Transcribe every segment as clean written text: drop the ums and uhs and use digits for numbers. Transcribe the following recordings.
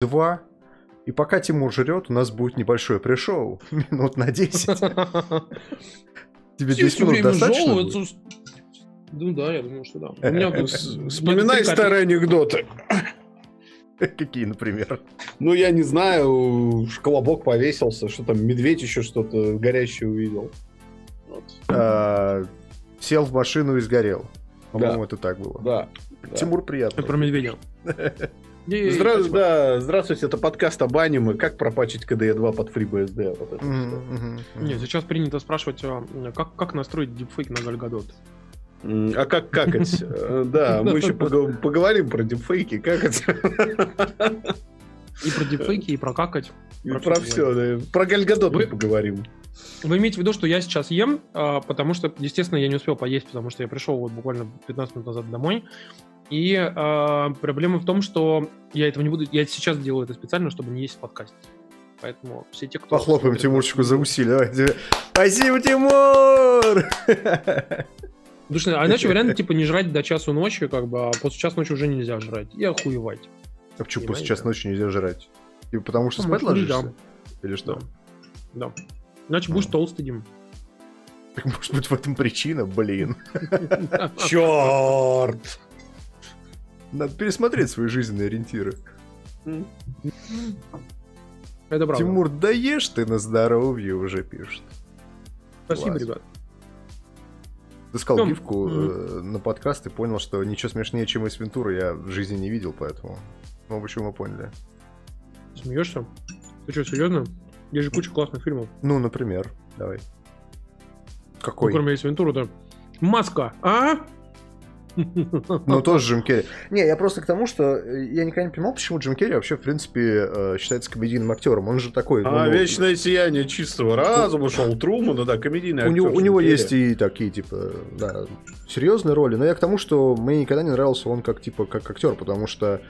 2. И пока Тимур жрет, у нас будет небольшое пришоу. Минут на 10. Тебе 10 минут достаточно? Ну да, я думаю, что да. Вспоминай старые анекдоты. Какие, например? Ну, я не знаю, колобок повесился, что там, медведь еще что-то горящее увидел. Сел в машину и сгорел. По-моему, это так было. Да. Тимур, приятно. Это про медведя. Здравствуйте, это подкаст об аниме. Как пропатчить KDE2 под FreeBSD? Вот Нет, сейчас принято спрашивать, как настроить дипфейк на Гальгадот. А как какать? Да, мы еще поговорим про дипфейки, какать. И про дипфейки, и про какать. И про все, про Гальгадот мы поговорим. Вы имеете в виду, что я сейчас ем, потому что, естественно, я не успел поесть, потому что я пришел вот буквально 15 минут назад домой. И проблема в том что я этого не буду. Я сейчас делаю это специально, чтобы не есть в подкасте. Поэтому все те, кто... Похлопаем Тимурчику за усилия. Спасибо, Тимур! Душно, а иначе вариант, типа, не жрать до часу ночи, как бы, а после часу ночи уже нельзя жрать. И охуевать. А почему после часу ночи нельзя жрать? Типа, потому что спать ложишься? Или что? Да. Иначе будешь толстый, Дим. Так, может быть, в этом причина, блин. Чёрт! Надо пересмотреть свои жизненные ориентиры. Это правда. Тимур, да ешь ты на здоровье, уже пишет. Спасибо, ребят. Ты искал гифку на подкаст и понял, что ничего смешнее, чем из Вентура, я в жизни не видел, поэтому... Ну, почему мы поняли? Смеешься? Ты что, серьезно? Есть же куча классных фильмов. Ну, например, давай. Какой? Ну, кроме из Вентура-то... Маска, а? Ну, тоже Джим Керри. Не, я просто к тому, что я никогда не понимал, почему Джим Керри вообще, в принципе, считается комедийным актером. Он же такой... вечное сияние чистого разума, Шоу Трумана, да, комедийный актер. У него есть и такие, типа, да, серьезные роли. Но я к тому, что мне никогда не нравился он как, типа, как актер, потому что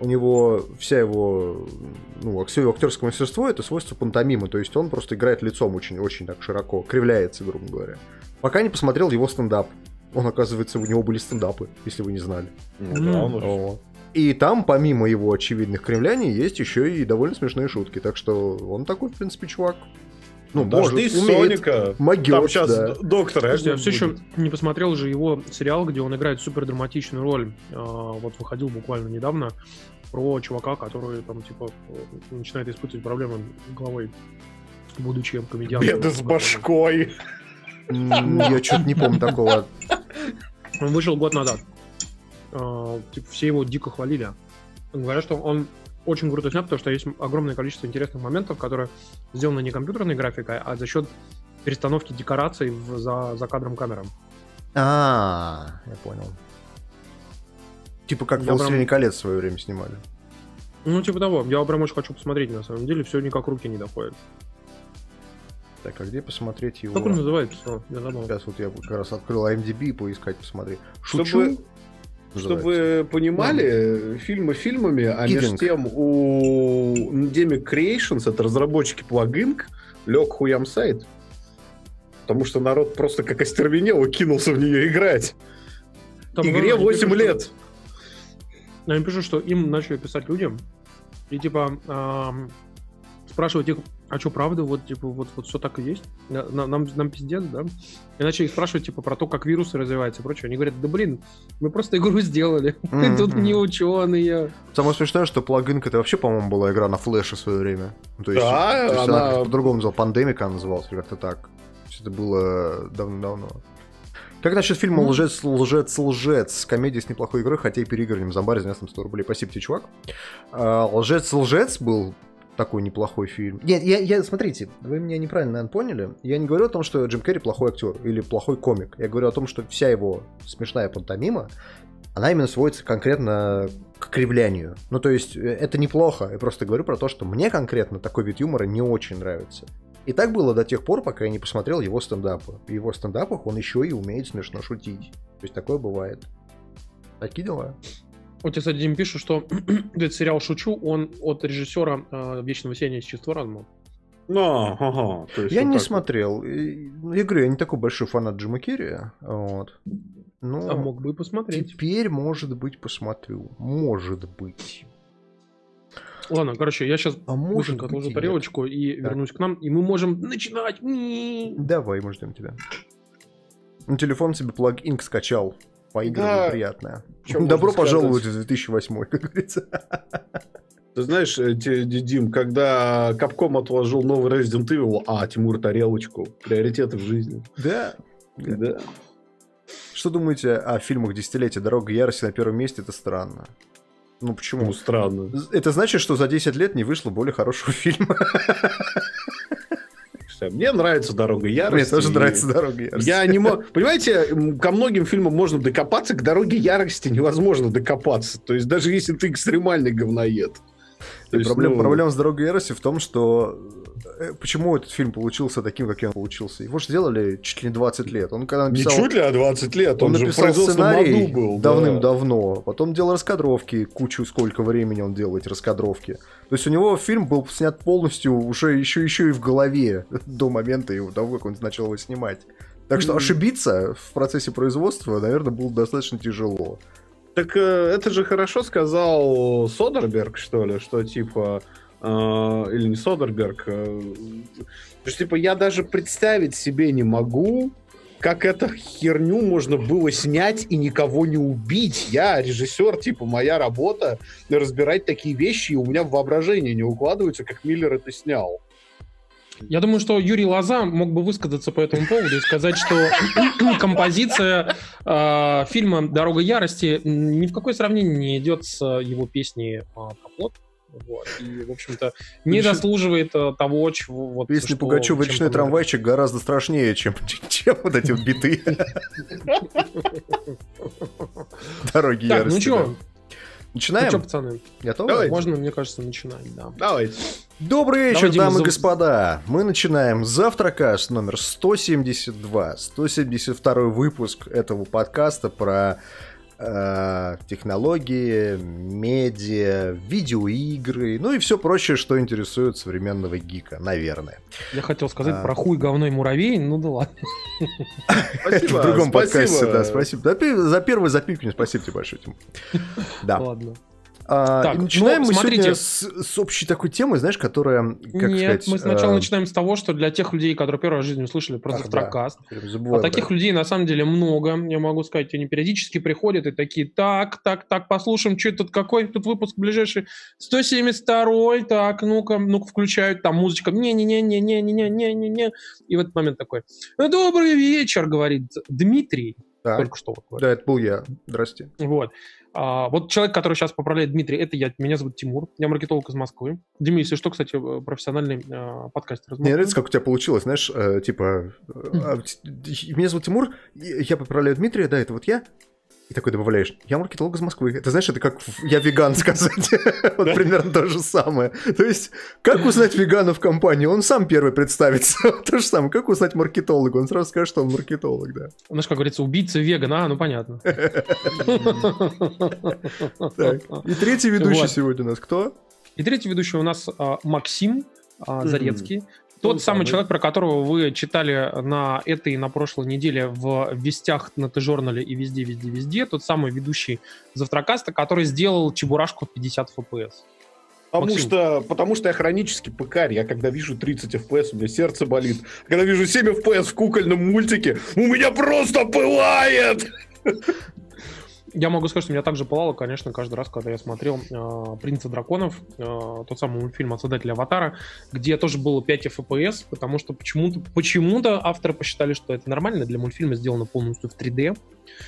у него вся его, ну, все его актерское мастерство — это свойство пантомимы. То есть он просто играет лицом очень-очень так широко, кривляется, грубо говоря. Пока не посмотрел его стендап. Он, оказывается, у него были стендапы, если вы не знали. И там, помимо его очевидных кривляний, есть еще и довольно смешные шутки. Так что он такой, в принципе, чувак. Ну, может, умеет. Соника. Могёт, там сейчас доктора. Я все еще не посмотрел же его сериал, где он играет супердраматичную роль. Вот выходил буквально недавно про чувака, который там, типа, начинает испытывать проблемы головой, будучи комедианом. Беды с башкой. Я что-то не помню такого. Он вышел год назад. Типа, все его дико хвалили. Говорят, что он очень круто снят, потому что есть огромное количество интересных моментов, которые сделаны не компьютерной графикой, а за счет перестановки декораций за кадром камеры. А, я понял. Типа как «Властелин колец» в свое время снимали. Ну, типа того. Я прям очень хочу посмотреть, на самом деле. Все никак руки не доходят. Так, а где посмотреть его? Как он называется? Сейчас вот я как раз открыл IMDb, поискать, посмотреть. Шучу. Чтобы вы понимали, фильмы фильмами, а между тем у Ndemy Creations, это разработчики плагинг, лег хуям сайт. Потому что народ просто как остервенел и кинулся в нее играть. Там игре 8 лет. Я пишу, что им начали писать людям. И типа... спрашивать их, а что, правда, вот, типа, вот все так и есть? Нам пиздец, да? Иначе их спрашивают, типа, про то, как вирусы развиваются и прочее. Они говорят, да блин, мы просто игру сделали. Тут не ученые. Самое смешное, что плагинка это вообще, по-моему, была игра на флеше в свое время. Да, она по-другому называлась. Пандемика она называлась, как-то так. Это было давно-давно. Как насчет фильма «Лжец, лжец, лжец»? Комедия с неплохой игрой, хотя и переигрыванием зомбаря за 100 рублей. Спасибо тебе, чувак. «Лжец, лжец» был такой неплохой фильм. Нет, смотрите, вы меня неправильно, наверное, поняли. Я не говорю о том, что Джим Керри плохой актер или плохой комик. Я говорю о том, что вся его смешная пантомима, она именно сводится конкретно к кривлянию. Ну, то есть, это неплохо. Я просто говорю про то, что мне конкретно такой вид юмора не очень нравится. И так было до тех пор, пока я не посмотрел его стендапы. В его стендапах он еще и умеет смешно шутить. То есть, такое бывает. Такие дела. Вот я, кстати, Дим, пишу, что этот сериал «Шучу», он от режиссера «Вечного сияния чистого разума». Я не смотрел. Я говорю, я не такой большой фанат Джима Керри. Вот. Но а мог бы и посмотреть. Теперь, может быть, посмотрю. Может быть. Ладно, короче, я сейчас быстренько отложу тарелочку и вернусь к нам, и мы можем начинать. Давай, мы ждем тебя. На телефон себе плагинг скачал. Поигрывание приятное. Добро пожаловать в 2008, как говорится. Ты знаешь, Дим, когда Capcom отложил новый Resident Evil, Тимур тарелочку. Приоритеты в жизни. Да. Что думаете о фильмах десятилетия? Дорога ярости на первом месте, это странно. Ну почему? Ну, странно. Это значит, что за 10 лет не вышло более хорошего фильма. Мне нравится «Дорога ярости». Мне тоже нравится «Дорога ярости». Я не мог... Понимаете, ко многим фильмам можно докопаться, к «Дороге ярости» невозможно докопаться. То есть даже если ты экстремальный говноед. Проблема с «Дорогой ярости» в том, что... Почему этот фильм получился таким, каким он получился? Его же сделали чуть ли не 20 лет. Он когда написал... Не чуть ли, а 20 лет. Он же в производственном аду был. Давным-давно. Да. Потом делал раскадровки. Кучу сколько времени он делал эти раскадровки. То есть у него фильм был снят полностью уже еще и в голове до момента того, как он начал его снимать. Так что ошибиться в процессе производства, наверное, было достаточно тяжело. Так это же хорошо сказал Содерберг, что ли, что типа... Или не Содерберг. Потому что, типа, я даже представить себе не могу, как эту херню можно было снять и никого не убить. Я режиссер, типа, моя работа разбирать такие вещи, и у меня в воображении не укладывается, как Миллер это снял. Я думаю, что Юрий Лоза мог бы высказаться по этому поводу и сказать, что композиция фильма «Дорога ярости» ни в какое сравнение не идет с его песней про плот. Вот. И, в общем-то, не заслуживает того, чего... Вот, если Пугачёв речной трамвайчик гораздо страшнее, чем вот эти биты. Дороги ярости. Ну чё? Начинаем? Ну чё, пацаны? Готовы? Можно, мне кажется, начинать, да. Давайте. Добрый вечер, дамы и господа. Мы начинаем Завтракаст номер 172. 172-й выпуск этого подкаста про... технологии, медиа, видеоигры, ну и все прочее, что интересует современного гика, наверное. Я хотел сказать про хуй, говно и муравей, ну да ладно. Спасибо, в другом подкасте, да, спасибо. За первый запикни, спасибо тебе большое, Тим. Да. Ладно. Так, и начинаем мы сегодня с общей такой темы, знаешь, которая, как сказать... Нет, мы сначала начинаем с того, что для тех людей, которые первый раз в жизни услышали про Завтракаст, таких людей на самом деле много, я могу сказать, они периодически приходят и такие, так, послушаем, что тут, какой тут выпуск ближайший, 172-й, так, ну-ка, включают, там музычка, не-не-не-не-не-не-не-не-не, и в этот момент такой, добрый вечер, говорит Дмитрий, только что. Да, это был я, здрасте. Вот. Вот человек, который сейчас поправляет Дмитрий, это я. Меня зовут Тимур. Я маркетолог из Москвы. Дима, если что, кстати, профессиональный подкастер. Мне нравится, как у тебя получилось, знаешь, типа... Меня зовут Тимур, я поправляю Дмитрия, да, это вот я. И такой добавляешь, я маркетолог из Москвы. Это, знаешь, это как я веган сказать. Вот примерно то же самое. То есть, как узнать вегана в компании? Он сам первый представится. То же самое. Как узнать маркетолога? Он сразу скажет, что он маркетолог, да. Знаешь, как говорится, убийца вегана. Ну, понятно. И третий ведущий сегодня у нас кто? И третий ведущий у нас Максим Зарецкий. Тот самый человек, про которого вы читали на этой и на прошлой неделе в вестях на Т-журнале и везде. Тот самый ведущий Завтракаста, который сделал Чебурашку 50 фпс. Потому что я хронически ПК-рь. Я когда вижу 30 FPS, у меня сердце болит. Когда вижу 7 FPS в кукольном мультике, у меня просто пылает! Я могу сказать, что меня также пылало, конечно, каждый раз, когда я смотрел «Принца-драконов», тот самый мультфильм от создателя «Аватара», где тоже было 5 FPS, потому что почему-то авторы посчитали, что это нормально, для мультфильма сделано полностью в 3D.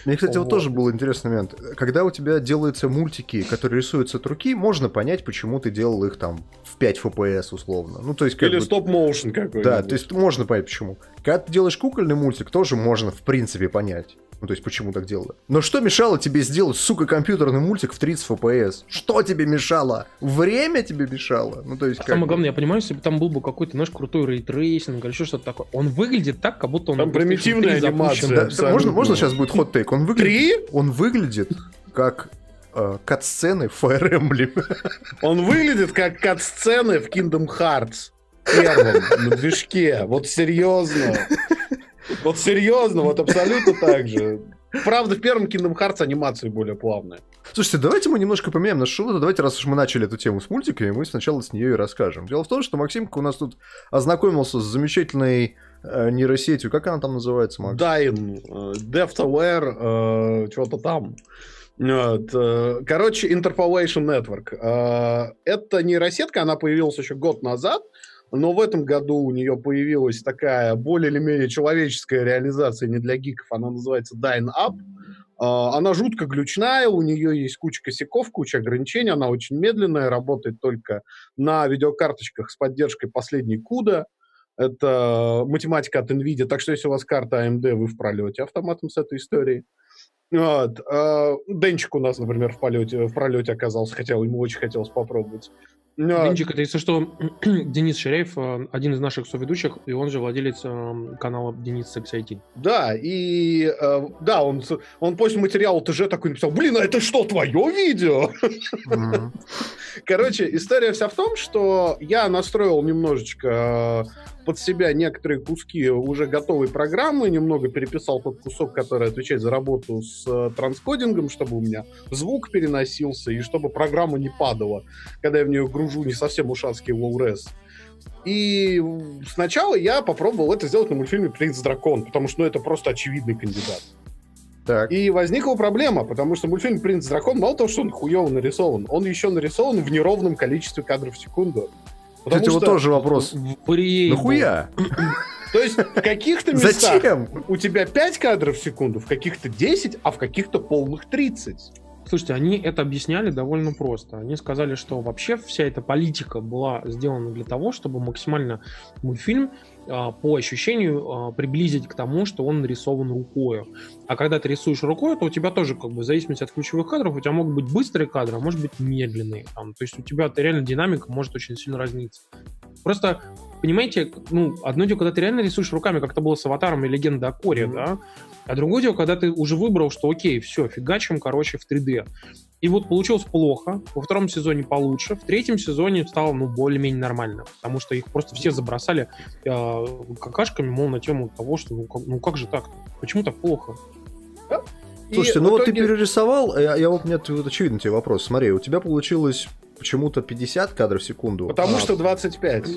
Мне, кстати, вот тоже был интересный момент. Когда у тебя делаются мультики, которые рисуются от руки, можно понять, почему ты делал их там в 5 FPS условно. Ну, то есть, или стоп-моушен какой-нибудь. Да, то есть можно понять, почему. Когда ты делаешь кукольный мультик, тоже можно, в принципе, понять. Ну, то есть, почему так делали? Но что мешало тебе сделать, сука, компьютерный мультик в 30 FPS? Что тебе мешало? Время тебе мешало? Ну, то есть, самое главное, я понимаю, если бы там был бы какой-то, знаешь, крутой рейтрейсинг или еще что-то такое. Он выглядит так, как будто он... Там примитивная анимация. Да, можно сейчас будет хот-тейк? Он выглядит как... кат-сцены в Fire Emblem. Он выглядит как кат-сцены в Kingdom Hearts. Первым, на движке. Вот серьезно. Вот абсолютно так же. Правда, в первом Kingdom Hearts анимации более плавные. Слушайте, давайте мы немножко поменяем наш шоу. Давайте, раз уж мы начали эту тему с мультиками, мы сначала с нее и расскажем. Дело в том, что Максимка у нас тут ознакомился с замечательной нейросетью. Как она там называется, Макс? DAIN, DevToWare, чего-то там. Короче, Interpolation Network. Эта нейросетка, она появилась еще год назад, но в этом году у нее появилась такая более или менее человеческая реализация, не для гиков, она называется DAIN App. Она жутко глючная, у нее есть куча косяков, куча ограничений, она очень медленная, работает только на видеокарточках с поддержкой последней CUDA. Это математика от NVIDIA, так что если у вас карта AMD, вы в пролете автоматом с этой историей. Вот. Денчик у нас, например, в пролете оказался, хотя ему очень хотелось попробовать. Денчик, это, если что, Денис Ширеев, один из наших соведущих, и он же владелец канала Денис XIT. Да, и да, он после материала ТЖ такой написал: блин, а это что, твое видео? Mm-hmm. Короче, история вся в том, что я настроил немножечко под себя некоторые куски уже готовой программы, немного переписал тот кусок, который отвечает за работу с транскодингом, чтобы у меня звук переносился и чтобы программа не падала, когда я в нее гружу не совсем ушатский лоу-рез. И сначала я попробовал это сделать на мультфильме «Принц-дракон», потому что это просто очевидный кандидат. Так. И возникла проблема, потому что мультфильм «Принц-дракон» мало того, что он хуёво нарисован, он еще нарисован в неровном количестве кадров в секунду. Кстати, вот тоже вопрос. Нахуя? То есть в каких-то местах у тебя 5 кадров в секунду, в каких-то 10, а в каких-то полных 30. Слушайте, они это объясняли довольно просто. Они сказали, что вообще вся эта политика была сделана для того, чтобы максимально мультфильм по ощущению приблизить к тому, что он нарисован рукою. А когда ты рисуешь рукой, то у тебя тоже, как бы, в зависимости от ключевых кадров, у тебя могут быть быстрые кадры, а может быть медленные. Там. То есть у тебя реально динамика может очень сильно разниться. Просто, понимаете, ну, одно дело, когда ты реально рисуешь руками, как это было с «Аватаром» и «Легенда о Корре», mm-hmm. да? А другое дело, когда ты уже выбрал, что окей, все, фигачим, короче, в 3D. И вот получилось плохо, во втором сезоне получше, в третьем сезоне стало, ну, более-менее нормально, потому что их просто все забросали какашками, мол, на тему того, что, ну как же так, почему так плохо? Слушайте, ну вот ты перерисовал, у меня вот очевидно тебе вопрос, смотри, у тебя получилось почему-то 50 кадров в секунду. Потому что 25,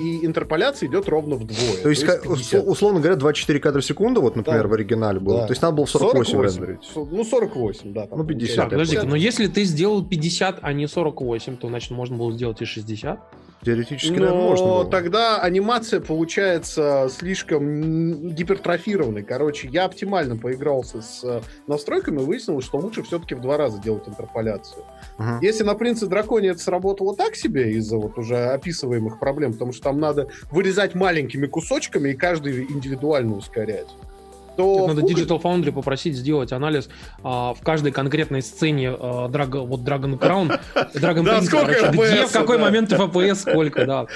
и интерполяция идет ровно вдвое. То есть, условно говоря, 24 кадра в секунду, вот, например, да. в оригинале было, да. то есть надо было 48 рендерить. Ну, 48, да. Там, ну, 50. Так, подожди, но если ты сделал 50, а не 48, то, значит, можно было сделать и 60. Теоретически, наверное, можно было. Но тогда анимация получается слишком гипертрофированной. Короче, я оптимально поигрался с настройками и выяснил, что лучше все-таки в 2 раза делать интерполяцию. Uh-huh. Если на «Принце-драконе» это сработало так себе из-за вот уже описываемых проблем, потому что там надо вырезать маленькими кусочками и каждый индивидуально ускорять. То надо Digital Foundry попросить сделать анализ в каждой конкретной сцене Dragon Crown, Dragon Prince, где, в какой момент FPS, сколько, да.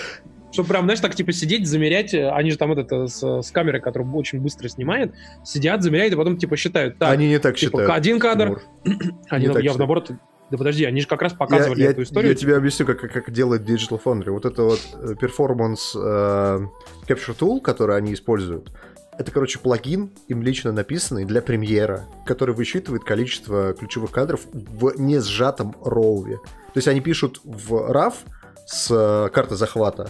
Чтобы прям, знаешь, так типа сидеть, замерять, они же там с камерой, которая очень быстро снимает, сидят, замеряют и потом типа считают. Так, они не так типа, считают. Один кадр, они явно наоборот... Да подожди, они же как раз показывали эту историю. Я тебе объясню, как делает Digital Foundry. Вот это вот Performance Capture Tool, который они используют, это, короче, плагин, им лично написанный для премьера, который высчитывает количество ключевых кадров в не сжатом роуве. То есть они пишут в RAW с карты захвата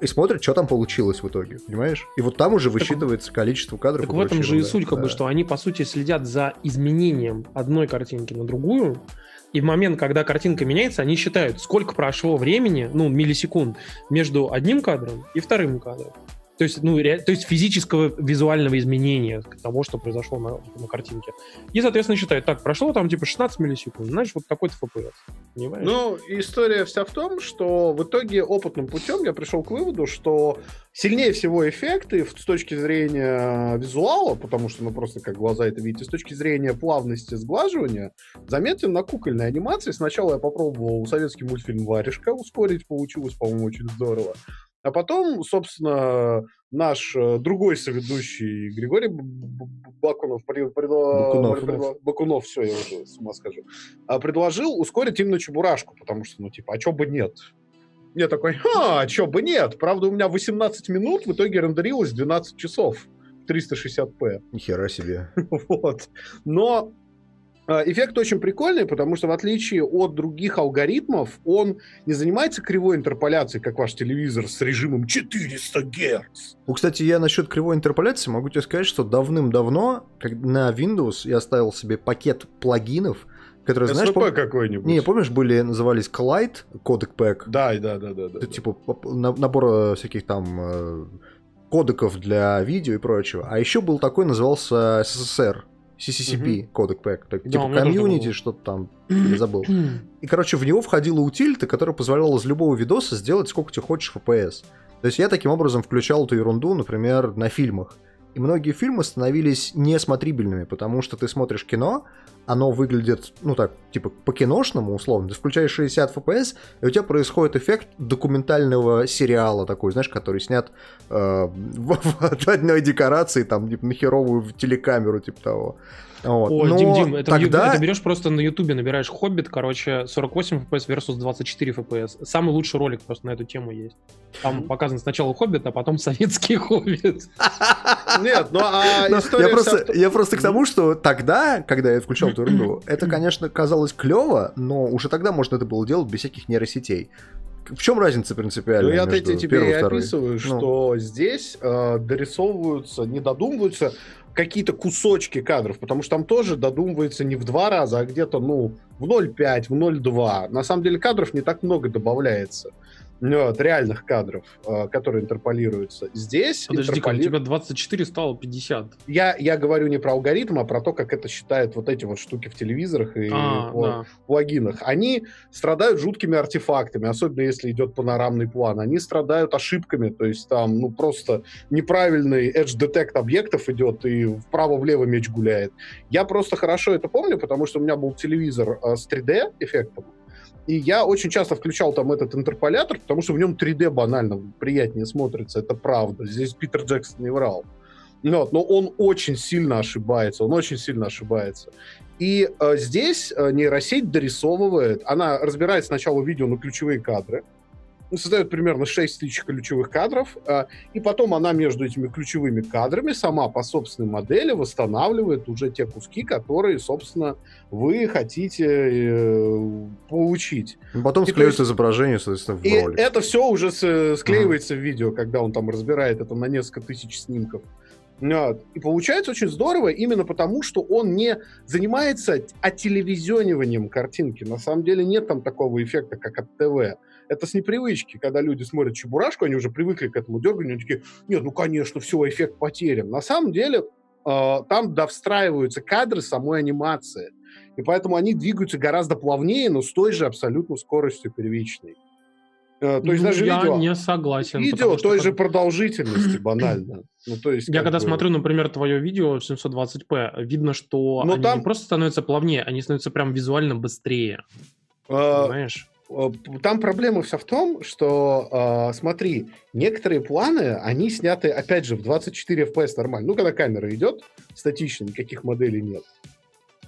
и смотрят, что там получилось в итоге, понимаешь? И вот там уже высчитывается количество кадров. Так в этом же и суть, как бы, что они, по сути, следят за изменением одной картинки на другую, и в момент, когда картинка меняется, они считают, сколько прошло времени, ну, миллисекунд, между одним кадром и вторым кадром. То есть, то есть физического визуального изменения того, что произошло на картинке. И, соответственно, считают, так, прошло там типа 16 миллисекунд, значит, вот такой-то FPS. Понимаешь? Ну, история вся в том, что в итоге опытным путем я пришел к выводу, что сильнее всего эффекты с точки зрения визуала, потому что, ну, просто как глаза это видите, с точки зрения плавности сглаживания, заметен на кукольной анимации. Сначала я попробовал советский мультфильм «Варежка» ускорить, получилось, по-моему, очень здорово. А потом, собственно, наш другой соведущий Григорий Бакунов, Бакунов, все, я уже с ума скажу, предложил ускорить именно «Чебурашку», потому что, ну, типа, а чё бы нет? Я такой, а чё бы нет? Правда, у меня 18 минут, в итоге рендерилось 12 часов. 360p. Нихера себе. Вот. Но эффект очень прикольный, потому что в отличие от других алгоритмов, он не занимается кривой интерполяцией, как ваш телевизор с режимом 400 Гц. Ну, кстати, я насчет кривой интерполяции могу тебе сказать, что давным-давно на Windows я ставил себе пакет плагинов, которые, SVP, знаешь, какой-нибудь. Не, помнишь, были, назывались Collide, Codec Pack? Да. Это типа набор всяких там кодеков для видео и прочего. А еще был такой, назывался SSR. CCCP, кодек пэк, типа комьюнити, что-то там, я забыл. И, короче, в него входила утилита, которая позволяла из любого видоса сделать сколько тебе хочешь FPS. То есть я таким образом включал эту ерунду, например, на фильмах. И многие фильмы становились несмотрибельными, потому что ты смотришь кино, оно выглядит, ну так, типа по-киношному, условно. Ты включаешь 60 FPS, и у тебя происходит эффект документального сериала такой, знаешь, который снят в одной декорации, там, типа, на херовую телекамеру, типа того. Вот. О, но Дим, это тогда... берешь просто на Ютубе, набираешь «Хоббит», короче, 48 FPS versus 24 FPS. Самый лучший ролик просто на эту тему есть. Там показан сначала «Хоббит», а потом советский «Хоббит». Нет, ну а история... Я просто к тому, что тогда, когда я включал эту ерунду, это, конечно, казалось клево, но уже тогда можно это было делать без всяких нейросетей. В чем разница принципиальная? Ну, я тебе и описываю, что здесь дорисовываются, не додумываются какие-то кусочки кадров, потому что там тоже додумывается не в 2 раза, а где-то, ну, в 0,5, в 0,2. На самом деле кадров не так много добавляется. Вот, реальных кадров, которые интерполируются. Здесь... Подожди-ка, у тебя 24 стало 50. Я говорю не про алгоритм, а про то, как это считают вот эти вот штуки в телевизорах и плагинах. Они страдают жуткими артефактами, особенно если идет панорамный план. Они страдают ошибками, то есть там, ну, просто неправильный edge-detect объектов идет, и вправо-влево меч гуляет. Я просто хорошо это помню, потому что у меня был телевизор с 3D-эффектом, и я очень часто включал там этот интерполятор, потому что в нем 3D банально приятнее смотрится, это правда. Здесь Питер Джексон не врал. Вот, но он очень сильно ошибается, И здесь нейросеть дорисовывает, она разбирает сначала видео на ключевые кадры, создает примерно 6000 ключевых кадров, и потом она между этими ключевыми кадрами сама по собственной модели восстанавливает уже те куски, которые, собственно, вы хотите получить. Потом склеивается изображение, соответственно, в ролик. И это все уже склеивается в видео, когда он там разбирает это на несколько тысяч снимков. И получается очень здорово именно потому, что он не занимается ателевизиониванием картинки. На самом деле нет там такого эффекта, как от ТВ. Это с непривычки, когда люди смотрят «Чебурашку», они уже привыкли к этому дерганию, они такие: нет, ну, конечно, все, эффект потерян. На самом деле там довстраиваются кадры самой анимации, и поэтому они двигаются гораздо плавнее, но с той же абсолютно скоростью первичной. То есть, ну, даже я видео, не согласен. Видео той же продолжительности, банально. Ну, то есть, я когда смотрю, например, твое видео в 720p, видно, что но они там... не просто становятся плавнее, они становятся прям визуально быстрее. Понимаешь? Там проблема вся в том, что, смотри, некоторые планы, они сняты, опять же, в 24 FPS нормально. Ну, когда камера идет статично, никаких моделей нет.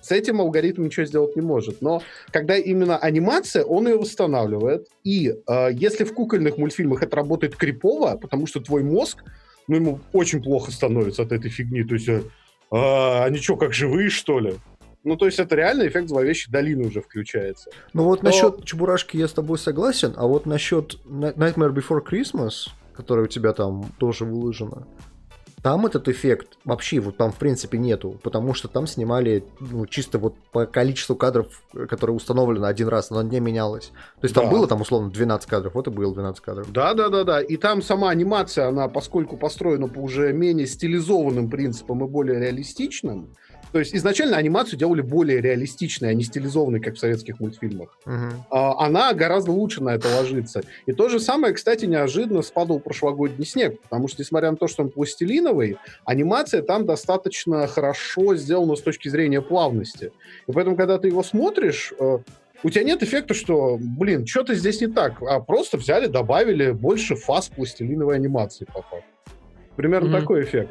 С этим алгоритм ничего сделать не может. Но когда именно анимация, он ее восстанавливает. И если в кукольных мультфильмах это работает крипово, потому что твой мозг, ну, ему очень плохо становится от этой фигни. То есть, они что, как живые, что ли? Ну, то есть, это реально эффект зловещей долины уже включается. Ну, вот насчет «Чебурашки» я с тобой согласен, а вот насчет Nightmare Before Christmas, который у тебя там тоже выложено, там этот эффект вообще вот там, в принципе, нету, потому что там снимали, ну, чисто вот по количеству кадров, которые установлены один раз, оно не менялось. То есть, там было, там, условно, 12 кадров, вот и было 12 кадров. Да. И там сама анимация, она, поскольку построена по уже менее стилизованным принципам и более реалистичным, то есть изначально анимацию делали более реалистичной, а не стилизованной, как в советских мультфильмах. Она гораздо лучше на это ложится. И то же самое, кстати, неожиданно спадал прошлогодний снег, потому что, несмотря на то, что он пластилиновый, анимация там достаточно хорошо сделана с точки зрения плавности. И поэтому, когда ты его смотришь, у тебя нет эффекта, что, блин, что-то здесь не так, а просто взяли, добавили больше фаз пластилиновой анимации, по факту. Примерно такой эффект.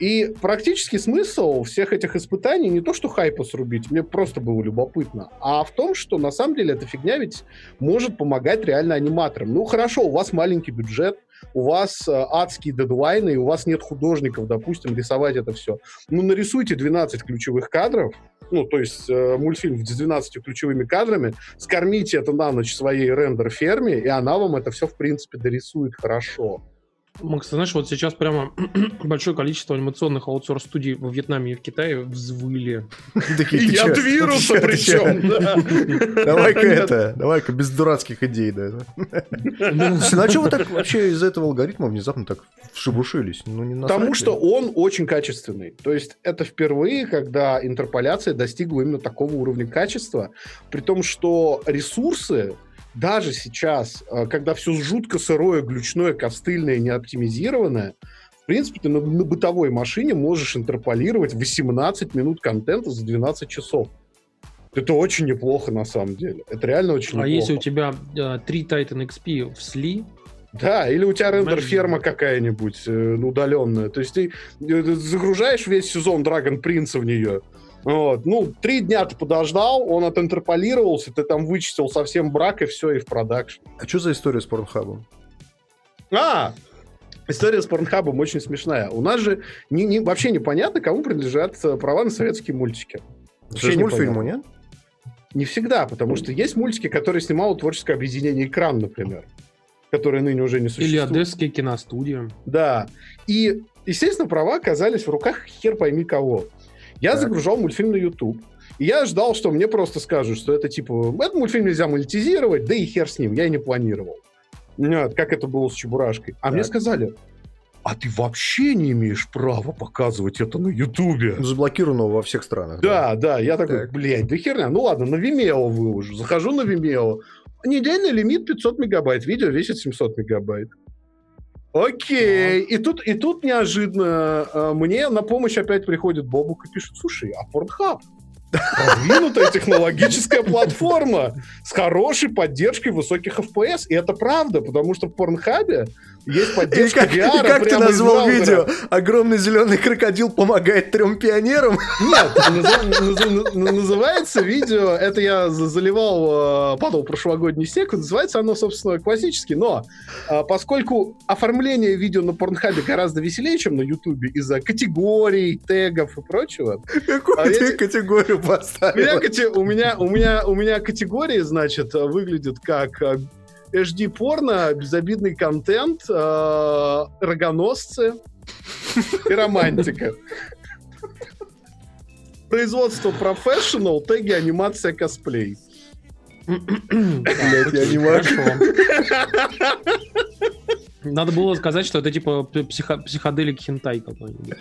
И практически смысл всех этих испытаний не то, что хайпа срубить, мне просто было любопытно, а в том, что на самом деле эта фигня ведь может помогать реально аниматорам. Ну хорошо, у вас маленький бюджет, у вас адские дедлайны, и у вас нет художников, допустим, рисовать это все. Ну нарисуйте 12 ключевых кадров, ну то есть мультфильм с 12 ключевыми кадрами, скормите это на ночь своей рендер-ферме, и она вам это все в принципе дорисует хорошо. Макс, ты знаешь, вот сейчас прямо большое количество анимационных аутсорс-студий во Вьетнаме и в Китае взвыли. И от вируса причем. Давай-ка без дурацких идей. На чем вы так вообще из-за этого алгоритма внезапно так вшебушились? Потому что он очень качественный. То есть это впервые, когда интерполяция достигла именно такого уровня качества, при том, что ресурсы даже сейчас, когда все жутко сырое, глючное, костыльное, неоптимизированное, в принципе, ты на бытовой машине можешь интерполировать 18 минут контента за 12 часов. Это очень неплохо, на самом деле. Это реально очень неплохо. А если у тебя 3 Titan XP в сли... Да, или у тебя рендер-ферма какая-нибудь удаленная. То есть ты загружаешь весь сезон Dragon Prince в нее... Вот. Ну, 3 дня ты подождал, он отинтерполировался, ты там вычистил совсем брак, и все, и в продакшн. А что за история с Порнхабом? История с Порнхабом очень смешная. У нас же вообще непонятно, кому принадлежат права на советские мультики. Вообще мультфильму, нет? Не всегда, потому что есть мультики, которые снимало творческое объединение «Экран», например, которые ныне уже не существуют. Или одесские киностудии. Да. И, естественно, права оказались в руках хер пойми кого. Я загружал мультфильм на YouTube, и я ждал, что мне просто скажут, что это типа, этот мультфильм нельзя монетизировать, да и хер с ним, я и не планировал. Нет, как это было с Чебурашкой. А мне сказали, а ты вообще не имеешь права показывать это на Ютубе. Заблокированного во всех странах. Да, я такой, блядь, да херня, ну ладно, на Vimeo выложу, захожу на Vimeo, недельный лимит 500 мегабайт, видео весит 700 мегабайт. Окей, и тут неожиданно мне на помощь опять приходит Бобук и пишет, слушай, а Pornhub? Продвинутая технологическая платформа с хорошей поддержкой высоких FPS. И это правда, потому что в Порнхабе есть поддержка VR. И как ты назвал видео? Огромный зеленый крокодил помогает 3 пионерам? Нет, называется видео, это я заливал, падал прошлогодний сек, называется оно, собственно, классически, но поскольку оформление видео на Порнхабе гораздо веселее, чем на Ютубе, из-за категорий, тегов и прочего. Какую ты категорию поставил? У меня категории, значит, выглядят как HD-порно, безобидный контент, рогоносцы и романтика. Производство профессионал, теги, анимация, косплей. Блять, я не могу. Надо было сказать, что это типа психоделик хентай какой-нибудь.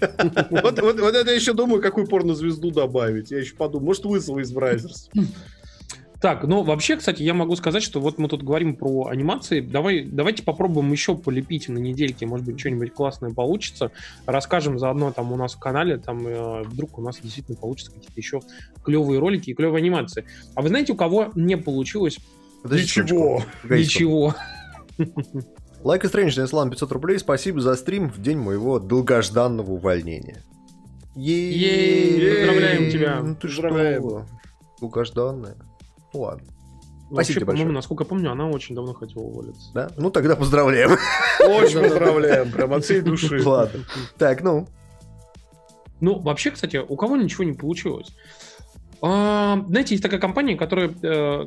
Вот это я еще думаю, какую порнозвезду добавить. Я еще подумал, может, Лысого из Бразерс. Так, ну вообще, кстати, я могу сказать, что вот мы тут говорим про анимации. Давайте попробуем еще полепить на недельке, может быть, что-нибудь классное получится. Расскажем заодно там у нас в канале, там вдруг у нас действительно получатся какие-то еще клевые ролики и клевые анимации. А вы знаете, у кого не получилось? Ничего. Лайк и Strange, Ислам, 500 рублей. Спасибо за стрим в день моего долгожданного увольнения. Поздравляем тебя. Ну ты что? Долгожданное. Ну ладно. Спасибо большое. Насколько я помню, она очень давно хотела уволиться. Да? Ну тогда поздравляем. Очень поздравляем. Прям от всей души. Ладно. Так, ну. Ну, вообще, кстати, у кого ничего не получилось? Знаете, есть такая компания, которая,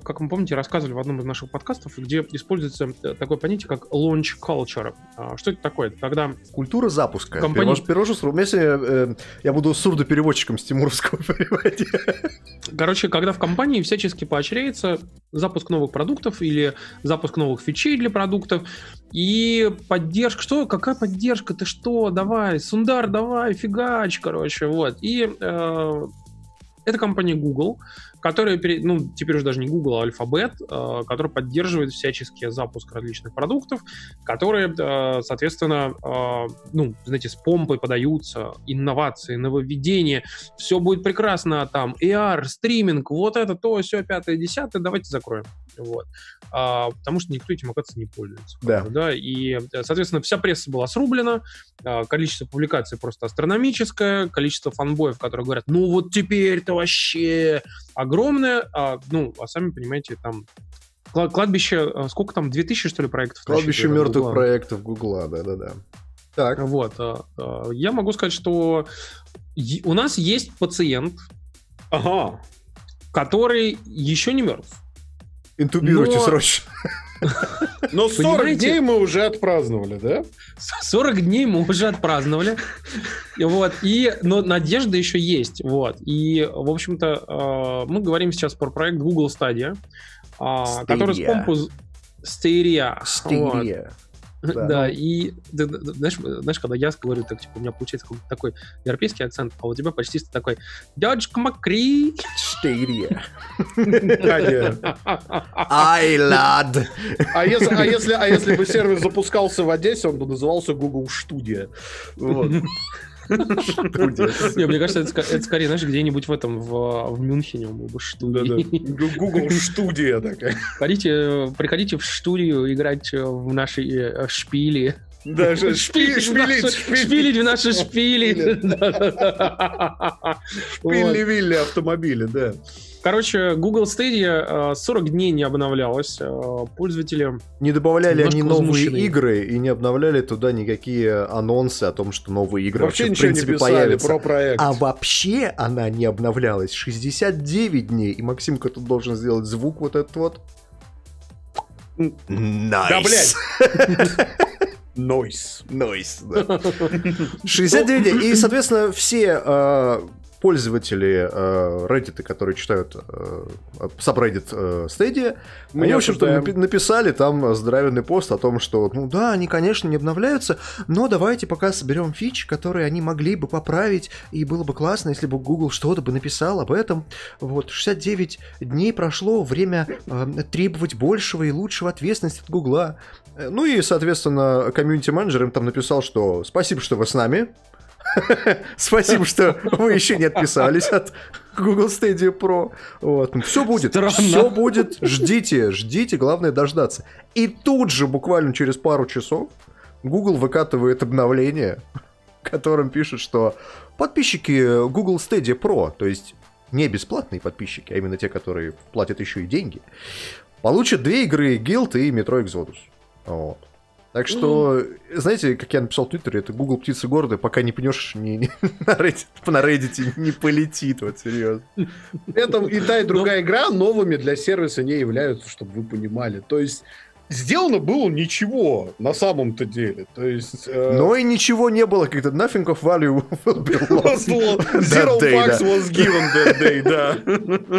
как вы помните, рассказывали в одном из наших подкастов, где используется такое понятие, как launch culture. Что это такое? Это когда... Культура запуска. Может, пирожу, если я буду сурдопереводчиком с тимуровского переводить. Короче, когда в компании всячески поощряется запуск новых продуктов или запуск новых фичей для продуктов, и поддержка, что? Какая поддержка? Ты что? Давай, Сундар, давай, фигач, короче, вот. И... Это компания Google которые, ну, теперь уже даже не Google, а Alphabet, который поддерживает всяческий запуск различных продуктов, которые, соответственно, ну, знаете, с помпой подаются, инновации, нововведения, все будет прекрасно, там, AR, стриминг, вот это, то, все, пятое, десятое, давайте закроем. Вот. Потому что никто этим, оказывается, не пользуется. Да. Да? И, соответственно, вся пресса была срублена, количество публикаций просто астрономическое, количество фанбоев, которые говорят, ну вот теперь-то вообще огромное, ну, а сами понимаете, там кладбище, сколько там, 2000, что ли, проектов? Кладбище мертвых Google. Проектов Гугла, да-да-да. Так. Вот. Я могу сказать, что у нас есть пациент, ага, который еще не мертв. Интубируйте срочно. Но 40 дней мы уже отпраздновали, да? 40 дней мы уже отпраздновали. Вот. И, но надежда еще есть. Вот. И, в общем-то, мы говорим сейчас про проект Google Stadia, который с помпой... Stadia. Да, да, ну... и знаешь, когда я говорю, так типа, у меня получается какой-то такой европейский акцент, а у тебя почти такой Дядька Макри. Штырия. Ай, лад. А если бы сервис запускался в Одессе, он бы назывался Google Studio. Мне кажется, это скорее, знаешь, где-нибудь в этом, в Мюнхене, в студии. Google студия такая. Приходите в студию играть в наши шпили. Да, шпилить в наши шпили. Шпили-вилли автомобили, да. Короче, Google Stadia 40 дней не обновлялась. Пользователи... Не добавляли они новые игры и не обновляли туда никакие анонсы о том, что новые игры вообще, в принципе, появятся. Про проект. А вообще она не обновлялась 69 дней. И Максимка тут должен сделать звук вот этот вот. Найс. Да, блядь. Нойс, да. 69 дней. И, соответственно, все... пользователи Reddit, которые читают subreddit Stadia, они, в общем-то, написали там здравенный пост о том, что, ну да, они, конечно, не обновляются, но давайте пока соберем фичи, которые они могли бы поправить, и было бы классно, если бы Google что-то бы написал об этом. Вот, 69 дней прошло, время требовать большего и лучшего ответственности от Гугла. Ну и, соответственно, комьюнити-менеджер им там написал, что спасибо, что вы с нами, спасибо, что вы еще не отписались от Google Stadia Pro. Вот. Все будет, все будет. Ждите, главное дождаться. И тут же, буквально через пару часов, Google выкатывает обновление, в котором пишет, что подписчики Google Stadia Pro, то есть не бесплатные подписчики, а именно те, которые платят еще и деньги, получат 2 игры Guild и Metro Exodus. Вот. Так что, знаете, как я написал в Твиттере, это Google птицы города, пока не пнешь на Reddit не полетит, вот серьезно. Это и та, и другая игра новыми для сервиса не являются, чтобы вы понимали. То есть сделано было ничего на самом-то деле. То есть, но и ничего не было, как-то nothing of value will be lost. Zero bucks was given that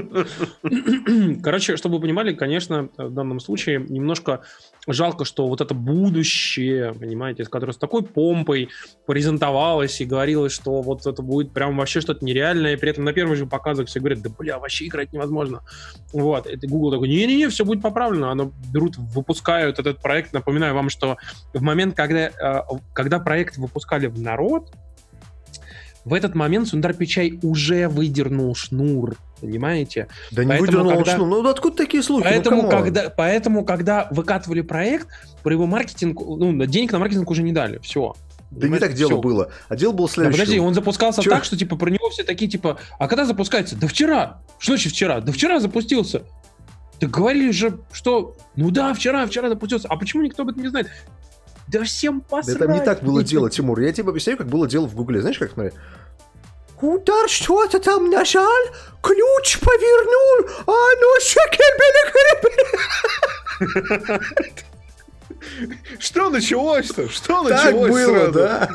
day, да. Короче, чтобы вы понимали, конечно, в данном случае немножко жалко, что вот это будущее, понимаете, которое с такой помпой презентовалось и говорилось, что вот это будет прям вообще что-то нереальное, и при этом на первых же показах все говорят, да бля, вообще играть невозможно. Вот, и Google такой, не-не-не, все будет поправлено, оно берут, выпускают этот проект. Напоминаю вам, что в момент, когда проект выпускали в народ, в этот момент Сундар Пичай уже выдернул шнур, понимаете? Да не выдернул шнур, ну откуда такие слухи? Поэтому, когда выкатывали проект, про его маркетинг, ну, денег на маркетинг уже не дали, все. Да не так дело было, а дело было следующее. Да, подожди, он запускался так, что типа про него все такие, типа, а когда запускается? Да вчера! Что значит вчера? Да вчера запустился! Так говорили же, что, ну да, вчера запустился, а почему никто об этом не знает? Да всем посрать. Да там не так было дело, Тимур. Я тебе объясняю, как было дело в Гугле. Знаешь, как смотри? Удар что-то там нажал, ключ повернул, а ну шекель-белек-ребелек. Что началось-то? Что началось? Так было, да.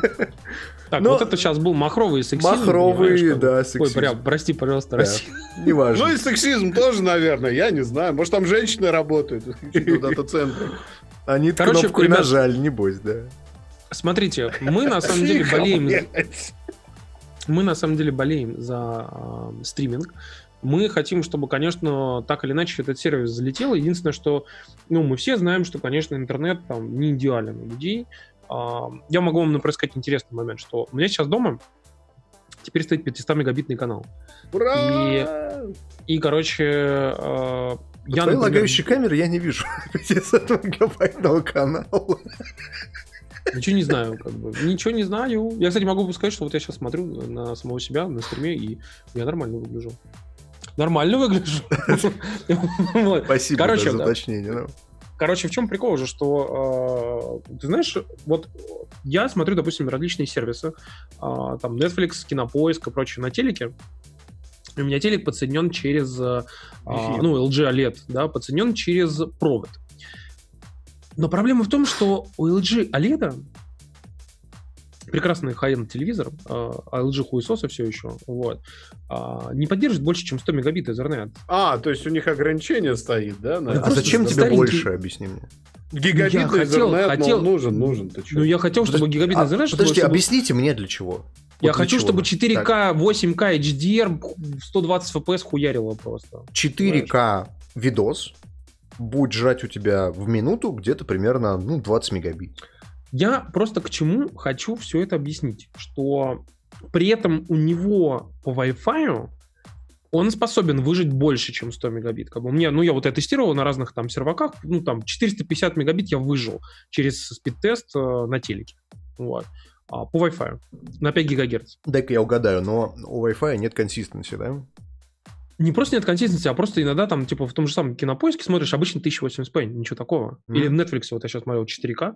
Так, но... вот это сейчас был махровый сексизм. Махровый, да, сексизм. Ой, прям, прости, пожалуйста, Россия. Неважно. Ну и сексизм тоже, наверное, я не знаю. Может, там женщины работают в дата-центре. Они кнопку нажали, небось, да. Смотрите, мы на самом деле болеем за стриминг. Мы хотим, чтобы, конечно, так или иначе этот сервис залетел. Единственное, что мы все знаем, что, конечно, интернет там не идеален у людей. Я могу вам, например, сказать интересный момент, что у меня сейчас дома теперь стоит 500-мегабитный канал. Ура! И короче... Я, например... лагающей камеры я не вижу 500-мегабайтного канала. Ничего не знаю, как бы. Ничего не знаю. Я, кстати, могу сказать, что вот я сейчас смотрю на самого себя на стриме, и я нормально выгляжу. Нормально выгляжу. Спасибо за уточнение. Короче, в чем прикол же, что, ты знаешь, вот я смотрю, допустим, различные сервисы, там Netflix, Кинопоиск и прочее на телеке. У меня телек подсоединен через, LG OLED, да, подсоединен через провод. Но проблема в том, что у LG OLED прекрасный high-end телевизор, а LG хуесоса все еще, не поддержит больше, чем 100 мегабит Ethernet. А, то есть у них ограничение стоит, да? А зачем тебе старенький... больше, объясни мне. Гигабитный Ethernet нужен. Ты чё? Ну, я хотел, чтобы гигабитный Ethernet... Подожди, объясните мне для чего. Я хочу, чтобы 4К, так. 8К, HDR, 120 FPS хуярило просто. 4К видос будет жрать у тебя в минуту где-то примерно 20 мегабит. Я просто к чему хочу все это объяснить, что при этом у него по Wi-Fi он способен выжить больше, чем 100 мегабит. Как бы мне, я вот это тестировал на разных там серваках, 450 мегабит я выжил через спид-тест на телеке. По Wi-Fi на 5 гигагерц. Дай-ка я угадаю, но у Wi-Fi нет консистенции, да? Не просто нет консистенции, а просто иногда там, типа, в том же самом Кинопоиске смотришь, обычно 1080p, ничего такого. Или в Netflix, вот я сейчас смотрел, 4К.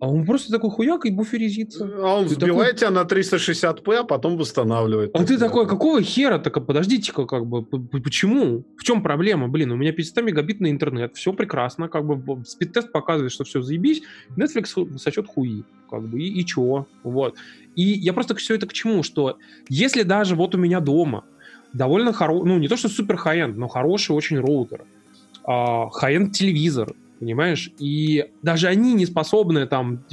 А он просто такой хуяк и буферизится. А он сбивает тебя на 360p, а потом восстанавливает. А ты такой, какого хера? Так, подождите-ка, как бы, почему? В чем проблема? Блин, у меня 500-мегабитный интернет, все прекрасно, как бы, спид-тест показывает, что все заебись, Netflix сочет хуи, как бы, и чего, И я просто все это к чему, что если даже вот у меня дома довольно хороший, не то что супер хай-энд, но хороший очень роутер, хай-энд телевизор, понимаешь? И даже они не способны там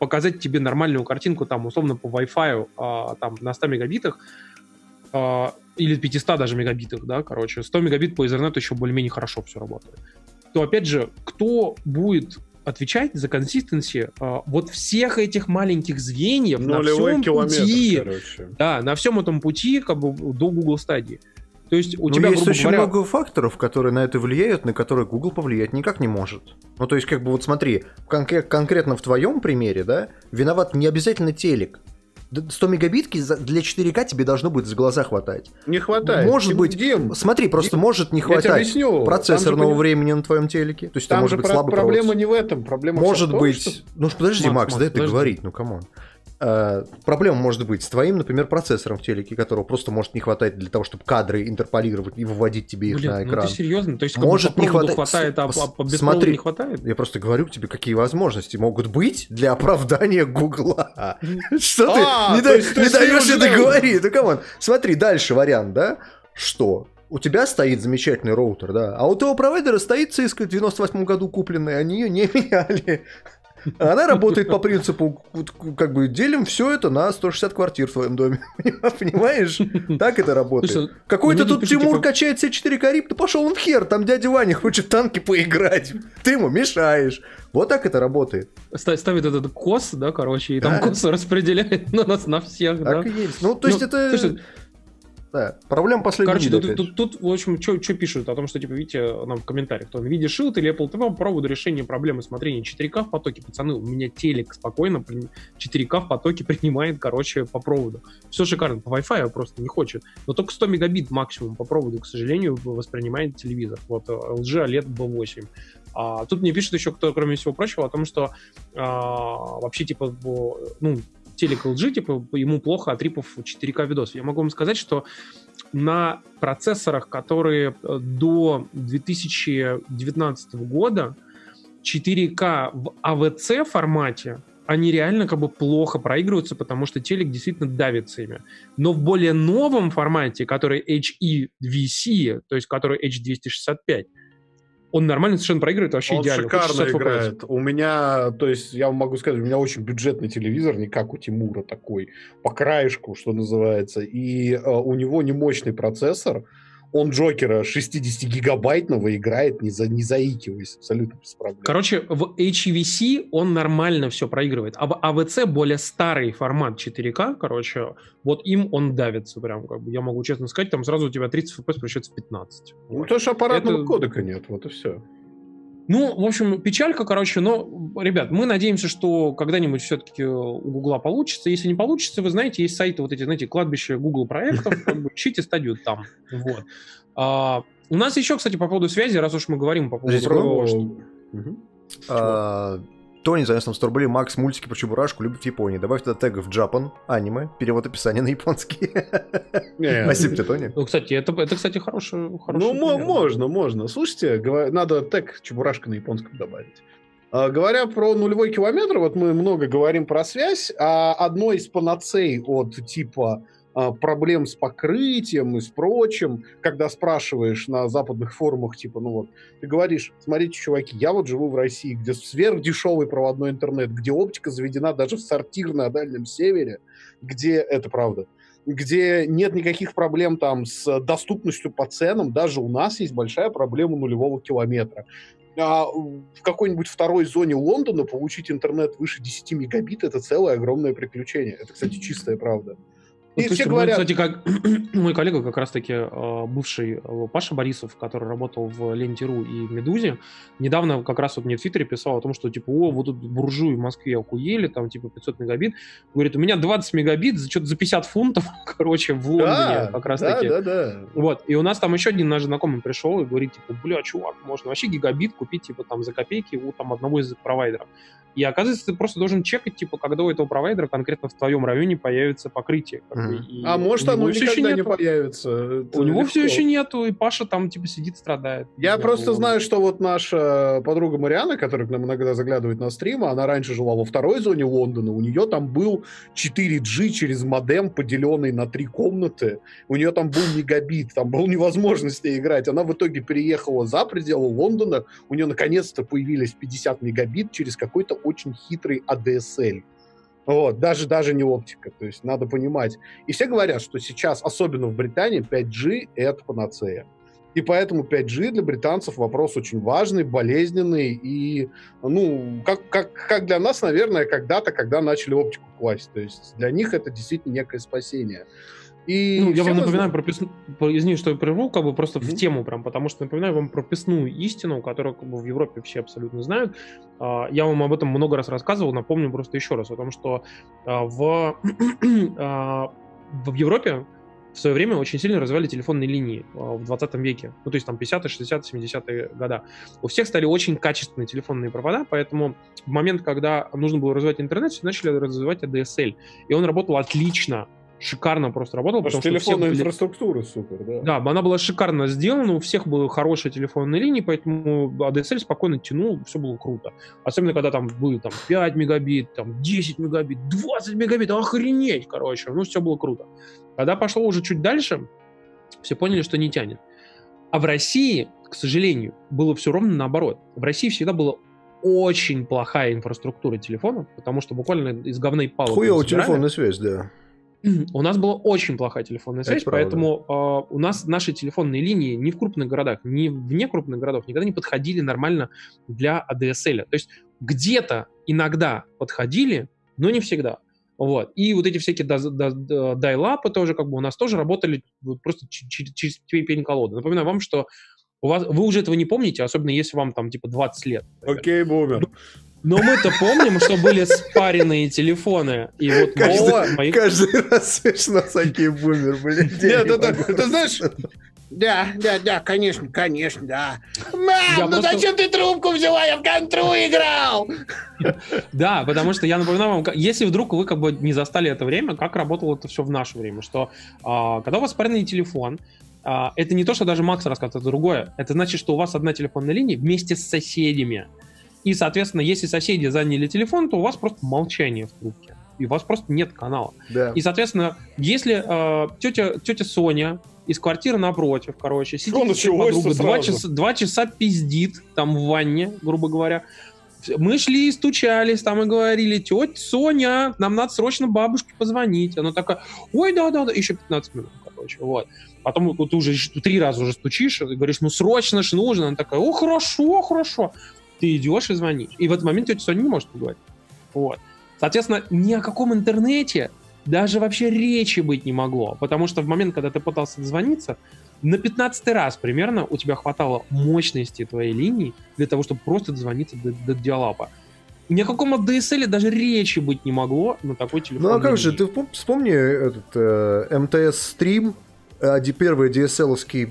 показать тебе нормальную картинку, там, условно, по Wi-Fi там, на 100 мегабитах, или 500 даже мегабитах, да, 100 мегабит по Ethernet еще более-менее хорошо все работает. То, опять же, кто будет отвечать за консистенси вот всех этих маленьких звеньев на всем пути, да, на всем этом пути, как бы, до Google Stadia? То есть у тебя, есть очень много факторов, которые на это влияют, на которые Google повлиять никак не может. То есть, как бы, вот смотри, конкретно в твоем примере, да, виноват не обязательно телек. 100 мегабитки для 4К тебе должно будет за глаза хватать. Не хватает. Может быть, смотри, просто может не хватать процессорного времени на твоем телеке. То есть там, может быть, слабый провод. Проблема не в этом, проблема может быть... Что... подожди, Макс, дай ты говорить, камон. Проблема может быть с твоим, например, процессором в телеке, которого просто может не хватать для того, чтобы кадры интерполировать и выводить тебе их на экран. Ты серьезно? То есть, может, не хватает, а беспроводу не хватает? Я просто говорю тебе, какие возможности могут быть для оправдания Гугла. Что ты не даешь это говорить? Ну, камон. Смотри, дальше вариант, да? Что? У тебя стоит замечательный роутер, да? А у твоего провайдера стоит Cisco в 98 году купленный, они ее не меняли. Она работает по принципу, как бы, делим все это на 160 квартир в твоем доме. Понимаешь? Так это работает. Какой-то тут Тимур качает все 4 кариб, да пошел он в хер, там дядя Ваня хочет в танки поиграть. Ты ему мешаешь. Вот так это работает. Ставит этот кос, да, и там кос распределяет на нас, на всех. Так и есть. То есть это... Да, проблема последней. Тут, в общем, что пишут о том, что, типа, видите, нам в комментариях, то NVIDIA Shield или Apple TV по поводу решения проблемы смотрения 4К в потоке. Пацаны, у меня телек спокойно 4К в потоке принимает, по проводу. Все шикарно, по Wi-Fi просто не хочет. Но только 100 мегабит максимум по проводу, к сожалению, воспринимает телевизор. LG OLED B8. А тут мне пишет еще кто, кроме всего прочего, о том, что вообще, типа, телек LG, ему плохо от рипов 4К видосов. Я могу вам сказать, что на процессорах, которые до 2019 года 4К в AVC формате, они реально плохо проигрываются, потому что телек действительно давится ими. Но в более новом формате, который HEVC, то есть который H265, он нормально совершенно проигрывает, вообще он идеально. Он шикарно играет. У меня, то есть, я могу сказать, у меня очень бюджетный телевизор, не как у Тимура такой, по краешку, что называется. И у него не мощный процессор, Он Джокера 60-гигабайтного играет, не заикиваясь, абсолютно без проблем. Короче, в HEVC он нормально все проигрывает, а в AVC более старый формат 4К, короче, вот им он давится прям, как бы, я могу честно сказать, там сразу у тебя 30 FPS превращается в 15. Ну, потому что аппаратного кодека нет, вот и все. Ну, в общем, печалька, короче, но, ребят, мы надеемся, что когда-нибудь все-таки у Гугла получится. Если не получится, вы знаете, есть сайты вот эти, знаете, кладбища Google проектов, как бы, ищите стадию там, вот. У нас еще, кстати, по поводу связи, раз уж мы говорим по поводу... Тони занес нам 100 рублей, Макс мультики про Чебурашку любит в Японии. Добавь туда тегов Japan, аниме, перевод описания на японский. Спасибо тебе, Тони. Ну, кстати, это, кстати, хорошее. Ну, можно. Слушайте, надо тег Чебурашка на японском добавить. Говоря про нулевой километр, вот мы много говорим про связь, а одной из панацей от типа проблем с покрытием и с прочим, когда спрашиваешь на западных форумах, типа, ну вот, ты говоришь, смотрите, чуваки, я вот живу в России, где сверхдешевый проводной интернет, где оптика заведена даже в сортир на Дальнем Севере, где, это правда, где нет никаких проблем там с доступностью по ценам, даже у нас есть большая проблема нулевого километра. А в какой-нибудь второй зоне Лондона получить интернет выше 10 мегабит — это целое огромное приключение. Это, кстати, чистая правда. И все говорят... Кстати, как мой коллега, как раз-таки бывший Паша Борисов, который работал в Ленте.ру и Медузе, недавно как раз вот мне в Твиттере писал о том, что типа, о, вот тут буржуи в Москве охуели, там типа 500 мегабит. Говорит, у меня 20 мегабит за что-то за 50 фунтов, короче, в Лондоне как раз-таки. Да. Вот. И у нас там еще один наш знакомый пришел и говорит, типа, бля, чувак, можно вообще гигабит купить, типа, там, за копейки у там одного из провайдеров. И оказывается, ты просто должен чекать, типа, когда у этого провайдера конкретно в твоем районе появится покрытие. И а может, оно никогда не появится. У него все еще нету, и Паша там, типа, сидит, страдает. Я просто знаю, что вот наша подруга Мариана, которая к нам иногда заглядывает на стримы, она раньше жила во второй зоне Лондона, у нее там был 4G через модем, поделенный на 3 комнаты, у нее там был мегабит, там была невозможность с ней играть. Она в итоге переехала за пределы Лондона, у нее наконец-то появились 50 мегабит через какой-то очень хитрый ADSL. Вот, даже не оптика, то есть надо понимать. И все говорят, что сейчас, особенно в Британии, 5G — это панацея. И поэтому 5G для британцев вопрос очень важный, болезненный. И, ну, как для нас, наверное, когда-то, когда начали оптику класть. То есть для них это действительно некое спасение. И ну, я вам напоминаю про извини, что я прерву, как бы просто в тему прям, потому что напоминаю вам прописную истину, которую как бы в Европе вообще абсолютно знают. Я вам об этом много раз рассказывал, напомню просто еще раз о том, что в Европе в свое время очень сильно развивали телефонные линии в 20 веке. Ну, то есть там 50-е, 60-е, 70-е года. У всех стали очень качественные телефонные провода, поэтому в момент, когда нужно было развивать интернет, все начали развивать ADSL. И он работал отлично. Шикарно просто работал. Потому что телефонная инфраструктура супер, да. Да, она была шикарно сделана, у всех были хорошие телефонные линии, поэтому ADSL спокойно тянул, все было круто. Особенно, когда там были там, 5 мегабит, там, 10 мегабит, 20 мегабит, охренеть, короче, ну все было круто. Когда пошло уже чуть дальше, все поняли, что не тянет. А в России, к сожалению, было все ровно наоборот. В России всегда было очень плохая инфраструктура телефона, потому что буквально из говной палок. Хуёвая телефонная связь, да. У нас была очень плохая телефонная связь, поэтому у нас наши телефонные линии ни в крупных городах, ни вне крупных городов никогда не подходили нормально для ADSL. То есть где-то иногда подходили, но не всегда. Вот. И вот эти всякие дайлапы тоже как бы у нас тоже работали просто через пень-колоду. Напоминаю вам, что у вас, вы уже этого не помните, особенно если вам там типа 20 лет. Окей, бумер. Но мы-то помним, что были спаренные телефоны. И вот каждый раз смешно всякие бумер, блин. Нет, ты знаешь... Да, конечно, да. Мам, ну зачем ты трубку взяла? Я в контру играл! Да, потому что я напоминаю вам, если вдруг вы как бы не застали это время, как работало это все в наше время, что когда у вас спаренный телефон, это не то, что даже Макс рассказывает, это другое. Это значит, что у вас одна телефонная линия вместе с соседями. И, соответственно, если соседи заняли телефон, то у вас просто молчание в трубке. И у вас просто нет канала. Да. И, соответственно, если тетя Соня из квартиры напротив, короче, сидит подруга, 2 часа пиздит там в ванне, грубо говоря. Мы шли, стучались там и говорили, тетя Соня, нам надо срочно бабушке позвонить. Она такая, ой, да, еще 15 минут. прочего. Вот. Потом ты уже три раза уже стучишь, и говоришь, ну срочно ж нужно. Она такая, о, хорошо, хорошо. Ты идешь и звонишь. И в этот момент тетя Соня не может поговорить. Вот. Соответственно, ни о каком интернете даже вообще речи быть не могло. Потому что в момент, когда ты пытался дозвониться, на 15-й раз примерно у тебя хватало мощности твоей линии для того, чтобы просто дозвониться до диалапа. Ни о каком DSL даже речи быть не могло на такой телефон. Ну а как же, ты вспомни этот МТС-стрим, первый DSL-овский,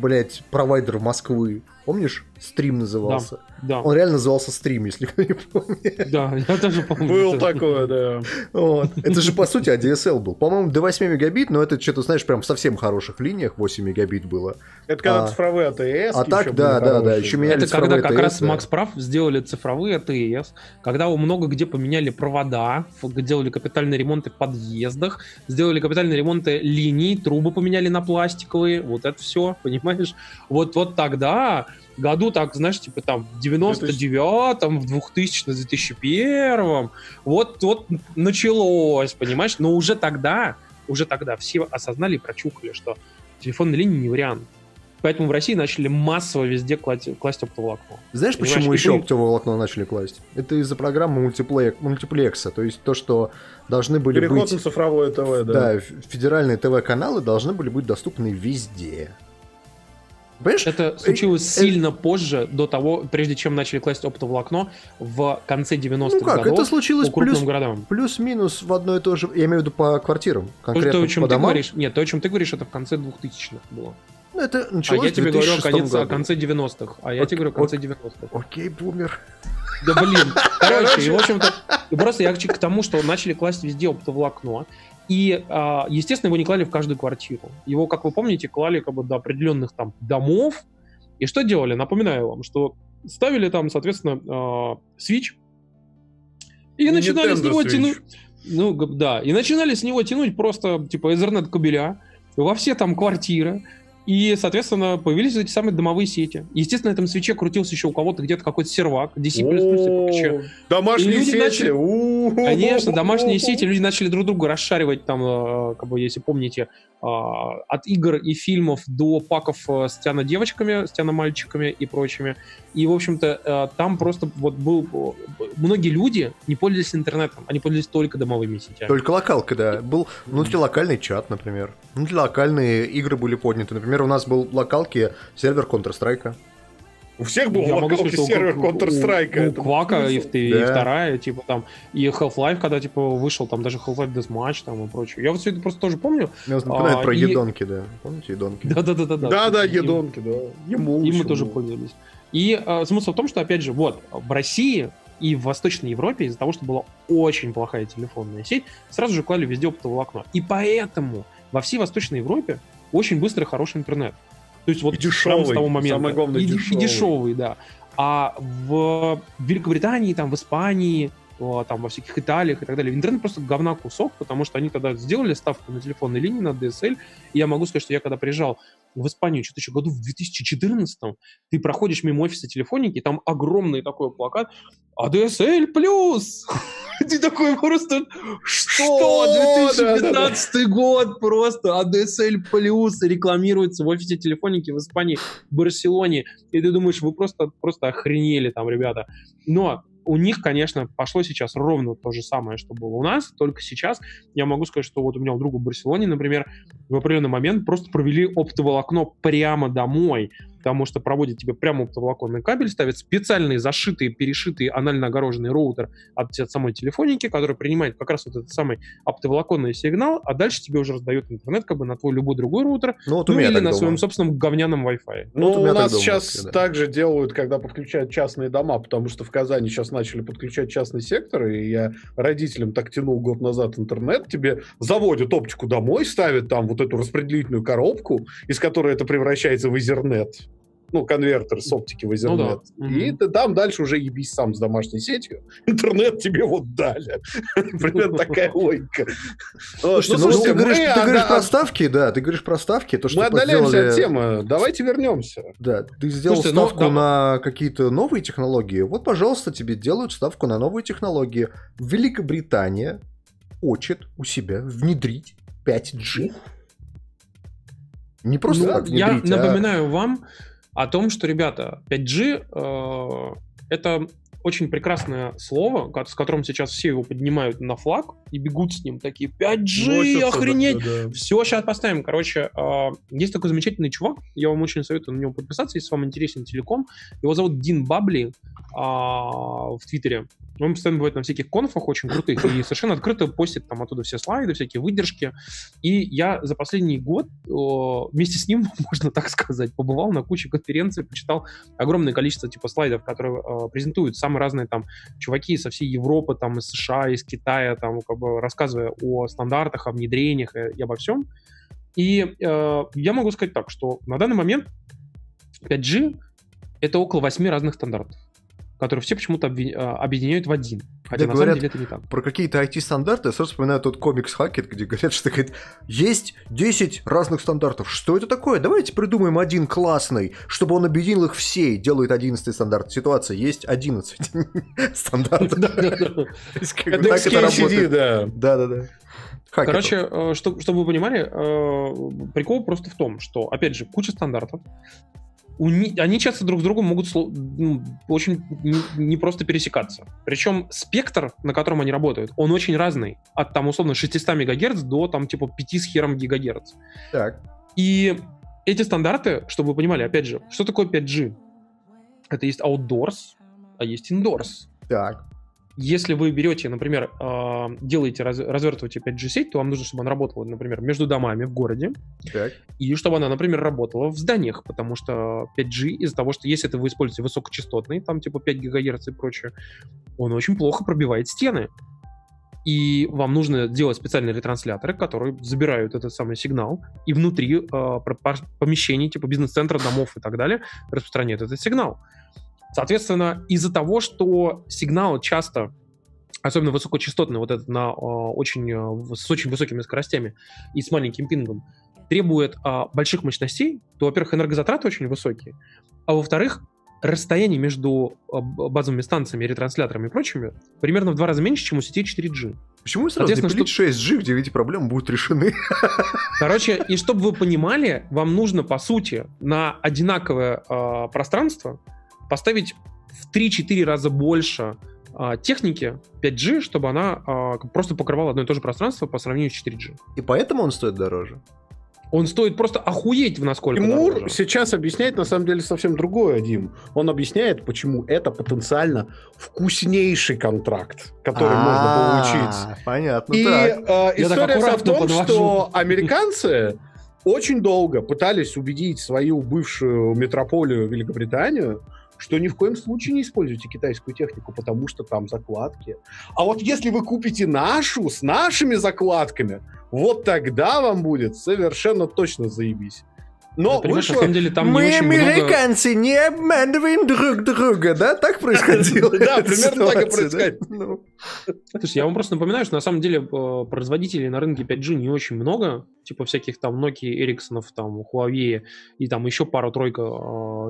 блядь, провайдер Москвы. Помнишь? Стрим назывался. Да, да. Он реально назывался стрим, если кто не помнит. Да, я тоже помню. Был такое, да. Вот. Это же, по сути, DSL был. По-моему, до 8 мегабит, но это что-то, знаешь, прям в совсем хороших линиях 8 мегабит было. Это когда цифровые АТС. А так, да. Еще меняли цифровые АТС. Это когда как раз Макс прав, сделали цифровые АТС, когда много где поменяли провода, делали капитальные ремонты в подъездах, сделали капитальные ремонты линий, трубы поменяли на пластиковые, вот это все, понимаешь? Вот тогда... году, так, знаешь, типа там в 99-м, в 2000-м, в 2001-м, вот началось, понимаешь? Но уже тогда все осознали и прочухали, что телефонная линия не вариант. Поэтому в России начали массово везде класть оптоволокно. Знаешь, понимаешь, почему еще оптоволокно начали класть? Это из-за программы мультиплекса, то есть то, что должны были быть... Переход на цифровое ТВ, да. Да, федеральные ТВ-каналы должны были быть доступны везде. Понимаешь? Это случилось сильно позже, до того, прежде чем начали класть оптоволокно в конце 90-х годов. Это случилось по крупным городам. Плюс-минус в одно и то же... Я имею в виду по квартирам, конкретно то, о чем по домам. Нет, то, о чем ты говоришь, это в конце 2000-х было. Это началось в 2006 году. А я тебе говорю о конце 90-х. Я тебе говорю о конце 90-х. Окей, бумер. Да блин. Короче, в общем-то... Просто я к тому, что начали класть везде оптоволокно. И, естественно, его не клали в каждую квартиру. Его, как вы помните, клали как бы до определенных там домов. И что делали? Напоминаю вам, что ставили там, соответственно, свитч. И начинали с него тянуть... Ну, да. И начинали с него тянуть просто, типа, Ethernet-кабеля во все там квартиры. И, соответственно, появились эти самые домовые сети. Естественно, на этом свитче крутился еще у кого-то где-то какой-то сервак, DC++, ипч. Домашние сети! Конечно, домашние сети. Люди начали друг друга расшаривать, там, как бы, если помните, от игр и фильмов до паков с тяно-девочками, с тяно-мальчиками и прочими. И, в общем-то, там просто вот был... Многие люди не пользовались интернетом, они пользовались только домовыми сетями. Только локалка, да. Был внутрилокальный чат, например. Внутрилокальные игры были подняты. Например, у нас был локалки сервер Counter-Strike. У всех был локалки сервер Counter-Strike. У Квака и вторая, типа там, и Half-Life, когда типа вышел, там даже Half-Life Deathmatch там и прочее. Я вот все это просто тоже помню. Я напоминаю про едонки, да. Помните едонки? Да-да-да. Да-да, едонки, да. Им мы тоже пользовались. И смысл в том, что, опять же, вот, в России и в Восточной Европе из-за того, что была очень плохая телефонная сеть, сразу же клали везде оптоволокно. И поэтому во всей Восточной Европе очень быстро хороший интернет. То есть вот дешевый, с того момента. Самое главное, дешевый. И дешевый, да. А в Великобритании, там, в Испании, там, во всяких Италиях и так далее, интернет просто говна кусок, потому что они тогда сделали ставку на телефонные линии, на DSL. И я могу сказать, что я когда приезжал в Испанию, что-то еще году в 2014-м, ты проходишь мимо офиса телефоники, там огромный такой плакат «ADSL плюс!» Ты такой просто, что 2015 год просто ADSL плюс рекламируется в офисе телефоники в Испании, в Барселоне. И ты думаешь, вы просто охренели там, ребята. Но у них, конечно, пошло сейчас ровно то же самое, что было у нас, только сейчас. Я могу сказать, что вот у меня у друга в Барселоне, например, в определенный момент просто провели оптоволокно прямо домой, потому что проводит тебе прямо оптоволоконный кабель, ставят специальный зашитый, перешитый, анально огороженный роутер от самой телефоники, который принимает как раз вот этот самый оптоволоконный сигнал, а дальше тебе уже раздают интернет как бы на твой любой другой роутер, или на своем собственном говняном Wi-Fi. У нас сейчас так же делают, когда подключают частные дома, потому что в Казани сейчас начали подключать частный сектор, и я родителям так тянул год назад интернет, тебе заводят оптику домой, ставят там вот эту распределительную коробку, из которой это превращается в Ethernet. Конвертер с оптики в Ethernet. Ну, да. И ты там дальше уже ебись сам с домашней сетью. Интернет тебе вот дали. Примерно такая логика. Слушай, ты говоришь про ставки, да, ты говоришь про ставки. Мы отдаляемся от темы. Давайте вернемся. Да, ты сделал ставку на какие-то новые технологии. Вот, пожалуйста, тебе делают ставку на новые технологии. Великобритания хочет у себя внедрить 5G. Не просто так внедрить, я напоминаю вам о том, что, ребята, 5G это очень прекрасное слово, с которым сейчас все его поднимают на флаг и бегут с ним такие 5G, ну, охренеть! Да. Все, сейчас поставим. Короче, есть такой замечательный чувак, я вам очень советую на него подписаться, если вам интересен телеком. Его зовут Дин Бабли в Твиттере. Он постоянно бывает на всяких конфах очень крутых и совершенно открыто постит там оттуда все слайды, всякие выдержки. И я за последний год вместе с ним, можно так сказать, побывал на куче конференций, почитал огромное количество типа слайдов, которые презентуют самые разные там чуваки со всей Европы, там из США, из Китая, там как бы рассказывая о стандартах, о внедрениях и обо всем. И я могу сказать так, что на данный момент 5G это около 8 разных стандартов, которые все почему-то объединяют в один. Хотя да, на самом деле это не так. Про какие-то IT-стандарты, я сразу вспоминаю тот комикс Хакет, где говорят, что говорит, есть 10 разных стандартов. Что это такое? Давайте придумаем один классный, чтобы он объединил их все и делает 11-й стандарт. Ситуация, есть 11 стандартов. Это XKCD, да. Да-да-да. Короче, чтобы вы понимали, прикол просто в том, что, опять же, куча стандартов, они часто друг с другом могут очень непросто пересекаться. Причем спектр, на котором они работают, он очень разный. От там, условно, 600 МГц до там, типа 5 с хером ГГц. Так. И эти стандарты, чтобы вы понимали, опять же, что такое 5G? Это есть outdoors, а есть indoors. Так. Если вы берете, например, делаете, развертываете 5G-сеть, то вам нужно, чтобы она работала, например, между домами в городе. Так. И чтобы она, например, работала в зданиях, потому что 5G из-за того, что если это вы используете высокочастотный, там типа 5 ГГц и прочее, он очень плохо пробивает стены. И вам нужно делать специальные ретрансляторы, которые забирают этот самый сигнал и внутри помещений, типа бизнес-центра, домов и так далее, распространяют этот сигнал. Соответственно, из-за того, что сигналы часто, особенно высокочастотные, вот этот с очень высокими скоростями и с маленьким пингом, требует больших мощностей, то, во-первых, энергозатраты очень высокие, а во-вторых, расстояние между базовыми станциями, ретрансляторами и прочими примерно в 2 раза меньше, чем у сети 4G. Почему сразу не пилить 6G, где эти проблемы будут решены? Короче, и чтобы вы понимали, вам нужно, по сути, на одинаковое пространство поставить в 3-4 раза больше техники 5G, чтобы она просто покрывала одно и то же пространство по сравнению с 4G. И поэтому он стоит дороже? Он стоит просто охуеть в насколько Тимур дороже. Сейчас объясняет на самом деле совсем другое, Дим. Он объясняет, почему это потенциально вкуснейший контракт, который можно получить. Понятно. И история вся в том, что американцы очень долго пытались убедить свою бывшую метрополию Великобританию, что ни в коем случае не используйте китайскую технику, потому что там закладки. А вот если вы купите нашу с нашими закладками, вот тогда вам будет совершенно точно заебись. Но вышло, на самом деле, там мы, не американцы, много... не обманываем друг друга, да? Так происходило? Да, примерно так и происходило. Слушай, я вам просто напоминаю, что на самом деле производителей на рынке 5G не очень много, типа всяких там Nokia, Ericsson, там Huawei и там еще пару-тройка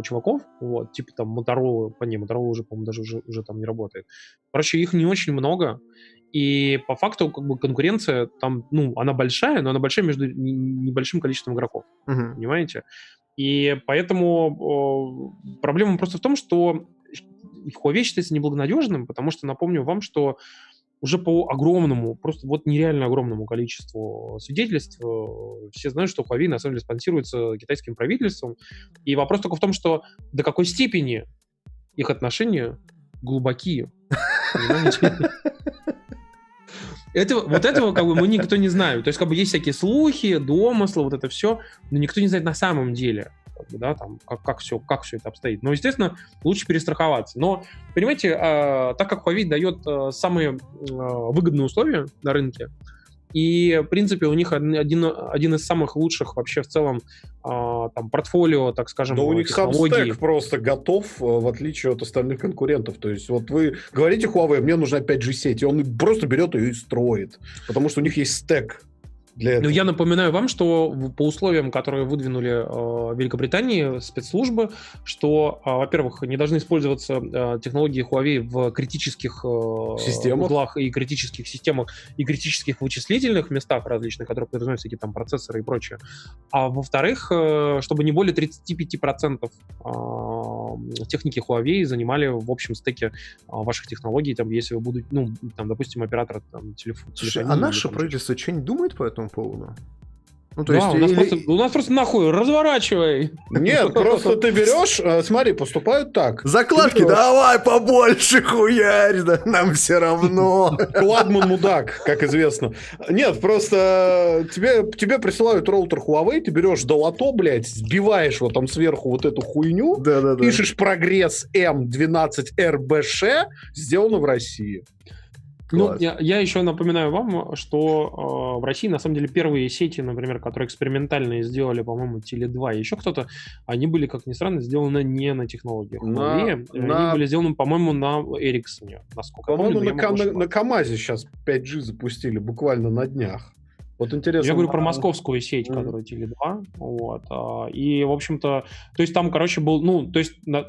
чуваков, вот, типа там Motorola, не, Motorola уже, по-моему, даже уже там не работает. Короче, их не очень много. И по факту как бы конкуренция там, ну, она большая, но она большая между небольшим количеством игроков, понимаете? И поэтому проблема просто в том, что Huawei считается неблагонадежным, потому что напомню вам, что уже по огромному, просто вот нереально огромному количеству свидетельств все знают, что Huawei на самом деле спонсируется китайским правительством. И вопрос только в том, что до какой степени их отношения глубокие, понимаете? Вот этого как бы мы никто не знаем. То есть как бы есть всякие слухи, домыслы, вот это все, но никто не знает на самом деле, как бы, да, там, как все это обстоит. Но, естественно, лучше перестраховаться. Но, понимаете, так как Huawei дает самые выгодные условия на рынке, и, в принципе, у них один из самых лучших вообще в целом там, портфолио, так скажем, технологий. Да у них сабстек просто готов, в отличие от остальных конкурентов. То есть вот вы говорите Huawei, мне нужна 5G-сеть, и он просто берет ее и строит, потому что у них есть стек. для этого. Я напоминаю вам, что по условиям, которые выдвинули в Великобритании спецслужбы, что, во-первых, не должны использоваться технологии Huawei в критических углах и критических системах, и критических вычислительных местах различных, которые подразумевают всякие там процессоры и прочее. А во-вторых, чтобы не более 35% техники Huawei занимали в общем стеке ваших технологий, там, если вы будете, допустим, оператор там, телефона. Слушай, а наше правительство что-нибудь думает по этому поводу? Ну, то есть, у нас просто нахуй, разворачивай. Нет, просто ты берешь, смотри, поступают так. Закладки, давай побольше хуярь, да, нам все равно. Кладман мудак, как известно. Нет, просто тебе присылают роутер Huawei, ты берешь долото, блядь, сбиваешь вот там сверху вот эту хуйню, да-да-да, пишешь прогресс М12РБШ, сделано в России. Ну, я еще напоминаю вам, что в России, на самом деле, первые сети, например, которые экспериментально сделали, по-моему, Теле2 и еще кто-то, они были, как ни странно, сделаны не на технологиях. Они были сделаны, по-моему, на Эриксоне. По-моему, на КамАЗе сейчас 5G запустили буквально на днях. Вот интересно. Я говорю про московскую сеть, которая Теле2, вот, и, в общем-то, то есть там, короче, был,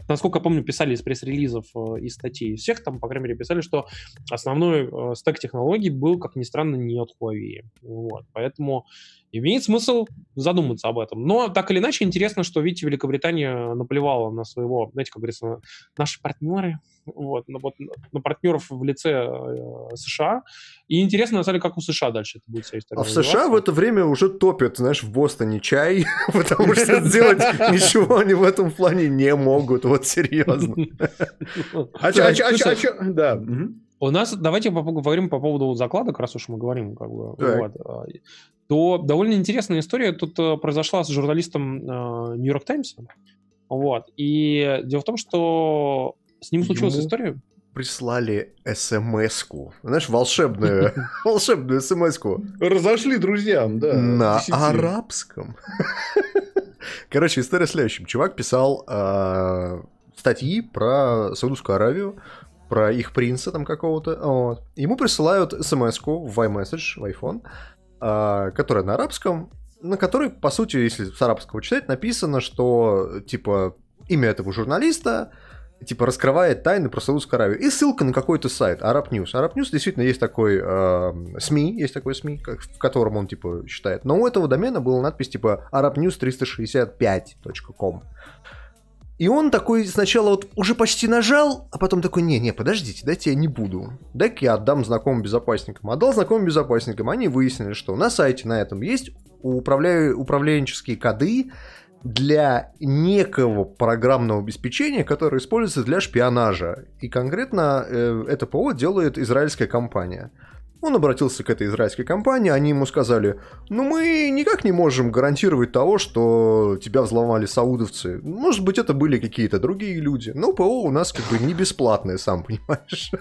насколько я помню, писали из пресс-релизов, из статей, всех там, по крайней мере, писали, что основной стек технологий был, как ни странно, не от Huawei, вот, поэтому имеет смысл задуматься об этом. Но, так или иначе, интересно, что, видите, Великобритания наплевала на своего, знаете, как говорится, наши партнеры, вот, на партнеров в лице США. И интересно, на самом деле, как у США дальше это будет вся история. А в США в это время уже топят, знаешь, в Бостоне чай, потому что сделать ничего они в этом плане не могут, вот серьезно. Да. У нас, давайте поговорим по поводу закладок, раз уж мы говорим, как бы, вот, то довольно интересная история тут произошла с журналистом Нью-Йорк Таймс, вот, и дело в том, что с ним случилась история. Прислали смс-ку. Знаешь, волшебную смс-ку. Разошли друзьям, да. На арабском. Короче, история следующая. Чувак писал статьи про Саудовскую Аравию, про их принца там какого-то. Вот. Ему присылают смс-ку в iMessage, в iPhone, которая на арабском, на которой, по сути, если с арабского читать, написано, что, типа, имя этого журналиста, типа, раскрывает тайны про Саудовскую Аравию. И ссылка на какой-то сайт, Arab News. Arab News действительно есть такой СМИ, в котором он, типа, считает. Но у этого домена была надпись, типа, arabnews365.com. И он такой сначала вот уже почти нажал, а потом такой, не, подождите, дайте я не буду. Дай-ка я отдам знакомым безопасникам. Отдал знакомым безопасникам, они выяснили, что на сайте на этом есть управленческие коды для некого программного обеспечения, которое используется для шпионажа. И конкретно это ПО делает израильская компания. Он обратился к этой израильской компании, они ему сказали, мы никак не можем гарантировать того, что тебя взломали саудовцы. Может быть, это были какие-то другие люди. Но ПО у нас как бы не бесплатное, сам понимаешь.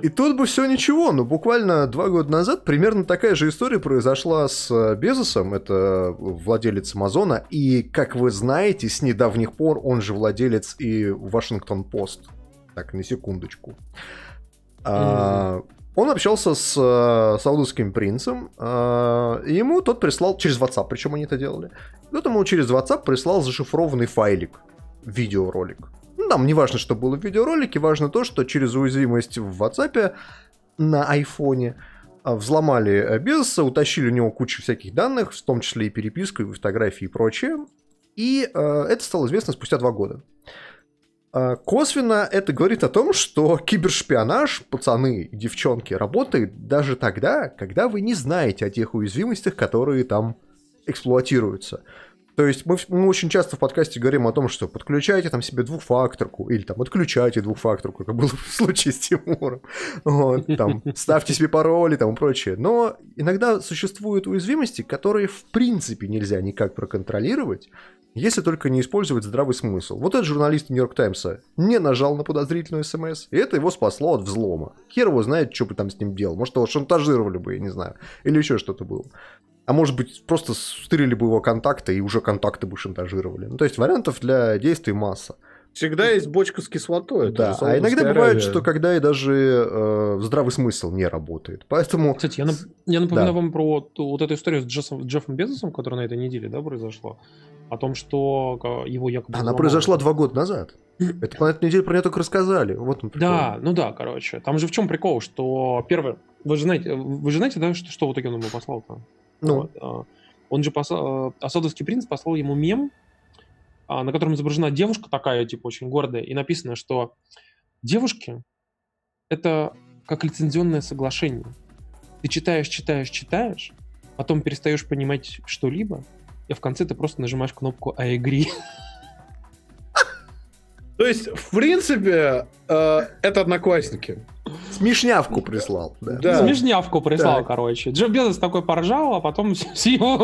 И тут бы все ничего, но буквально 2 года назад примерно такая же история произошла с Безосом, это владелец Амазона, и, как вы знаете, с недавних пор он же владелец и Вашингтон-Пост. Так, на секундочку. Он общался с саудовским принцем, и ему тот прислал, через WhatsApp, причем они это делали, тот ему через WhatsApp прислал зашифрованный файлик, видеоролик. Там не важно, что было в видеоролике, важно то, что через уязвимость в WhatsApp на айфоне взломали Безоса, утащили у него кучу всяких данных, в том числе и переписку, и фотографии, и прочее. И это стало известно спустя 2 года. Косвенно это говорит о том, что кибершпионаж, пацаны и девчонки, работает даже тогда, когда вы не знаете о тех уязвимостях, которые там эксплуатируются. То есть мы очень часто в подкасте говорим о том, что подключайте там себе двухфакторку, или там отключайте двухфакторку, как было в случае с Тимуром, вот, там, ставьте себе пароли там, и прочее. Но иногда существуют уязвимости, которые в принципе нельзя никак проконтролировать, если только не использовать здравый смысл. Вот этот журналист Нью-Йорк Таймса не нажал на подозрительную смс, и это его спасло от взлома. Хер его знает, что бы там с ним делал. Может, его шантажировали бы, я не знаю. Или еще что-то было. А может быть, просто стырили бы его контакты, и уже контакты бы шантажировали. Ну, то есть вариантов для действий масса. Всегда есть бочка с кислотой. Да, а иногда бывает, что когда и даже здравый смысл не работает. Поэтому... Кстати, я напоминаю вам про вот эту историю с Джеффом Безосом, которая на этой неделе произошла. О том, что его якобы... Она произошла 2 года назад. Это по этой неделе про нее только рассказали. Вот он прикол. Да, ну да, короче. Там же в чем прикол, что первое... Вы же знаете, да, что в итоге он ему послал-то? Ну. Вот. Он же послал... Асадовский принц послал ему мем, на котором изображена девушка такая, типа, очень гордая, и написано, что девушки — это как лицензионное соглашение. Ты читаешь, потом перестаешь понимать что-либо, и в конце ты просто нажимаешь кнопку «I agree». То есть, в принципе, это «Одноклассники». Смешнявку прислал. Да. Смешнявку прислал, короче. Джефф Безос такой поржал, а потом все его...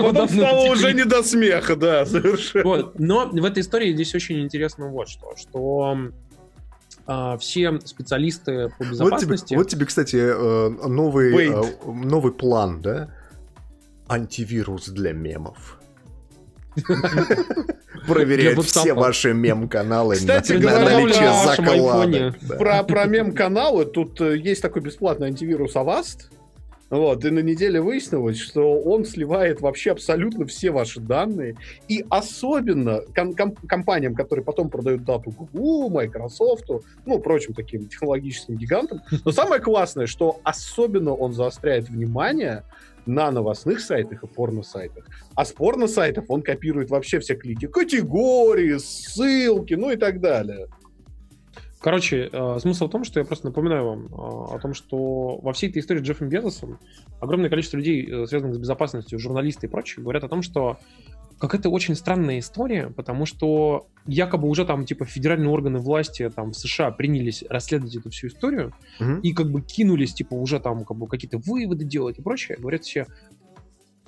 потом стало уже не до смеха, да, совершенно. Вот. Но в этой истории здесь очень интересно вот что все специалисты по безопасности... Вот тебе, кстати, новый план, да? Антивирус для мемов. Проверяют все ваши мем-каналы на наличие закладок. Про мем-каналы тут есть такой бесплатный антивирус Avast. Вот, и на неделе выяснилось, что он сливает вообще абсолютно все ваши данные. И особенно компаниям, которые потом продают дату Google, Microsoft, ну, прочим таким технологическим гигантам. Но самое классное, что особенно он заостряет внимание на новостных сайтах и порно-сайтах. А с порно-сайтов он копирует вообще все клики. Категории, ссылки, ну и так далее. Короче, смысл в том, что я просто напоминаю вам о том, что во всей этой истории с Джеффом Безосом огромное количество людей, связанных с безопасностью, журналисты и прочие, говорят о том, что какая-то очень странная история, потому что якобы уже там типа федеральные органы власти там в США принялись расследовать эту всю историю и как бы кинулись типа уже там как бы какие-то выводы делать и прочее. Говорят все,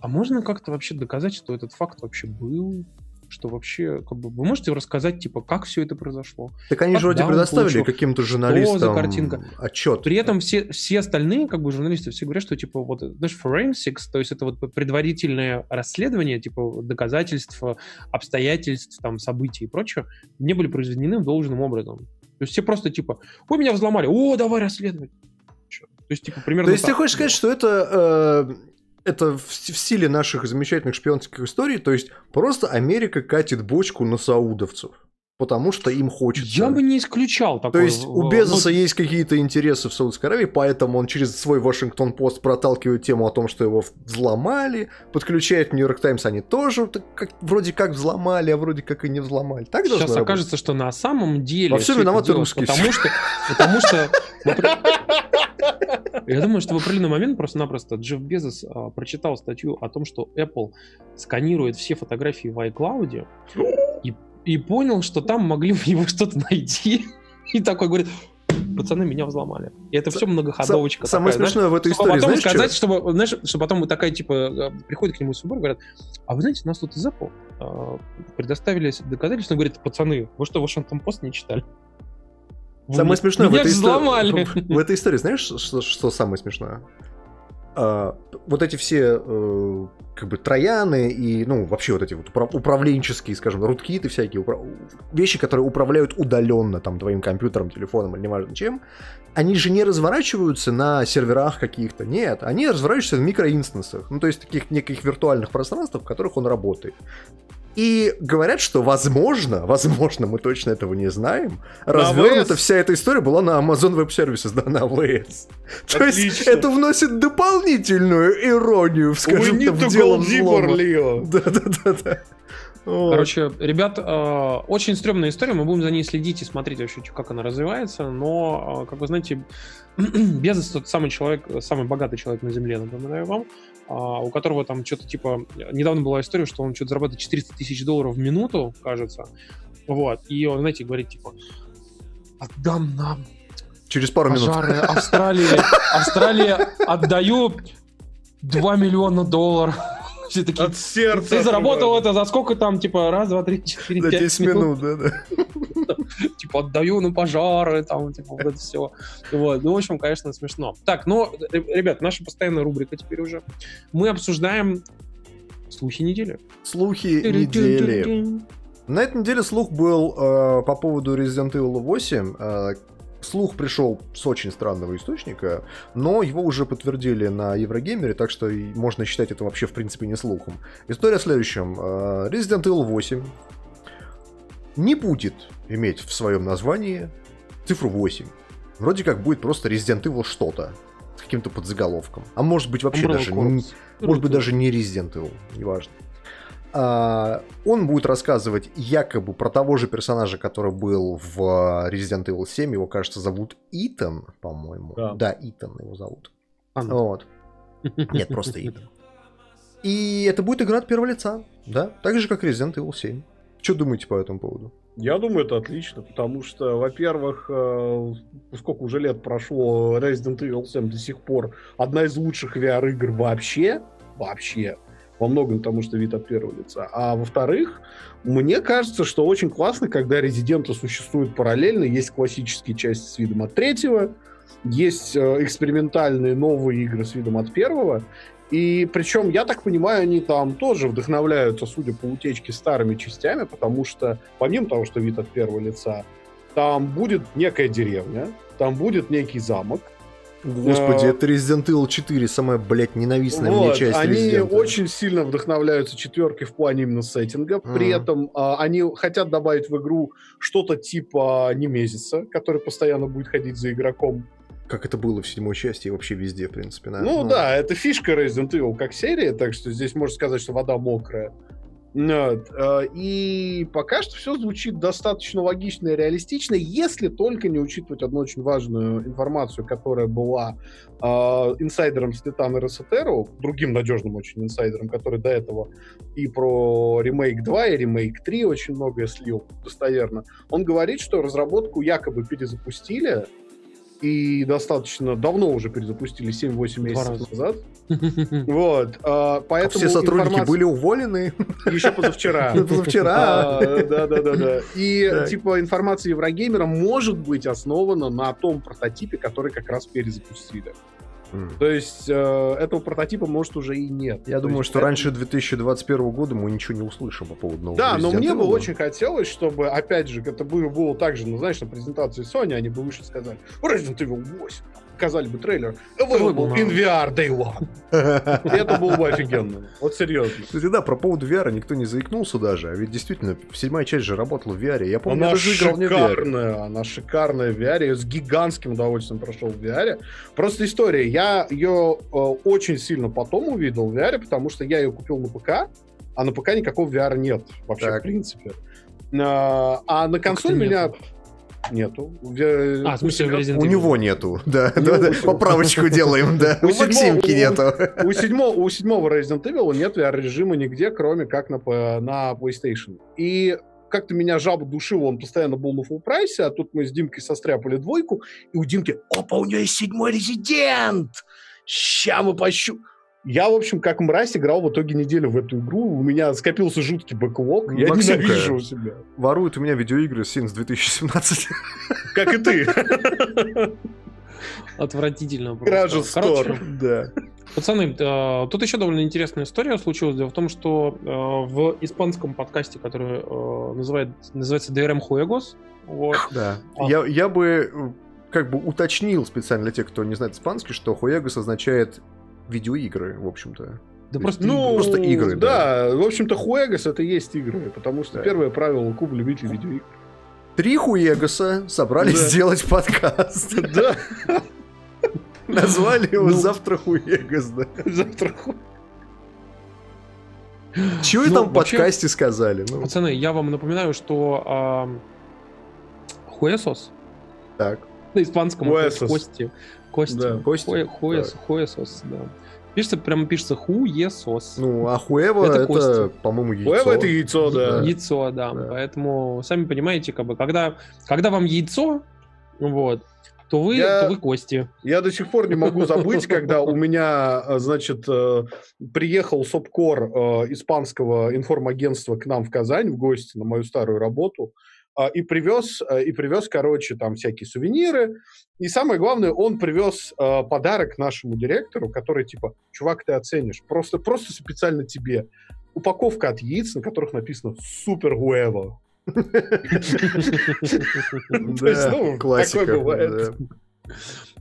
а можно как-то вообще доказать, что этот факт вообще был? Что вообще, как бы, вы можете рассказать, типа, как все это произошло? Так они же вроде предоставили каким-то журналистам отчет. При этом все остальные, как бы, журналисты все говорят, что, типа, вот, знаешь, forensics, то есть это вот предварительное расследование, типа, доказательства, обстоятельств, там, событий и прочее, не были произведены должным образом. То есть все просто, типа, ой, меня взломали, о, давай расследовать. То есть, типа, примерно... То есть ты хочешь сказать, что это в силе наших замечательных шпионских историй, то есть просто Америка катит бочку на саудовцев, потому что им хочется. Я бы не исключал такое. То есть у Безоса есть какие-то интересы в Саудовской Аравии, поэтому он через свой Вашингтон-Пост проталкивает тему о том, что его взломали, подключает Нью-Йорк Таймс, они тоже вроде как взломали, а вроде как и не взломали. Так сейчас должно окажется, быть? Что на самом деле... Во всем виноваты русские. Потому что... Я думаю, что в определенный момент просто-напросто Джефф Безос прочитал статью о том, что Apple сканирует все фотографии в iCloud и понял, что там могли бы его что-то найти. И такой говорит: пацаны, меня взломали. И это все многоходовочка. Самое смешное в этой истории, знаешь, что? Чтобы потом такая, типа, приходит к нему субор, говорят: а вы знаете, у нас тут из Apple предоставили доказательства. Он говорит: пацаны, вы что, Вашингтон-Пост не читали? Самое смешное в этой истории, знаешь, что самое смешное? Вот эти все как бы трояны и, ну, вообще вот эти вот управленческие, скажем, руткиты всякие, вещи, которые управляют удаленно там твоим компьютером, телефоном или неважно чем, они же не разворачиваются на серверах каких-то, нет, они разворачиваются в микроинстансах, ну, то есть таких неких виртуальных пространствах, в которых он работает. И говорят, что возможно, мы точно этого не знаем, развернута вся эта история была на Amazon Web Services, да, на AWS. То есть это вносит дополнительную иронию, скажем так, в дело взлома. Да. Короче, ребят, очень стрёмная история, мы будем за ней следить и смотреть вообще, как она развивается, но, как вы знаете, Безос тот самый богатый человек на Земле, напоминаю вам, у которого там что-то типа... Недавно была история, что он что-то зарабатывает $400 тысяч в минуту, кажется. Вот. И он, знаете, говорит, типа: отдам нам... Через пару минут. Пожары Австралии отдаю $2 миллиона. Все такие: от сердца. Ты заработал это за сколько там, типа, раз, два, три, четыре, 10 минут, да. Типа, отдаю на пожары, там, типа, вот это все. Вот, ну, в общем, конечно, смешно. Так, ну, ребят, наша постоянная рубрика теперь уже. Мы обсуждаем слухи недели. На этой неделе слух был по поводу Resident Evil 8. Слух пришел с очень странного источника, но его уже подтвердили на Еврогеймере, так что можно считать это вообще в принципе не слухом. История в следующем. Resident Evil 8 не будет иметь в своем названии цифру 8. Вроде как будет просто Resident Evil что-то с каким-то подзаголовком. А может быть вообще даже не, может быть, даже не Resident Evil, неважно. Он будет рассказывать якобы про того же персонажа, который был в Resident Evil 7. Его, кажется, зовут Итан, по-моему. Да, Итан его зовут. Вот. Нет, просто Итан. И это будет игра от первого лица, да? Так же, как Resident Evil 7. Что думаете по этому поводу? Я думаю, это отлично, потому что, во-первых, сколько уже лет прошло, Resident Evil 7 до сих пор одна из лучших VR-игр вообще. Вообще. Во многом потому, что вид от первого лица. А во-вторых, мне кажется, что очень классно, когда резиденты существуют параллельно. Есть классические части с видом от третьего, есть экспериментальные новые игры с видом от первого. И причем, я так понимаю, они там тоже вдохновляются, судя по утечке, старыми частями, потому что, помимо того, что вид от первого лица, там будет некая деревня, там будет некий замок. Господи, это Resident Evil 4, самая, блядь, ненавистная вот, мне часть Resident Evil. Они очень сильно вдохновляются четверкой в плане именно сеттинга. При этом они хотят добавить в игру что-то типа Немезиса, который постоянно будет ходить за игроком. Как это было в седьмой части и вообще везде, в принципе. Наверное. Ну да, это фишка Resident Evil как серии, так что здесь можно сказать, что вода мокрая. И пока что все звучит достаточно логично и реалистично, если только не учитывать одну очень важную информацию, которая была инсайдером с Итана Рассетеру, другим надежным очень инсайдером, который до этого и про ремейк 2, и ремейк 3 очень многое слил достоверно. Он говорит, что разработку якобы перезапустили, и достаточно давно уже перезапустили, 7-8 месяцев назад. Вот. Поэтому все сотрудники были уволены. Еще позавчера. Да. И типа информация Еврогеймера может быть основана на том прототипе, который как раз перезапустили. То есть этого прототипа, может, уже и нет. Я думаю, что раньше 2021 года мы ничего не услышим по поводу нового. Да, но мне бы очень хотелось, чтобы, опять же, это было так же, ну, знаешь, на презентации Sony они бы вышли и сказали: Resident Evil 8, показали бы трейлер, available in VR Day One. Это было бы офигенно. Вот серьезно. Кстати, да, про поводу VR никто не заикнулся даже, а ведь действительно седьмая часть же работала в VR. Я помню, она шикарная, в VR. Я с гигантским удовольствием прошел в VR. Просто история. Я ее очень сильно потом увидел в VR, потому что я ее купил на ПК, а на ПК никакого VR нет вообще, так. В принципе. А на консоль меня... Нету. А, в смысле, у него нету. Да, поправочку делаем, да. У Максимки нету. У седьмого Resident Evil нет VR-режима нигде, кроме как на PlayStation. И как-то меня жаба душила, он постоянно был на фулл-прайсе, а тут мы с Димкой состряпали двойку, и у Димки: опа, у нее есть седьмой резидент! Ща мы пощу... Я, в общем, как мразь, играл в итоге неделю в эту игру, у меня скопился жуткий бэклог, я ненавижу у себя. Воруют у меня видеоигры Sims 2017. Как и ты. Отвратительно просто. Короче, да. Пацаны, тут еще довольно интересная история случилась. Дело в том, что в испанском подкасте, который называется DRM Juegos. Вот. Да. Я бы как бы уточнил специально для тех, кто не знает испанский, что Juegos означает видеоигры, в общем-то. Да, просто, ну, просто игры. Да, в общем-то, Juegos это и есть игры, потому что первое правило клуба любителей видеоигр. Три Хуегаса собрались сделать подкаст. Да. Назвали его «Завтра Хуегас», да. «Завтра Хуегас». Чего там в подкасте сказали? Пацаны, я вам напоминаю, что Хуесос на испанском кости. Хуесос, да. Пишется, прямо пишется Хуесос. Ну, а Хуева это, по-моему, яйцо. Хуева это яйцо, да. Яйцо, да. Поэтому, сами понимаете, как бы, когда вам яйцо, вот, то вы кости. Я до сих пор не могу забыть, когда у меня, значит, приехал СОПКОР испанского информагентства к нам в Казань в гости на мою старую работу. И привез, короче, там всякие сувениры. И самое главное, он привез подарок нашему директору, который, типа: чувак, ты оценишь, просто специально тебе. упаковка от яиц, на которых написано «Супер Гуэво». То есть, ну, такое бывает.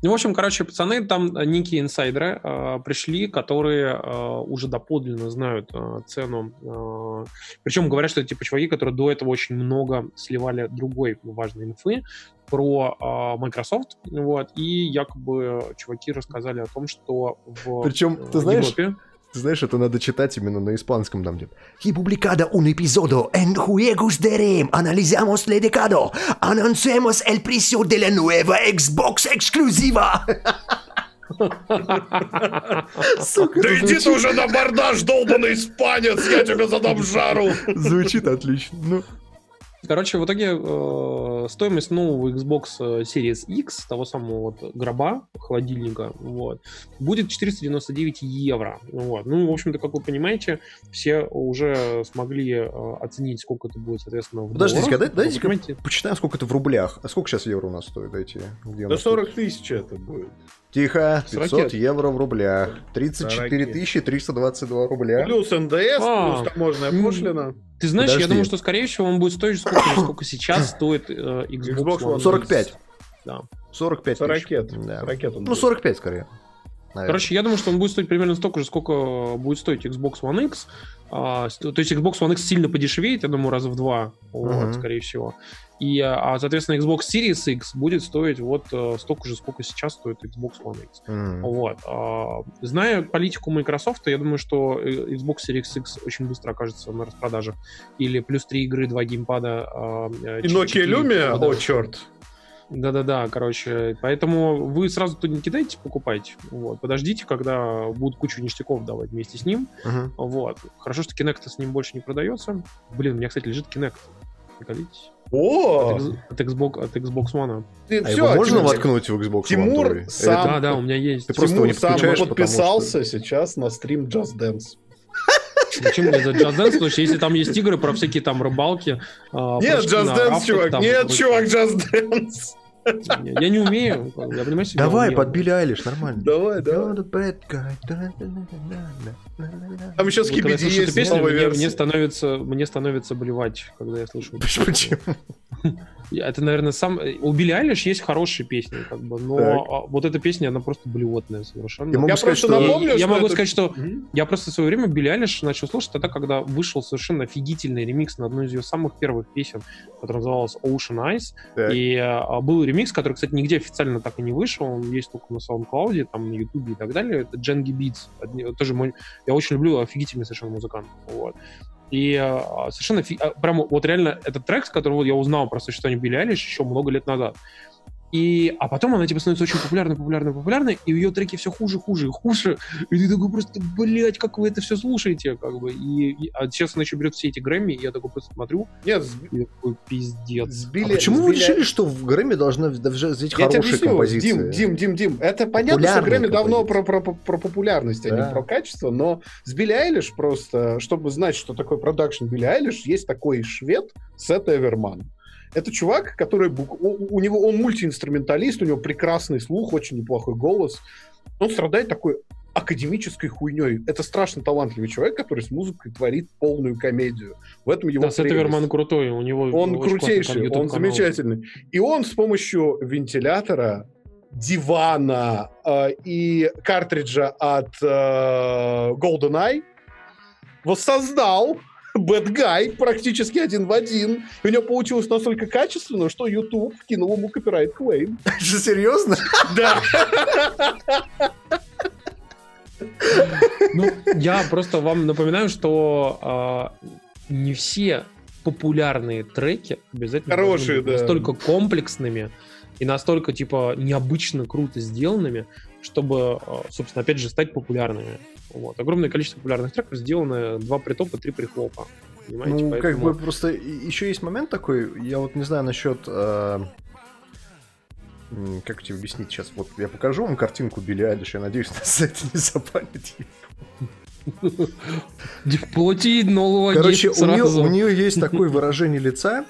Ну, в общем, короче, пацаны, там некие инсайдеры пришли, которые уже доподлинно знают цену. Причем говорят, что это типа чуваки, которые до этого очень много сливали другой важной инфы про Microsoft, вот, и якобы чуваки рассказали о том, что в Причем, ты знаешь, Европе... Ты знаешь, это надо читать именно на испанском, там, типа. И публикада un episodio en juegos de rem, analizamos le decado, anunciamos el precio de la nueva Xbox exclusiva. Сука, да иди ты уже на бордаж, долбанный испанец, я тебе задам жару. Звучит отлично, ну. Короче, в итоге стоимость нового Xbox Series X, того самого вот гроба, холодильника, вот, будет 499 евро. Вот. Ну, в общем-то, как вы понимаете, все уже смогли оценить, сколько это будет, соответственно, в долларах. Подождите, дайте почитаем, сколько это в рублях. А сколько сейчас евро у нас стоит? Дайте, да 40 тысяч это будет. Тихо, 500 евро в рублях. 34 322 рубля. Плюс НДС, плюс таможенная пошлина. Ты знаешь, я думаю, что, скорее всего, он будет стоить сколько сейчас стоит Xbox One. 45. Да. 45 тысяч. Да. Ну, 45 скорее. Наверное. Короче, я думаю, что он будет стоить примерно столько же, сколько будет стоить Xbox One X. То есть Xbox One X сильно подешевеет, я думаю, раза в два, вот, скорее всего. И, соответственно, Xbox Series X будет стоить вот столько же, сколько сейчас стоит Xbox One X. Вот. Зная политику Microsoft, я думаю, что Xbox Series X очень быстро окажется на распродаже. Или плюс 3 игры, 2 геймпада. И Nokia Lumia? О, черт! Да-да-да, короче, поэтому вы сразу тут не кидайте, покупайте, вот, подождите, когда будут кучу ништяков давать вместе с ним, вот, хорошо, что Kinect с ним больше не продается, блин, у меня, кстати, лежит Kinect, приколитесь, от Xbox One, а его можно воткнуть в Xbox One? Тимур сам, да, у меня есть, Тимур сам подписался сейчас на стрим Just Dance. Зачем мне за Just Dance? Потому что если там есть игры про всякие там рыбалки... Нет, Just Dance, чувак! Нет, чувак, Just Dance! Я не умею. Я, понимаешь, давай, под Билли Айлиш, нормально. Давай. Там еще скибиди есть, новая версия. Мне становится блевать, когда я слышу... Почему? Это, наверное, сам... У Билли Айлиш есть хорошие песни, как бы, но вот эта песня, она просто блевотная совершенно. Я просто напомню, что... Я могу сказать, что я просто в свое время Билли Айлиш начал слушать тогда, когда вышел совершенно офигительный ремикс на одну из ее самых первых песен, которая называлась Ocean Eyes. И был ремикс, который, кстати, нигде официально так и не вышел, он есть только на SoundCloud, там, на YouTube и так далее. Это Дженги Битс. Тоже мой... Я очень люблю, офигительный совершенно музыкант. Вот. И совершенно... Прямо вот реально этот трек, с которого я узнал про существование Билли Айлиш еще много лет назад. И... А потом она типа становится очень популярной, и ее треки все хуже. И ты такой просто, блядь, как вы это все слушаете, как бы. А сейчас она еще берет все эти Грэмми, и я такой просто смотрю. Нет, и такой, пиздец. А почему вы решили, что в Грэмми должны взять хорошие композиции? Дим, это понятно, что Грэмми давно про популярность, а не про качество, но с Билли Айлиш просто, чтобы знать, что такое продакшн Билли Айлиш, есть такой швед Сет Эверман. Это чувак, который... У него он мультиинструменталист, у него прекрасный слух, очень неплохой голос. Он страдает такой академической хуйней. Это страшно талантливый человек, который с музыкой творит полную комедию. В этом его прелесть. Сет Эверман крутой. У него он крутейший, он замечательный. И он с помощью вентилятора, дивана и картриджа от GoldenEye воссоздал... Bad Guy практически один в один. И у него получилось настолько качественно, что YouTube кинул ему копирайт-клейм. Это же серьезно? Да. Ну, я просто вам напоминаю, что не все популярные треки обязательно хорошие, да, настолько комплексными и настолько, типа, необычно круто сделанными, чтобы, собственно, опять же, стать популярными. Вот. Огромное количество популярных треков сделано 2 притопа, 3 прихлопа. Понимаете? Ну, поэтому... как бы просто еще есть момент такой, я вот не знаю насчет... Как тебе объяснить сейчас? Вот я покажу вам картинку Билли Айлиш, я надеюсь, нас это не запалит. Короче, у нее есть такое выражение лица,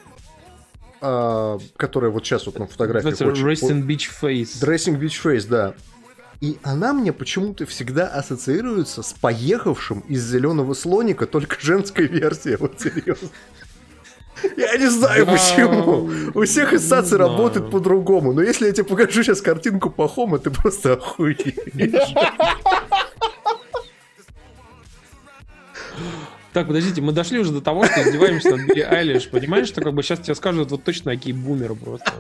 которая вот сейчас вот на фотографии очень... Dressing Beach Face. Dressing Beach Face, да. И она мне почему-то всегда ассоциируется с поехавшим из «Зеленого слоника», только женской версией, вот серьезно. Я не знаю почему. У всех ассоциации работают по-другому. Но если я тебе покажу сейчас картинку Пахома, ты просто охуеешь. Так, подождите, мы дошли уже до того, что издеваемся над Билли Айлиш. Понимаешь, что как бы сейчас тебе скажут вот точно такие бумеры просто.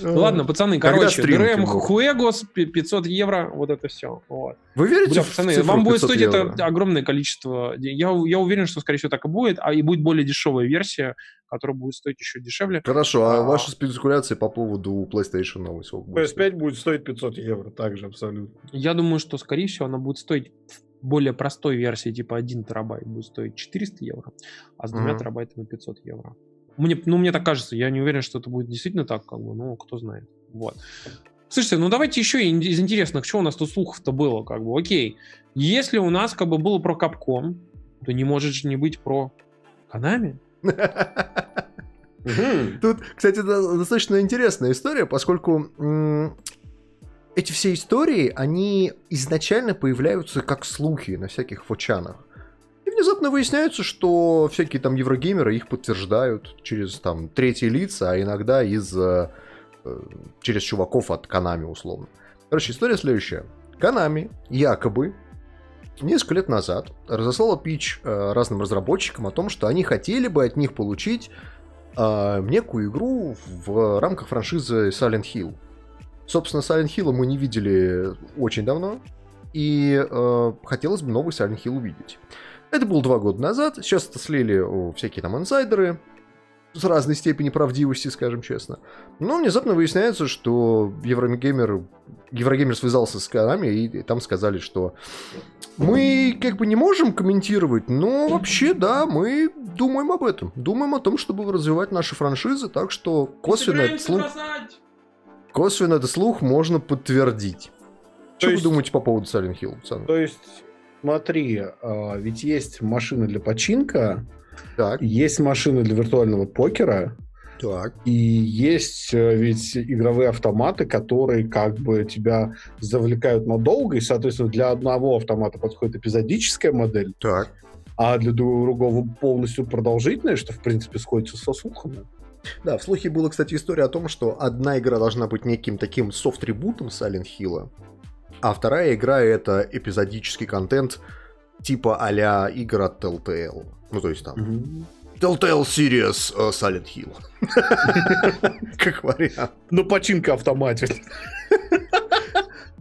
Ладно, пацаны, короче, ГРМ Хуэгос, 500 евро, вот это все. Вы верите в цифру 500 евро? Вам будет стоить это огромное количество денег. Я уверен, что, скорее всего, так и будет, а и будет более дешевая версия, которая будет стоить еще дешевле. Хорошо, а ваши спекуляции по поводу PlayStation новой? PS5 будет стоить 500 евро, также абсолютно. Я думаю, что, скорее всего, она будет стоить... более простой версии, типа 1 терабайт будет стоить 400 евро, а с 2 терабайтами 500 евро. Мне так кажется, я не уверен, что это будет действительно так, как бы, но кто знает. Вот. Слушайте, ну давайте еще из интересных, что у нас тут слухов-то было, как бы, окей. Если у нас, как бы, было про Capcom, то не может же не быть про Konami. Тут, кстати, достаточно интересная история, поскольку... эти все истории, они изначально появляются как слухи на всяких фочанах. И внезапно выясняется, что всякие там еврогеймеры их подтверждают через там третьи лица, а иногда через чуваков от Konami условно. Короче, история следующая. Konami якобы несколько лет назад разослала питч разным разработчикам о том, что они хотели бы от них получить некую игру в рамках франшизы Silent Hill. Собственно, Silent Hill мы не видели очень давно, и хотелось бы новый Silent Hill увидеть. Это было 2 года назад, сейчас это слили всякие там инсайдеры с разной степени правдивости, скажем честно. Но внезапно выясняется, что Еврогеймер связался с Konami, и там сказали, что мы как бы не можем комментировать, но вообще, да, мы думаем об этом. Думаем о том, чтобы развивать наши франшизы, так что косвенно этот слух можно подтвердить. Что вы думаете по поводу Silent Hill, пацаны? То есть, смотри, ведь есть машины для починка, так. Есть машины для виртуального покера, так. И есть ведь игровые автоматы, которые как бы тебя завлекают надолго, и, соответственно, для одного автомата подходит эпизодическая модель, так. А для другого полностью продолжительная, что, в принципе, сходится со слухами. Да, в слухе была, кстати, история о том, что одна игра должна быть неким таким софт-трибутом Silent Hill, а вторая игра — это эпизодический контент типа а-ля игр от Telltale. Ну, то есть там... Telltale Series Silent Hill. Как вариант. Ну, починка автоматит.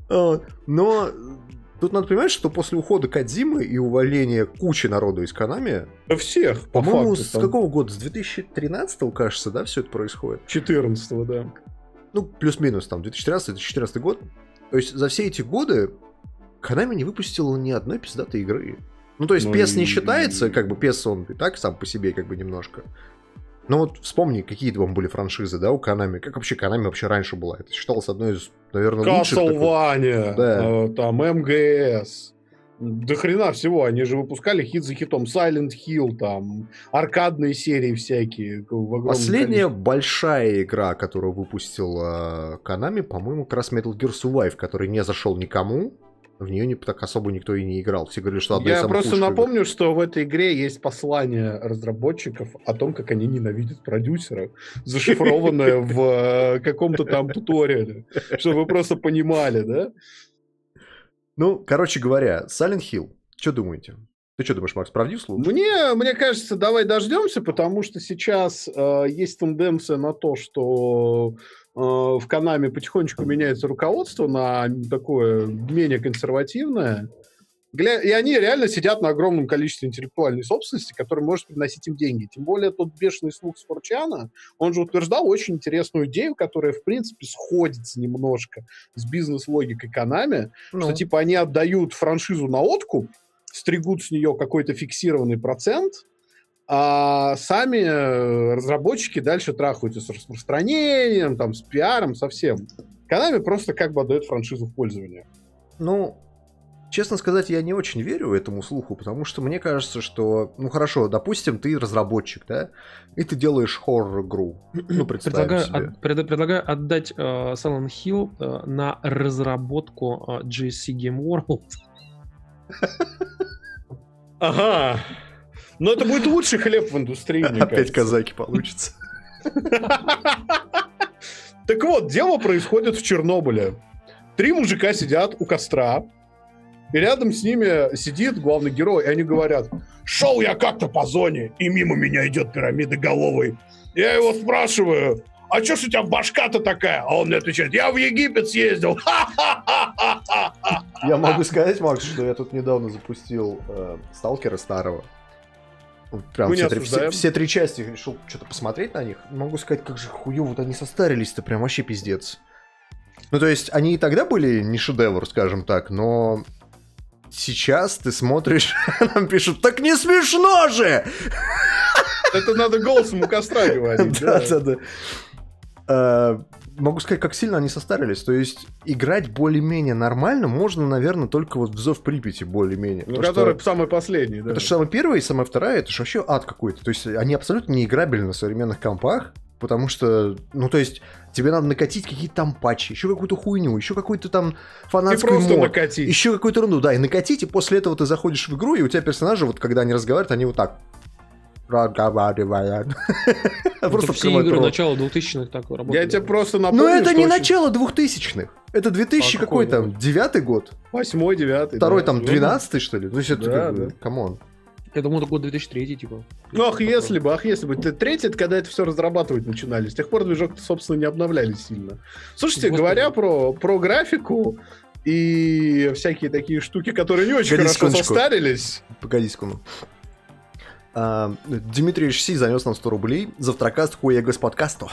Но... тут надо понимать, что после ухода Кодзимы и увольнения кучи народу из Konami... Всех, по-моему, факту, с какого года? С 2013-го, кажется, да, все это происходит? 14-го, да. Ну, плюс-минус, там, 2013-2014 год. То есть за все эти годы Konami не выпустила ни одной пиздатой игры. Ну, то есть PES не считается, как бы PES он и так сам по себе как бы немножко. Но вот вспомни, какие там были франшизы, да, у Konami. Как вообще Konami вообще раньше была? Это считалось одной из, наверное, лучших. Castlevania, да. Там МГС. До хрена всего. Они же выпускали хит за хитом. Silent Hill, там, аркадные серии всякие. Последняя большая игра, которую выпустила Konami, по-моему, как раз Metal Gear Survive, который не зашел никому. В нее так особо никто и не играл. Все говорили, что я просто напомню, что в этой игре есть послание разработчиков о том, как они ненавидят продюсера, зашифрованное в каком-то там туториале. Чтобы вы просто понимали, да? Ну, короче говоря, Silent Hill. Что думаете? Ты что думаешь, Макс, правдив слух? Мне кажется, давай дождемся, потому что сейчас есть тенденция на то, что... в Konami потихонечку меняется руководство на такое менее консервативное. И они реально сидят на огромном количестве интеллектуальной собственности, которая может приносить им деньги. Тем более тот бешеный слух с Форчана, он же утверждал очень интересную идею, которая, в принципе, сходится немножко с бизнес-логикой Konami, что типа они отдают франшизу на откуп, стригут с нее какой-то фиксированный процент, а сами разработчики дальше трахаются с распространением, там, с пиаром, со всем. Konami просто как бы отдает франшизу в пользование. Ну, Честно сказать, я не очень верю этому слуху, потому что мне кажется, что... Ну хорошо, допустим, ты разработчик, да? И ты делаешь хоррор-игру. Ну, представим себе. Предлагаю отдать Silent Hill на разработку GSC Game World. Ага. Но это будет лучший хлеб в индустрии, мне кажется. Опять казаки получится. Так вот, дело происходит в Чернобыле. 3 мужика сидят у костра, и рядом с ними сидит главный герой, и они говорят: «Шел я как-то по зоне, и мимо меня идет пирамидоголовый. Я его спрашиваю: а чё ж у тебя башка-то такая?» А он мне отвечает: «Я в Египет съездил». Я могу сказать, Макс, что я тут недавно запустил Сталкера старого. Прям все 3 части решил что-то посмотреть на них. Могу сказать, как же хуёво вот они состарились-то, прям вообще пиздец. Ну, то есть, они и тогда были не шедевр, скажем так, но... Сейчас ты смотришь, нам пишут: «Так не смешно же!» Это надо голосом у костра говорить. Да. Могу сказать, как сильно они состарились. То есть, играть более-менее нормально можно, наверное, только вот в «Зов Припяти» более-менее. Ну, который самый последний, да. Потому что самый первый и самая вторая, это же вообще ад какой-то. То есть, они абсолютно неиграбельны на современных компах. Потому что, ну то есть, тебе надо накатить какие-то там патчи, еще какую-то хуйню, еще какой-то там фанатский мод, еще какую-то ерунду, да, и накатить, и после этого ты заходишь в игру, и у тебя персонажи, вот когда они разговаривают, они вот так разговаривают. Просто все игры начала 2000-х так работали. Я тебе просто напомню. Но это не начало 2000-х, это 2000 какой там, 9-й год? 8-й, 9-й. Второй там 12-й, что ли? Ну все это, камон. Я думаю, это год 2003, типа. Ну, ах если бы. Третий, это когда это все разрабатывать начинали. С тех пор движок-то, собственно, не обновляли сильно. Слушайте, Господи. Говоря про графику и всякие такие штуки, которые не очень хорошо состарились... Погоди секунду. Дмитрий Шси занес нам 100 рублей. Завтракаст хуяга с подкасту.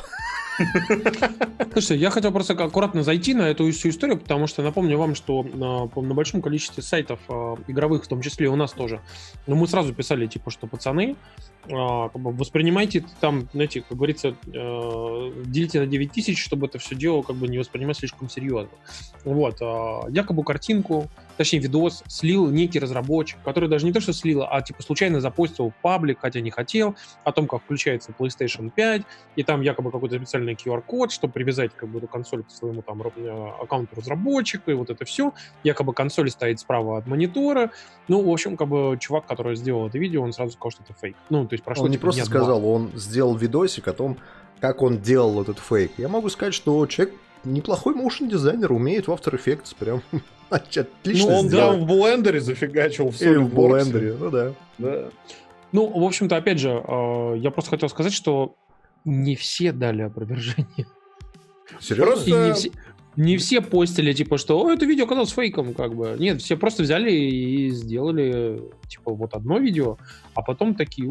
Слушайте, я хотел просто аккуратно зайти на эту всю историю, потому что напомню вам, что на большом количестве сайтов игровых, в том числе и у нас тоже, ну, мы сразу писали, типа, что пацаны, воспринимайте там, знаете, как говорится, делите на 9000, чтобы это все дело как бы не воспринимать слишком серьезно. Вот, якобы картинку, точнее видос, слил некий разработчик, который даже не то что слил, а типа случайно запостил паблик, хотя не хотел, о том, как включается PlayStation 5, и там якобы какой-то специальный QR-код, чтобы привязать как бы эту консоль к своему там аккаунту разработчика, и вот это все. Якобы консоль стоит справа от монитора. Ну, в общем, как бы чувак, который сделал это видео, он сразу сказал, что это фейк. Ну, то есть прошло. Он не просто сказал, он сделал видосик о том, как он делал этот фейк. Я могу сказать, что человек неплохой моушн-дизайнер, умеет в After Effects прям отлично. Ну, он там в блендере зафигачил все. Или в блендере, ну да. Ну, в общем-то, опять же, я просто хотел сказать, что не все дали опровержение. Серьезно? Не все постили, типа, что это видео оказалось фейком, как бы. Нет, все просто взяли и сделали, типа, вот одно видео, а потом такие,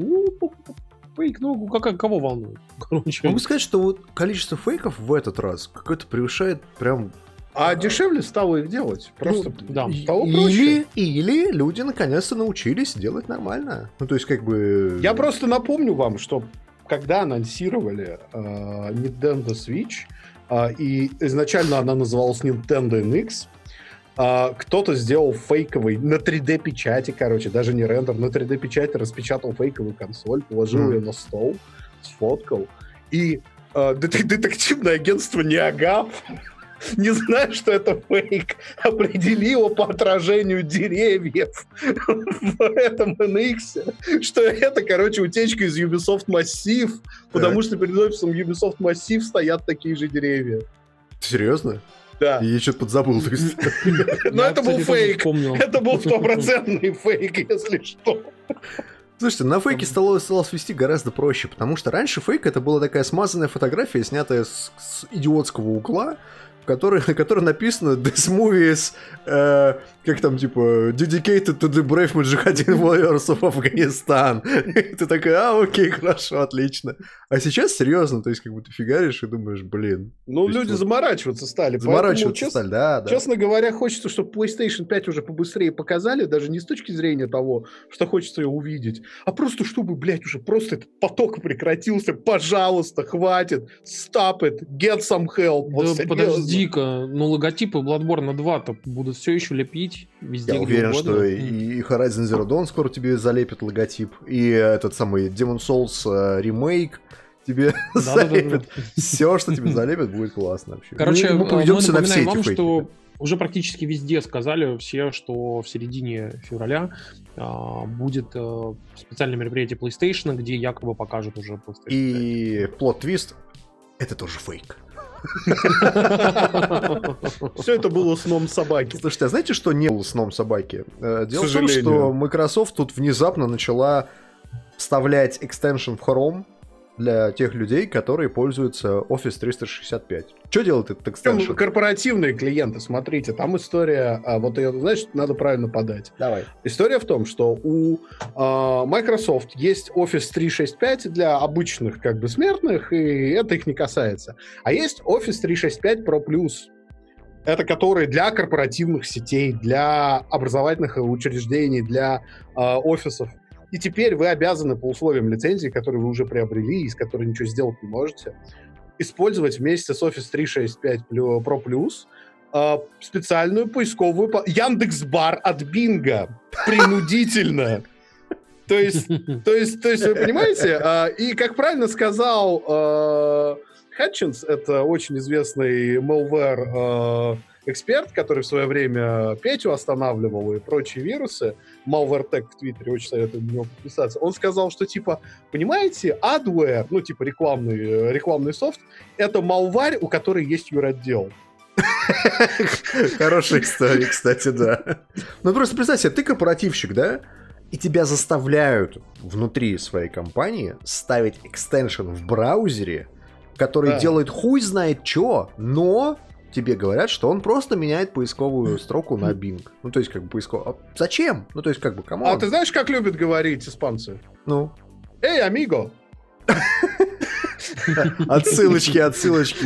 фейк, ну, кого волнует? Короче. Могу сказать, что вот количество фейков в этот раз какое-то превышает прям... А дешевле стало их делать. Просто да. Или люди наконец-то научились делать нормально. Ну, то есть, как бы... Я просто напомню вам, что... Когда анонсировали Nintendo Switch, и изначально она называлась Nintendo NX, кто-то сделал фейковый на 3D-печати, короче, даже не рендер, на 3D-печати распечатал фейковую консоль, положил ее на стол, сфоткал, и детективное агентство Неагап, не зная, что это фейк, определила по отражению деревьев в этом NX, что это, короче, утечка из Ubisoft Massive, потому что перед офисом Ubisoft Massive стоят такие же деревья. Серьезно? Да. Я что-то подзабыл. Но это был фейк. Это был 100% фейк, если что. Слушайте, на фейке стало вести гораздо проще, потому что раньше фейк это была такая смазанная фотография, снятая с идиотского угла, на которой написано This movie is, как там, типа, dedicated to the brave mujahideen warriors of Afghanistan. И ты такой, окей, хорошо, отлично. А сейчас серьезно, то есть, как будто фигаришь и думаешь, блин. Ну, люди вот... заморачиваться стали, да. Честно говоря, хочется, чтобы PlayStation 5 уже побыстрее показали, даже не с точки зрения того, что хочется ее увидеть, а просто чтобы, блядь, уже просто этот поток прекратился. Пожалуйста, хватит, stop it, get some help. Да, вот, подожди. дико, но логотипы Bloodborne 2-то будут все еще лепить везде. Я уверен, что и Horizon Zero Dawn скоро тебе залепит логотип, и этот самый Demon's Souls ремейк тебе залепит. Все, что тебе залепит, будет классно. Короче, мы напоминаем вам, что уже практически везде сказали все, что в середине февраля будет специальное мероприятие PlayStation, где якобы покажут уже PlayStation. И плот-твист — это тоже фейк. Все это было сном собаки. Слушайте, а знаете, что не было сном собаки? Дело в том, что Microsoft тут внезапно начала вставлять экстеншн в Chrome для тех людей, которые пользуются Office 365. Что делает этот экстеншн? Корпоративные клиенты, смотрите, там история, вот ее, значит, надо правильно подать. Давай. История в том, что у Microsoft есть Office 365 для обычных, как бы, смертных, и это их не касается. А есть Office 365 Pro Plus. Это который для корпоративных сетей, для образовательных учреждений, для офисов. И теперь вы обязаны по условиям лицензии, которую вы уже приобрели и с которой ничего сделать не можете, использовать вместе с Office 365 Pro Plus специальную поисковую... Яндекс.Бар от Бинга. Принудительно. То есть, вы понимаете? И, как правильно сказал Хатчинс, это очень известный malware эксперт, который в свое время Петю останавливал и прочие вирусы, Malwaretech в Твиттере, очень советую на него подписаться, он сказал, что, типа, понимаете, adware, ну, типа, рекламный софт, это малварь, у которой есть юротдел. Хорошая история, кстати, да. Ну, просто представь себе, ты корпоративщик, да? И тебя заставляют внутри своей компании ставить экстеншн в браузере, который делает хуй знает что, но... тебе говорят, что он просто меняет поисковую строку на Bing. Ну, то есть, как бы, поисковую... А зачем? Ну, то есть, как бы, кому? А ты знаешь, как любят говорить испанцы? Ну? Эй, амиго! Отсылочки,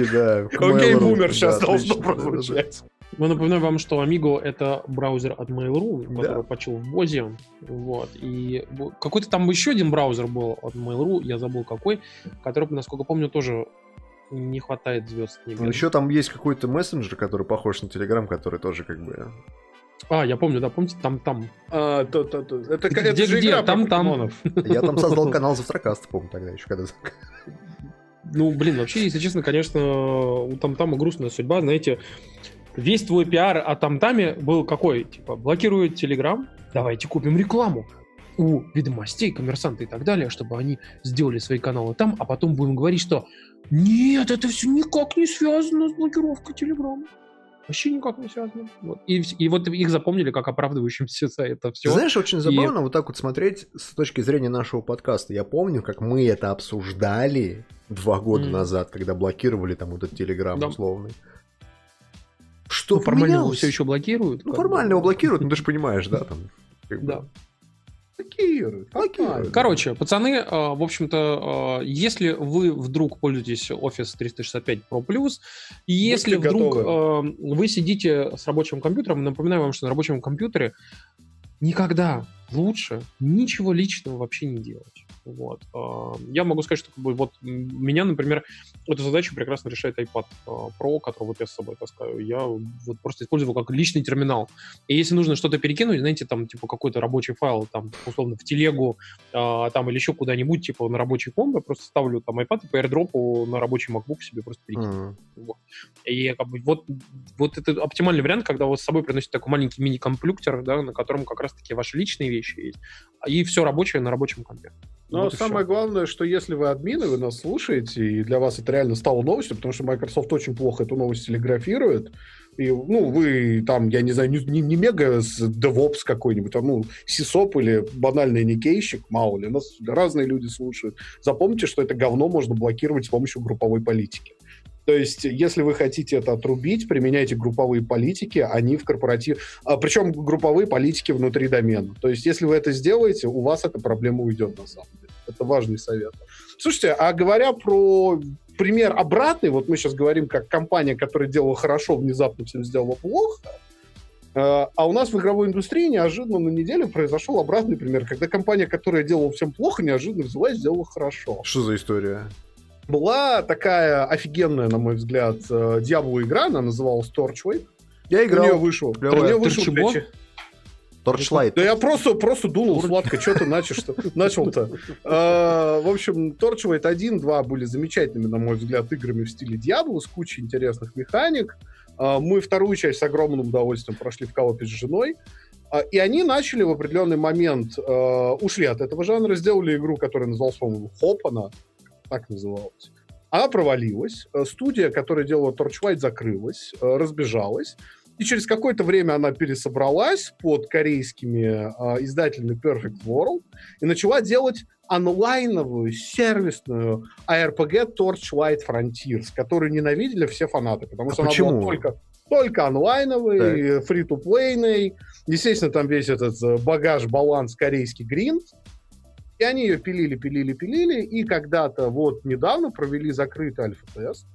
да. Окей, бумер сейчас должно прозвучать. Мы напоминаем вам, что Amigo — это браузер от Mail.ru, который почил в Бозе. Вот. И какой-то там еще один браузер был от Mail.ru, я забыл какой, который, насколько помню, тоже... не хватает звезд. Ну, еще там есть какой-то мессенджер, который похож на Телеграм, который тоже как бы... А, я помню, да, помните, там-там. Это же игра там-там. Я там создал канал Завтракаст, помню, тогда еще когда... Ну, блин, вообще, если честно, конечно, у там-тама грустная судьба, знаете, весь твой пиар о там-таме был какой? Типа, блокирует Телеграм, давайте купим рекламу у ведомостей, коммерсанты и так далее, чтобы они сделали свои каналы там, а потом будем говорить, что нет, это все никак не связано с блокировкой Телеграма. Вообще никак не связано. Вот. И вот их запомнили как оправдывающимся за это все. Знаешь, очень забавно вот так вот смотреть с точки зрения нашего подкаста. Я помню, как мы это обсуждали 2 года назад, когда блокировали там вот этот Телеграм условный. Что формально его все еще блокируют? Ну, формально его блокируют, ну ты же понимаешь, да? Там, да. Короче, пацаны, в общем-то, если вы вдруг пользуетесь Office 365 Pro Plus, если вдруг вы сидите с рабочим компьютером, напоминаю вам, что на рабочем компьютере никогда лучше ничего личного вообще не делать. Вот. Я могу сказать, что вот меня, например, эту задачу прекрасно решает iPad Pro, который вот я с собой таскаю. Я вот просто использую его как личный терминал. И если нужно что-то перекинуть, знаете, там, типа, какой-то рабочий файл, там, условно, в телегу, там, или еще куда-нибудь, типа, на рабочий комп, я просто ставлю там iPad и по AirDrop на рабочий MacBook себе просто перекину. Вот. И как бы, вот это оптимальный вариант, когда вы с собой приносите такой маленький мини-комплюктер, да, на котором как раз-таки ваши личные вещи есть, и все рабочее на рабочем компе. Но вот самое главное, что если вы админы, вы нас слушаете, и для вас это реально стало новостью, потому что Microsoft очень плохо эту новость телеграфирует. И, ну, вы там, я не знаю, не мега девопс какой-нибудь, а, ну, сисоп или банальный никейщик, мало ли, нас разные люди слушают. Запомните, что это говно можно блокировать с помощью групповой политики. То есть, если вы хотите это отрубить, применяйте групповые политики, они в корпоративе... Причем групповые политики внутри домена. То есть, если вы это сделаете, у вас эта проблема уйдет, на самом деле. Это важный совет. Слушайте, а говоря про пример обратный, вот мы сейчас говорим, как компания, которая делала хорошо, внезапно всем сделала плохо, а у нас в игровой индустрии неожиданно на неделе произошел обратный пример, когда компания, которая делала всем плохо, неожиданно взялась и сделала хорошо. Что за история? была такая офигенная, на мой взгляд, дьявола игра, она называлась Torchlight. Я играл. Про нее вышел. Torchlight. Да я просто дунул сладко, что ты начал-то. В общем, Torchlight 1, 2 были замечательными, на мой взгляд, играми в стиле Diablo, с кучей интересных механик. Мы вторую часть с огромным удовольствием прошли в коопе с женой. И они начали в определенный момент, ушли от этого жанра, сделали игру, которая называлась, по-моему, Хоп, она так называлась. Она провалилась. Студия, которая делала Torchlight, закрылась, разбежалась. И через какое-то время она пересобралась под корейскими издателями Perfect World и начала делать онлайновую, сервисную ARPG Torchlight Frontiers, которую ненавидели все фанаты, потому что почему? Она была только онлайновый, фри-ту-плейный. Естественно, там весь этот багаж, баланс, корейский гринд. И они ее пилили. И когда-то вот недавно провели закрытый альфа-тест,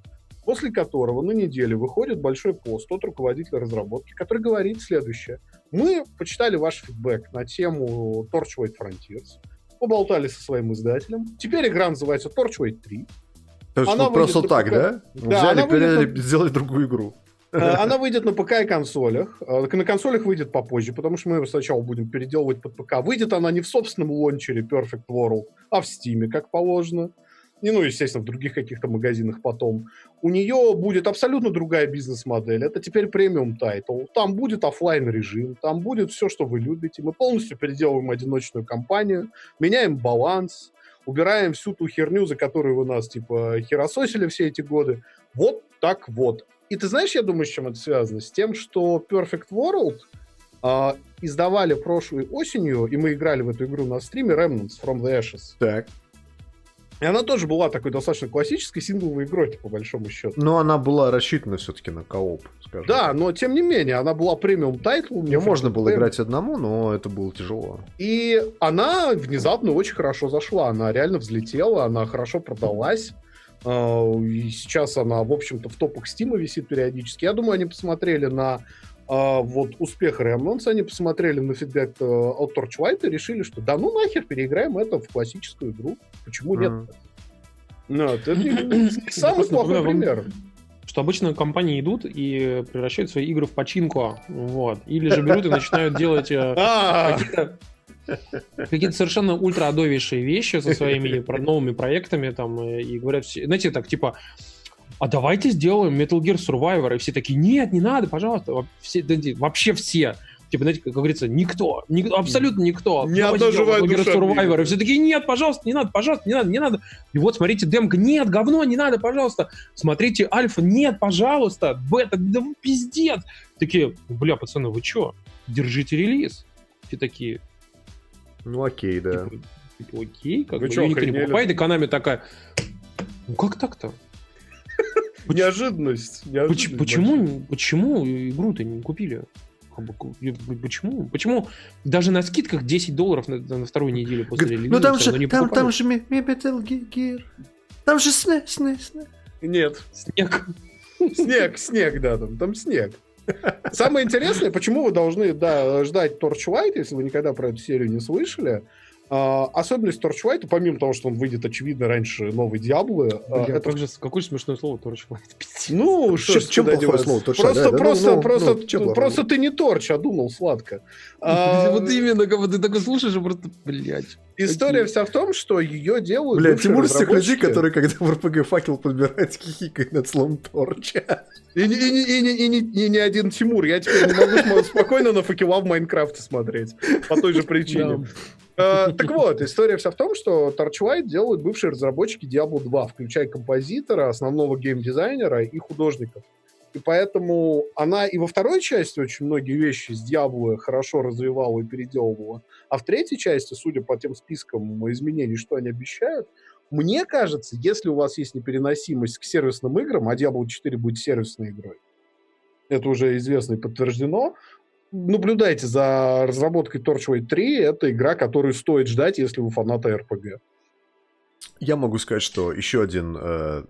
после которого на неделе выходит большой пост от руководителя разработки, который говорит следующее. Мы почитали ваш фидбэк на тему Torchlight Frontiers, поболтали со своим издателем. Теперь игра называется Torchlight 3. То есть она просто так, да? Взяли, переняли, сделали другую игру. Она выйдет на ПК и консолях. На консолях выйдет попозже, потому что мы ее сначала будем переделывать под ПК. Выйдет она не в собственном лончере Perfect World, а в Steam, как положено. И, ну, естественно, в других каких-то магазинах потом. У нее будет абсолютно другая бизнес-модель. Это теперь премиум тайтл. Там будет офлайн-режим, там будет все, что вы любите. Мы полностью переделываем одиночную кампанию, меняем баланс, убираем всю ту херню, за которую вы нас, типа, херососили все эти годы. Вот так вот. И ты знаешь, я думаю, с чем это связано? С тем, что Perfect World издавали прошлой осенью, и мы играли в эту игру на стриме, Remnants from the Ashes. Так. И она тоже была такой достаточно классической сингловой игрой, по большому счету. Но она была рассчитана все-таки на кооп, скажем. Да, но тем не менее, она была премиум тайтл. Ее можно было играть одному, но это было тяжело. И она внезапно очень хорошо зашла. Она реально взлетела, она хорошо продалась. И сейчас она, в общем-то, в топах Стима висит периодически. Я думаю, они посмотрели на вот успех Remnants, они посмотрели на фидбэк от Torchlight и решили, что да ну нахер, переиграем это в классическую игру. Почему нет? Ну, это самый плохой пример. Что обычно компании идут и превращают свои игры в починку. Вот. Или же берут и начинают делать какие-то совершенно ультра-одовейшие вещи со своими новыми проектами там, и говорят, знаете, так типа, а давайте сделаем Metal Gear Survivor. И все такие, нет, не надо, пожалуйста. Все, вообще все. Типа, знаете, как говорится, никто абсолютно никто. Не одна живая душа. Survivor. И все такие, нет, пожалуйста, не надо, не надо. И вот, смотрите, демка, нет, говно, не надо, пожалуйста. Смотрите, альфа, нет, пожалуйста. Бета, да пиздец. Такие, бля, пацаны, вы че? Держите релиз. Все такие... Ну окей, да. Типа, окей, как вы бы. Что, никто не покупает, и Konami такая. Ну как так-то? Неожиданность. Почему игру-то не купили? Почему даже на скидках $10 на вторую неделю после релиза? Ну там же, там же Metal Gear. Там же снег. Нет. Снег, да, там снег. Самое интересное, почему вы должны ждать Torchlight, если вы никогда про эту серию не слышали. Особенность Torchlight, помимо того, что он выйдет, очевидно, раньше новой Диаблы... Какое смешное слово Torchlight. Ну, чем плохое слово Torchlight? Просто ты не Торч, а думал сладко. Вот именно, как ты такой слушаешь, и просто, блядь. История вся в том, что ее делают... Блядь, Тимур из тех людей, которые, когда в РПГ факел подбирает, хихикает над словом Торча. И не один Тимур. Я теперь не могу спокойно на факела в Майнкрафте смотреть. По той же причине. Так вот, история вся в том, что Torchlight делают бывшие разработчики Diablo 2, включая композитора, основного геймдизайнера и художников. И поэтому она и во второй части очень многие вещи с Diablo хорошо развивала и переделывала. А в третьей части, судя по тем спискам изменений, что они обещают, мне кажется, если у вас есть непереносимость к сервисным играм, а Diablo 4 будет сервисной игрой, это уже известно и подтверждено, наблюдайте за разработкой Torchlight 3. Это игра, которую стоит ждать, если вы фанаты RPG. Я могу сказать, что еще один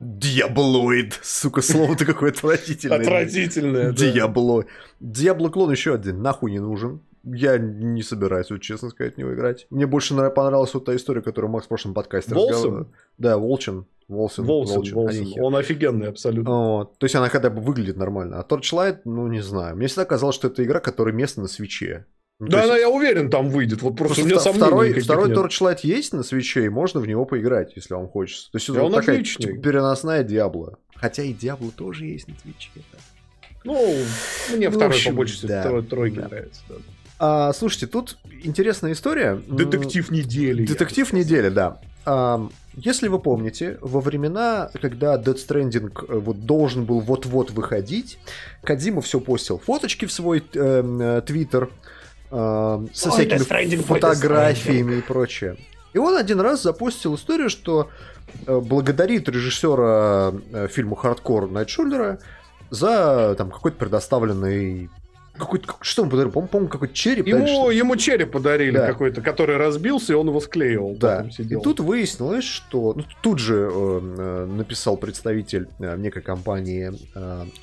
Диаблоид. Сука, слово-то какое отвратительное. Отвратительное, да. Диабло. Диабло-клон еще один. Нахуй не нужен. я не собираюсь, вот, честно сказать, в него играть. Мне больше понравилась вот та история, которую Макс в прошлом подкасте рассказывал. Да, Волчин. Он офигенный абсолютно. Вот. То есть она хотя бы выглядит нормально. А Torchlight, ну не знаю. Мне всегда казалось, что это игра, которая местна на свитче. Ну, да, я уверен, там выйдет. Вот просто у меня второй Torchlight есть на свитче, и можно в него поиграть, если вам хочется. То есть это вот такая отличный. Переносная Диабло. Хотя и Диабло тоже есть на твиче. Ну, мне второй побольше, второй тройки нравится. Да. А, слушайте, тут интересная история. Детектив недели. Детектив недели, да. Если вы помните, во времена, когда Dead Stranding вот должен был вот-вот выходить, Кодзима все постил фоточки в свой твиттер со всякими фотографиями и прочее. И он один раз запостил историю, что благодарит режиссера фильма «Хардкор» Найтшулера за там какой-то предоставленный... что ему подарили? По-моему, какой-то череп. Ему череп подарили, да. Какой-то, который разбился, и он его склеивал. Да. Сидел. И тут выяснилось, что... тут же написал представитель некой компании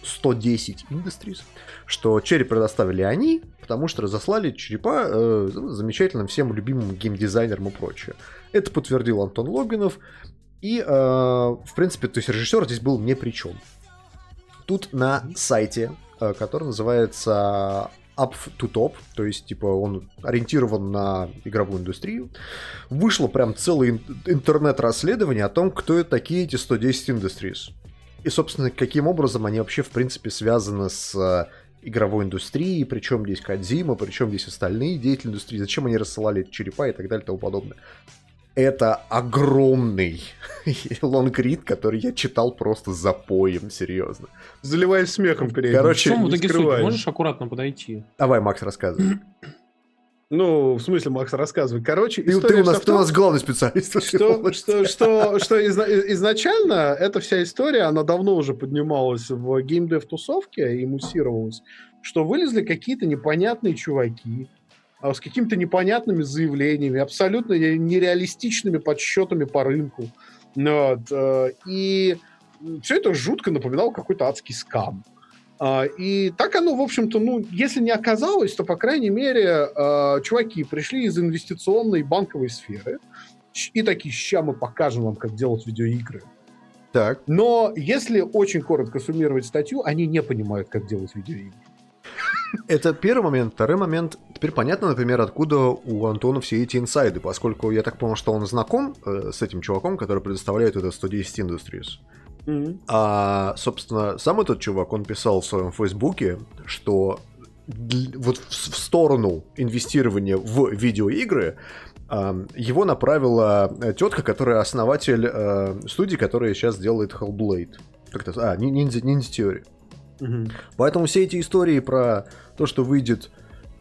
110 Industries, что череп предоставили они, потому что разослали черепа замечательным всем любимым геймдизайнерам и прочее. Это подтвердил Антон Логинов. И, в принципе, то есть режиссер здесь был ни при чем. Тут на сайте, который называется Up to Top, то есть типа он ориентирован на игровую индустрию, вышло прям целое интернет-расследование о том, кто такие эти 110 Industries. И, собственно, каким образом они вообще, в принципе, связаны с игровой индустрией, причем здесь Кодзима, причем здесь остальные деятели индустрии, зачем они рассылали черепа и так далее и тому подобное. Это огромный лонгрид, который я читал просто запоем, серьезно. Заливаясь смехом периодически. Короче, ну, ты можешь аккуратно подойти? Давай, Макс, рассказывай. Ну, в смысле, Макс, рассказывай. Короче, ты у нас главный специалист. Что изначально эта вся история, она давно уже поднималась в геймдев-тусовке и муссировалась, что вылезли какие-то непонятные чуваки, с какими-то непонятными заявлениями, абсолютно нереалистичными подсчетами по рынку. Вот. И все это жутко напоминало какой-то адский скам. И так оно, в общем-то, если не оказалось, то, по крайней мере, чуваки пришли из инвестиционной банковой сферы и такие: ща мы покажем вам, как делать видеоигры. Так. Но если очень коротко суммировать статью, они не понимают, как делать видеоигры. Это первый момент. Второй момент. Теперь понятно, например, откуда у Антона все эти инсайды, поскольку я так понял, что он знаком с этим чуваком, который предоставляет это 110 Industries. Mm-hmm. А, собственно, сам этот чувак, он писал в своем Фейсбуке, что вот в сторону инвестирования в видеоигры его направила тетка, которая основатель студии, которая сейчас делает Hellblade. Как-то... Ниндзя Theory. Угу. Поэтому все эти истории про то, что выйдет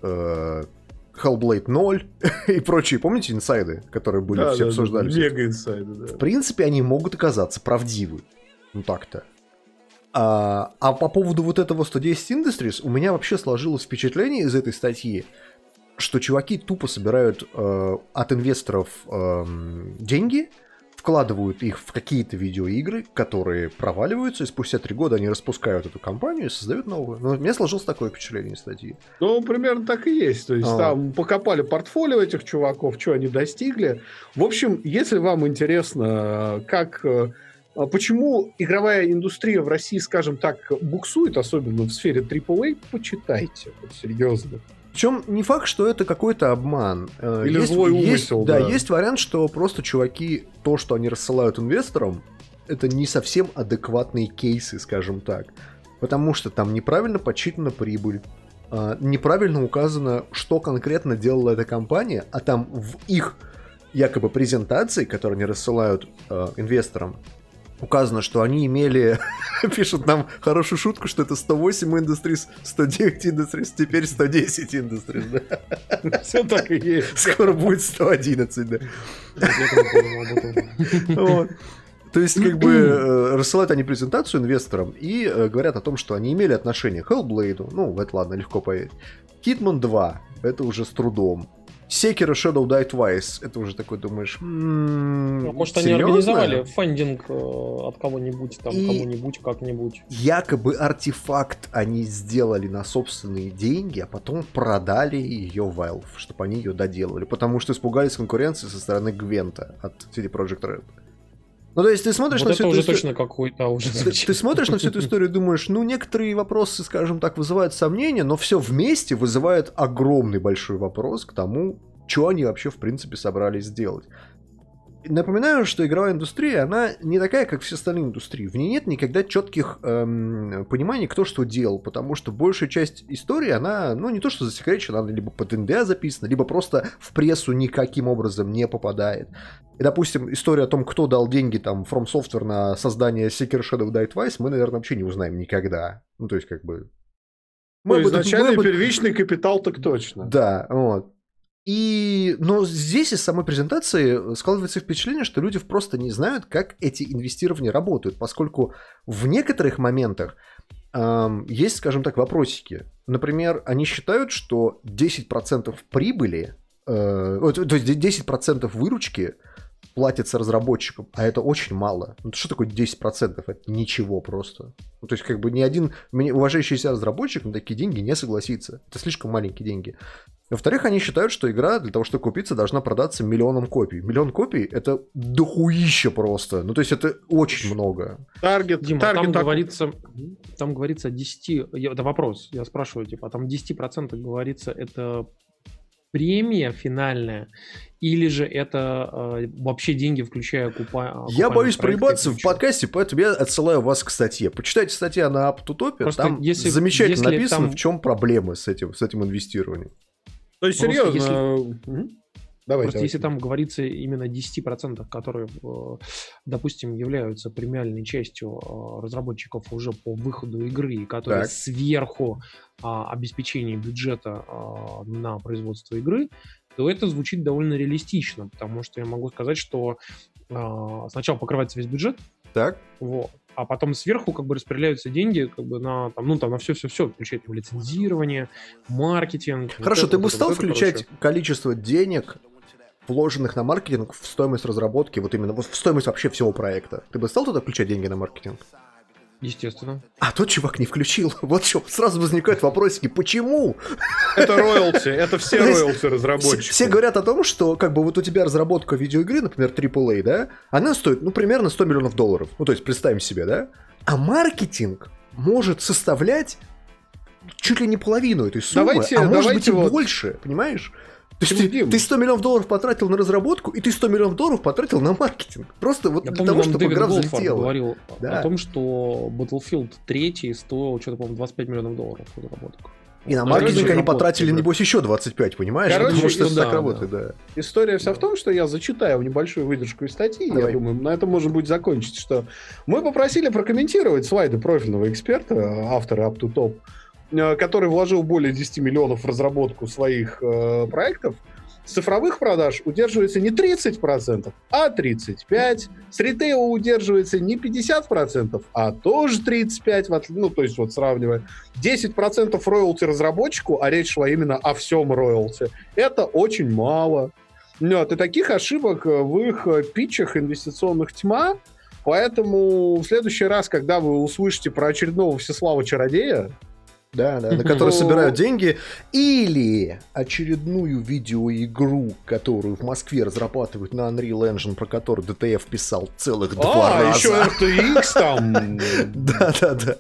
Hellblade 0 и прочие, помните, инсайды, которые были, да, все обсуждали? Мега-инсайды, да. В принципе, они могут оказаться правдивы. Ну так-то. А по поводу вот этого 110 Industries у меня вообще сложилось впечатление из этой статьи, что чуваки тупо собирают от инвесторов деньги, вкладывают их в какие-то видеоигры, которые проваливаются, и спустя 3 года они распускают эту компанию и создают новую. Но у меня сложилось такое впечатление из статьи. Ну, примерно так и есть. То есть там покопали портфолио этих чуваков, что они достигли. В общем, если вам интересно, почему игровая индустрия в России, скажем так, буксует, особенно в сфере AAA, почитайте. Вот, серьезно. Причем не факт, что это какой-то обман. Или злой умысел. Да, есть вариант, что просто чуваки, то, что они рассылают инвесторам, это не совсем адекватные кейсы, скажем так. Потому что там неправильно подсчитана прибыль, неправильно указано, что конкретно делала эта компания, а там в их якобы презентации, которые они рассылают инвесторам, указано, что они имели, пишут нам хорошую шутку, что это 108 Industries, 109 Industries, теперь 110 Industries. Да? Все так и есть. Скоро будет 111, да. Вот. То есть, как бы, рассылают они презентацию инвесторам и говорят о том, что они имели отношение к Hellblade, ну, это ладно, легко поверить. Hitman 2, это уже с трудом. Sekiro Shadow Die Twice. Это уже такой думаешь. Может, серьезно? Они организовали фандинг от кого-нибудь, там, и кому-нибудь, как-нибудь. Якобы артефакт они сделали на собственные деньги, а потом продали ее Valve, чтобы они ее доделали. Потому что испугались конкуренции со стороны Гвента от CD Projekt Red. Ну, то есть ты смотришь вот на всю эту историю... Ты смотришь на всю эту историю и думаешь, ну, некоторые вопросы, скажем так, вызывают сомнения, но все вместе вызывает огромный большой вопрос к тому, что они вообще, в принципе, собрались сделать. Напоминаю, что игровая индустрия, она не такая, как все остальные индустрии. В ней нет никогда четких пониманий, кто что делал, потому что большая часть истории, она, ну, не то что засекречена, она либо под НДА записана, либо просто в прессу никаким образом не попадает. И, допустим, история о том, кто дал деньги, там, From Software на создание Sekiro Shadow Die Twice, мы, наверное, вообще не узнаем никогда. Ну, то есть, как бы... Мы изначально первичный капитал, так точно. Да, вот. И, но здесь из самой презентации складывается впечатление, что люди просто не знают, как эти инвестирования работают, поскольку в некоторых моментах есть, скажем так, вопросики. Например, они считают, что 10% прибыли, то есть 10% выручки платится разработчикам, а это очень мало. Ну, что такое 10%? Это ничего просто. Ну, то есть, как бы ни один уважающийся разработчик на такие деньги не согласится. Это слишком маленькие деньги. Во-вторых, они считают, что игра для того, чтобы купиться, должна продаться миллионом копий. Миллион копий — это дохуище просто. Ну, то есть, это очень много. Таргет, Дима, таргет, там говорится 10... Это вопрос, я спрашиваю, типа, а там 10% говорится, это... премия финальная, или же это вообще деньги, включая купа... Я боюсь проебаться в подкасте, поэтому я отсылаю вас к статье. Почитайте статью на Аптутопе, там если, замечательно если написано, там... в чем проблемы с этим инвестированием. То есть, просто серьезно... Если... Давайте, просто если там говорится именно 10%, которые, допустим, являются премиальной частью разработчиков уже по выходу игры, которые так. сверху обеспечения бюджета на производство игры, то это звучит довольно реалистично, потому что я могу сказать, что сначала покрывается весь бюджет, так. Вот, а потом сверху как бы распределяются деньги как бы на там, ну, там, на все-все-все, включая там, лицензирование, маркетинг. Хорошо, вот ты бы стал вот это, включать короче. Количество денег, вложенных на маркетинг в стоимость разработки, вот именно вот в стоимость вообще всего проекта. Ты бы стал туда включать деньги на маркетинг? Естественно. А тот чувак не включил. Вот что, сразу возникают вопросики, почему? Это роялти, это все роялти разработчиков. Все говорят о том, что как бы вот у тебя разработка видеоигры, например, AAA, да, она стоит, ну, примерно $100 миллионов. Ну, то есть, представим себе, да? А маркетинг может составлять чуть ли не половину этой суммы, давайте, а может быть и вот... больше, понимаешь? То есть ты $100 миллионов потратил на разработку, и ты $100 миллионов потратил на маркетинг. Просто вот для того, чтобы игра взлетела. Говорил да. о том, что Battlefield 3 стоил что-то, по-моему, $25 миллионов разработку. И на маркетинг они потратили, небось, еще 25, понимаешь? Короче, потому что так работает, да. История вся в том, что я зачитаю небольшую выдержку из статьи, я думаю, на этом можно будет закончить, что мы попросили прокомментировать слайды профильного эксперта, автора Up to Top, который вложил более 10 миллионов в разработку своих проектов, с цифровых продаж удерживается не 30%, а 35%. С ритейла удерживается не 50%, а тоже 35%. Ну, то есть, вот сравнивая. 10% роялти разработчику, а речь шла именно о всем роялти. Это очень мало. Нет, и таких ошибок в их питчах инвестиционных тьма. Поэтому в следующий раз, когда вы услышите про очередного Всеслава-чародея, да, да, на которые собирают деньги, или очередную видеоигру, которую в Москве разрабатывают на Unreal Engine, про которую ДТФ писал целых 2 раза. А, еще RTX там. Да-да-да.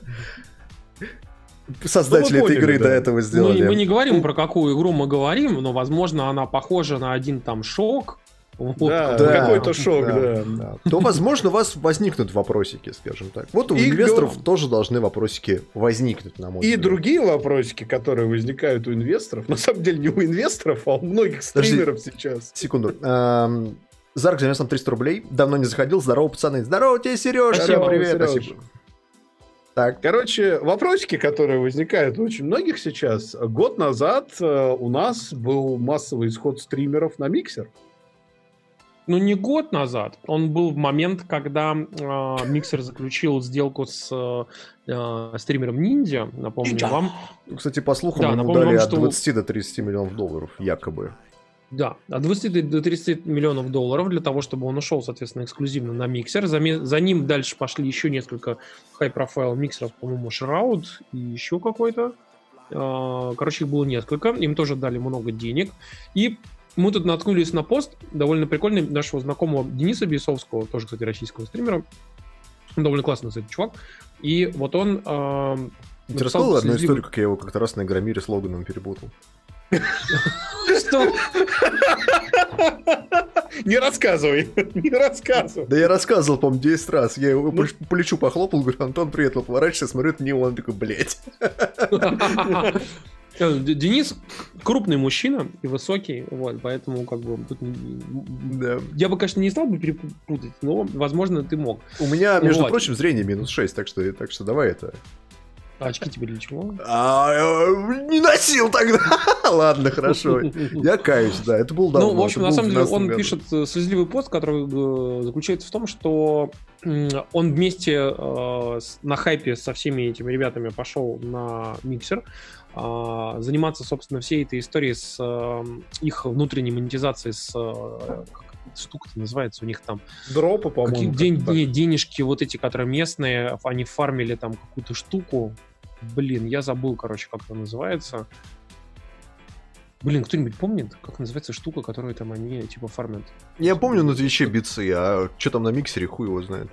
Создатели этой игры до этого сделали. Мы не говорим про какую игру мы говорим, но, возможно, она похожа на один там шок. Вот, да, да, какой-то шок, да, да. Да. То, возможно, у вас возникнут вопросики, скажем так. Вот у инвесторов тоже должны вопросики возникнуть, на мой взгляд. И другие вопросики, которые возникают у инвесторов, на самом деле не у инвесторов, а у многих стримеров сейчас. Секунду. Зарк занес нам 300 рублей. Давно не заходил. Здорово, пацаны. Здорово тебе, Сереж. Всем привет. Спасибо. Так. Короче, вопросики, которые возникают у очень многих сейчас. Год назад у нас был массовый исход стримеров на миксер. Ну, не год назад. Он был в момент, когда Mixer заключил сделку с стримером Ninja. Напомню вам. Кстати, по слухам, да, им удали от $20 до $30 миллионов, якобы. Да, от 20 до 30 миллионов долларов для того, чтобы он ушел, соответственно, эксклюзивно на миксер. За ним дальше пошли еще несколько хай-профайл миксеров, по-моему, Shroud и еще какой-то. Короче, их было несколько. Им тоже дали много денег. И мы тут наткнулись на пост довольно прикольный нашего знакомого Дениса Бейсовского, тоже, кстати, российского стримера. Довольно классный, кстати, чувак. И вот он... Ты рассказывал одну историю, как я его как-то раз на Игромире с Логаном перепутал? Что? Не рассказывай. Да я рассказывал, по-моему, 10 раз. Я его по плечу похлопал, говорю, Антон, привет, поворачивайся, смотрю, на него, он такой, блядь. Денис крупный мужчина и высокий, вот, поэтому как бы тут... да. Я бы, конечно, не стал бы перепутать, но, возможно, ты мог. У меня, между прочим, зрение минус 6, так что давай это... А очки тебе для чего? Не носил тогда. Ладно, хорошо. Я каюсь, да. Это был давно. Ну, в общем, на самом деле, он пишет слезливый пост, который заключается в том, что он вместе на хайпе со всеми этими ребятами пошел на миксер заниматься, собственно, всей этой историей с их внутренней монетизацией, с... штука-то называется у них там. Дропы, по-моему. Денежки вот эти, которые местные, они фармили там какую-то штуку. Блин, я забыл, короче, как это называется. Блин, кто-нибудь помнит, как называется штука, которую там они типа фармят? Я помню на Твиче битсы, а что там на миксере, хуй его знает.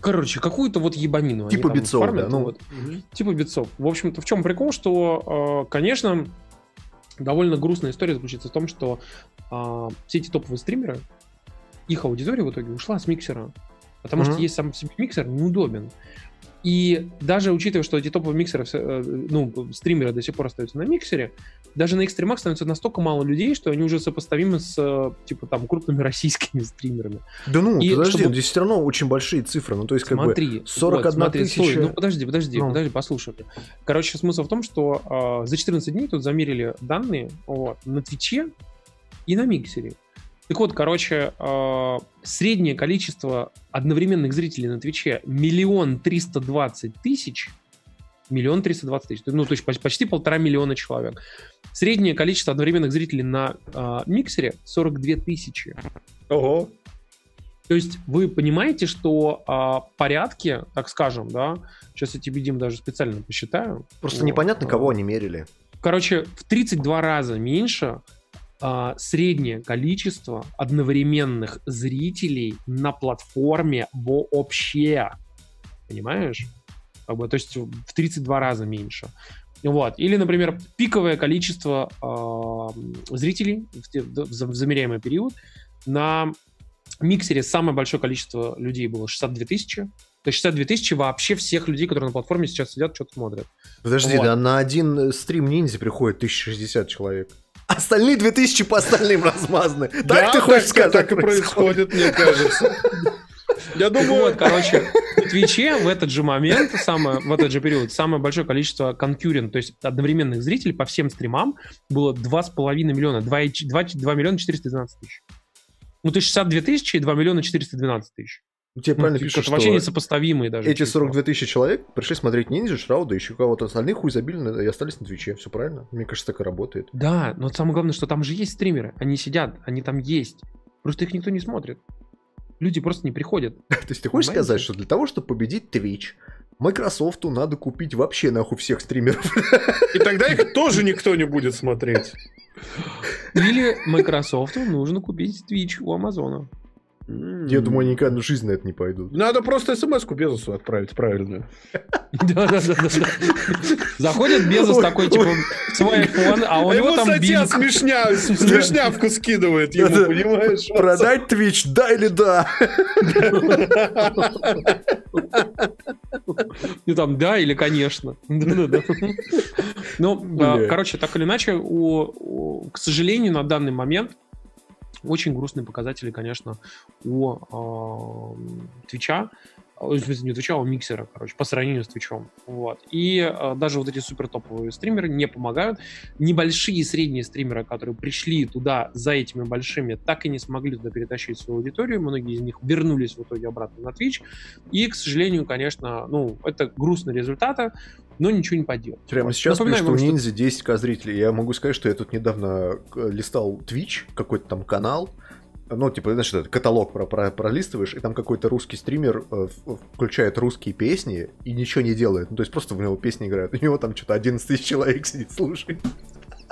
Короче, какую-то вот ебанину. Типа битсов, фармят, да? Ну... Вот. Угу. Типа битсов. В общем-то, в чем прикол, что, конечно, довольно грустная история заключается в том, что все эти топовые стримеры, их аудитория в итоге ушла с миксера, потому что есть сам себе миксер неудобен. И даже учитывая, что эти топовые миксеры, стримеры до сих пор остаются на миксере, даже на их стримах становится настолько мало людей, что они уже сопоставимы с, типа, там, крупными российскими стримерами. Да ну, и подожди, чтобы... здесь все равно очень большие цифры, ну, то есть, как смотри, бы, 41 вот, тысяча... Ну, подожди, послушай. Короче, смысл в том, что за 14 дней тут замерили данные на Твиче и на миксере. Так вот, короче, среднее количество одновременных зрителей на Твиче 1 320 000. 1 320 000. Ну, то есть почти 1,5 миллиона человек. Среднее количество одновременных зрителей на миксере 42 000. Ого. То есть вы понимаете, что порядки, так скажем, да, сейчас я тебе, Дим, даже специально посчитаю. Просто непонятно, кого они мерили. Короче, в 32 раза меньше... среднее количество одновременных зрителей на платформе вообще. Понимаешь? Как бы, то есть в 32 раза меньше. Вот. Или, например, пиковое количество зрителей в замеряемый период. На миксере самое большое количество людей было 62 000. То есть 62 000 вообще всех людей, которые на платформе сейчас сидят, что-то смотрят. Подожди, вот. Да на один стрим ниндзя приходит 1060 человек. Остальные 2000 по остальным размазаны. Так ты хочешь сказать? Так и происходит, мне кажется. Я думаю... Вот, короче, в Твиче в этот же момент, в этот же период, самое большое количество конкурентов, то есть одновременных зрителей по всем стримам было 2,5 миллиона. 2 миллиона 412 тысяч. Ну, то есть 62 000 и 2 миллиона 412 тысяч. Тебе правильно пишут, что вообще несопоставимые даже. Эти 42 000 человек пришли смотреть ниндзя, Шрауда, еще кого-то остальных хуй забили и остались на Твиче. Все правильно? Мне кажется, так и работает. Да, но самое главное, что там же есть стримеры. Они сидят, они там есть. Просто их никто не смотрит. Люди просто не приходят. То есть ты хочешь сказать, что для того, чтобы победить Twitch, Microsoftу надо купить вообще нахуй всех стримеров? И тогда их тоже никто не будет смотреть. Или Microsoftу нужно купить Twitch у Амазона. Я думаю, они никогда в жизни на это не пойдут. Надо просто смс-ку Безосу отправить правильную. Да-да-да. Заходит Безос такой, типа, в свой iPhone, а у него там статья смешнявку скидывает ему, понимаешь? Продать Твич, да или да? Ну там, да или конечно. Ну, короче, так или иначе, к сожалению, на данный момент очень грустные показатели, конечно, у Твича, не Твича, а у миксера, короче, по сравнению с Твичом. Вот. И даже вот эти супертоповые стримеры не помогают. Небольшие и средние стримеры, которые пришли туда за этими большими, так и не смогли туда перетащить свою аудиторию. Многие из них вернулись в итоге обратно на Твич. И, к сожалению, конечно, это грустные результаты. но ничего не поделать. Прямо сейчас напоминаю, пишут, что у ниндзя 10к зрителей. Я могу сказать, что я тут недавно листал Твич, какой-то там канал. Ну, типа, знаешь, этот каталог пролистываешь, и там какой-то русский стример включает русские песни и ничего не делает. Ну, то есть просто в него песни играют. У него там что-то 11 тысяч человек сидит, слушает.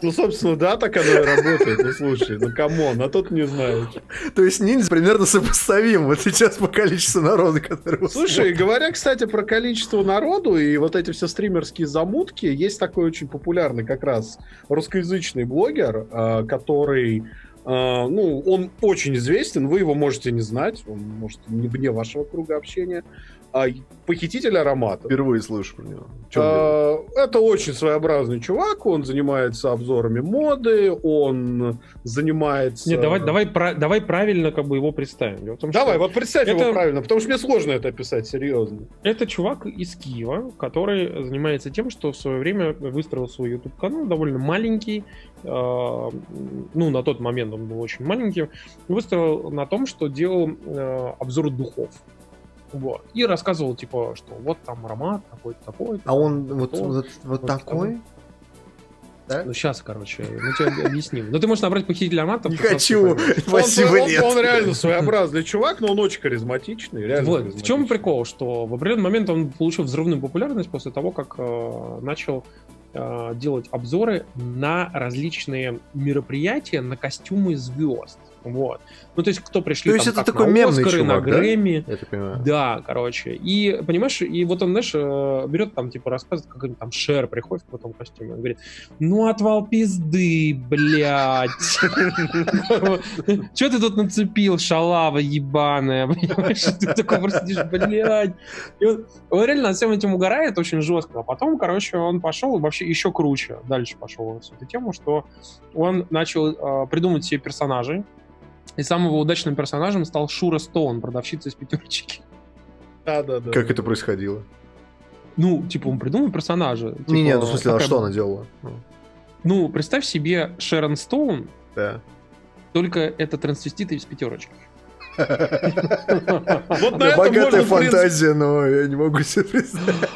Ну, собственно, да, так оно и работает. Ну, слушай, ну, камон, а тот не знает. То есть ниндзя примерно сопоставим вот сейчас по количеству народа, который... Слушай, говоря, кстати, про количество народу и вот эти все стримерские замутки, есть такой очень популярный как раз русскоязычный блогер, который... ну, он очень известен, вы его можете не знать, он, может, не вне вашего круга общения. Похититель ароматов. Впервые слышу про него. Это очень своеобразный чувак, он занимается обзорами моды, он занимается... Нет, давай правильно как бы его представим. Том, давай, вот представь это... его правильно, потому что мне сложно это описать, серьезно. Это чувак из Киева, который занимается тем, что в свое время выстроил свой YouTube-канал, довольно маленький, ну, на тот момент он был очень маленьким, выстроил на том, что делал обзор духов. Вот. И рассказывал, типа, что вот там аромат такой-то, такой-то. А он вот такой? Да? Ну, сейчас, короче, мы тебе объясним. Ну, ты можешь набрать похитителя ароматов. Не хочу, спасибо, нет. Он реально своеобразный чувак, но он очень харизматичный. В чем прикол, что в определенный момент он получил взрывную популярность после того, как начал делать обзоры на различные мероприятия, на костюмы звезд. Вот. Ну, то есть, кто пришли, то есть, там, это такой на Оскары, чувак, на Грэмми. Да? Я так понимаю. Да, короче. И, понимаешь, и вот он, знаешь, берет там, типа, рассказывает, как там Шер приходит в этом костюме. Он говорит, ну, отвал пизды, блядь. Че ты тут нацепил, шалава ебаная, понимаешь? Ты такой просто сидишь, блядь. Он реально над всем этим угорает очень жестко. А потом, короче, он пошел вообще еще круче. Дальше пошел с этой темой, что он начал придумывать себе персонажей. И самым удачным персонажем стал Шура Стоун, продавщица из пятерочки. Да-да-да. Как это происходило? Ну, типа, он придумал персонажа. Типа, не, ну, в смысле, а что она делала? Ну, представь себе Шерон Стоун, да. Только это трансвеститы из пятерочки. Богатая фантазия, но я не могу себе представить.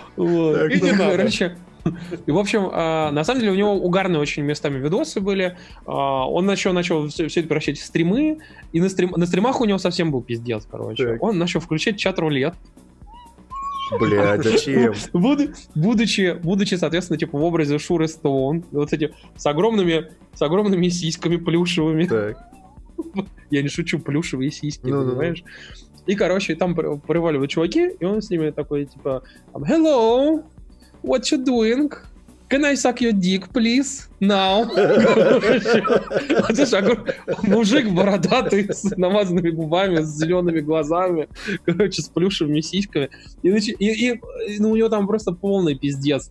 И, в общем, на самом деле у него угарные очень местами видосы были. Он начал все это прощать в стримы. И на стримах у него совсем был пиздец, короче. Так. Он начал включать чат-рулет. Бля, зачем? Будучи, соответственно, типа в образе Шуры Стоун. Вот эти с огромными сиськами плюшевыми. Так. Я не шучу, плюшевые сиськи, понимаешь? И, короче, там приваливают чуваки, и он с ними такой, типа, hello! What you doing? Can I suck your dick, please? Now. Мужик бородатый, с намазанными губами, с зелеными глазами, короче, с плюшевыми сиськами. И ну, у него там просто полный пиздец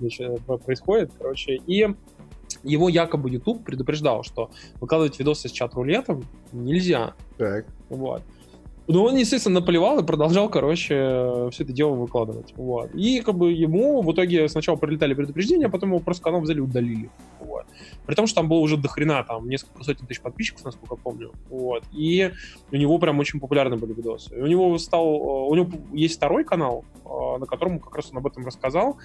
происходит, короче. И его якобы YouTube предупреждал, что выкладывать видосы с чат-рулетом нельзя. Так. Вот. Ну, он, естественно, наплевал и продолжал, короче, все это дело выкладывать. Вот. И как бы ему в итоге сначала прилетали предупреждения, а потом его просто канал взяли и удалили. Вот. При том, что там было уже дохрена, там несколько сотен тысяч подписчиков, насколько я помню. Вот. И у него прям очень популярны были видосы. И у него есть второй канал, на котором как раз он об этом рассказал.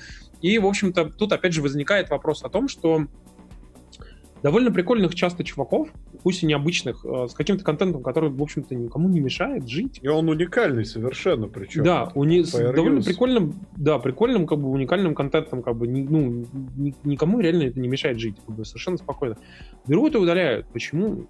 И, в общем-то, тут опять же возникает вопрос о том, что довольно прикольных часто чуваков, пусть и необычных, с каким-то контентом, который, в общем-то, никому не мешает жить. И он уникальный совершенно, причем. Да, с довольно прикольным, да, прикольным, как бы уникальным контентом, как бы, ну, никому реально это не мешает жить, как бы, совершенно спокойно. Берут и удаляют. Почему?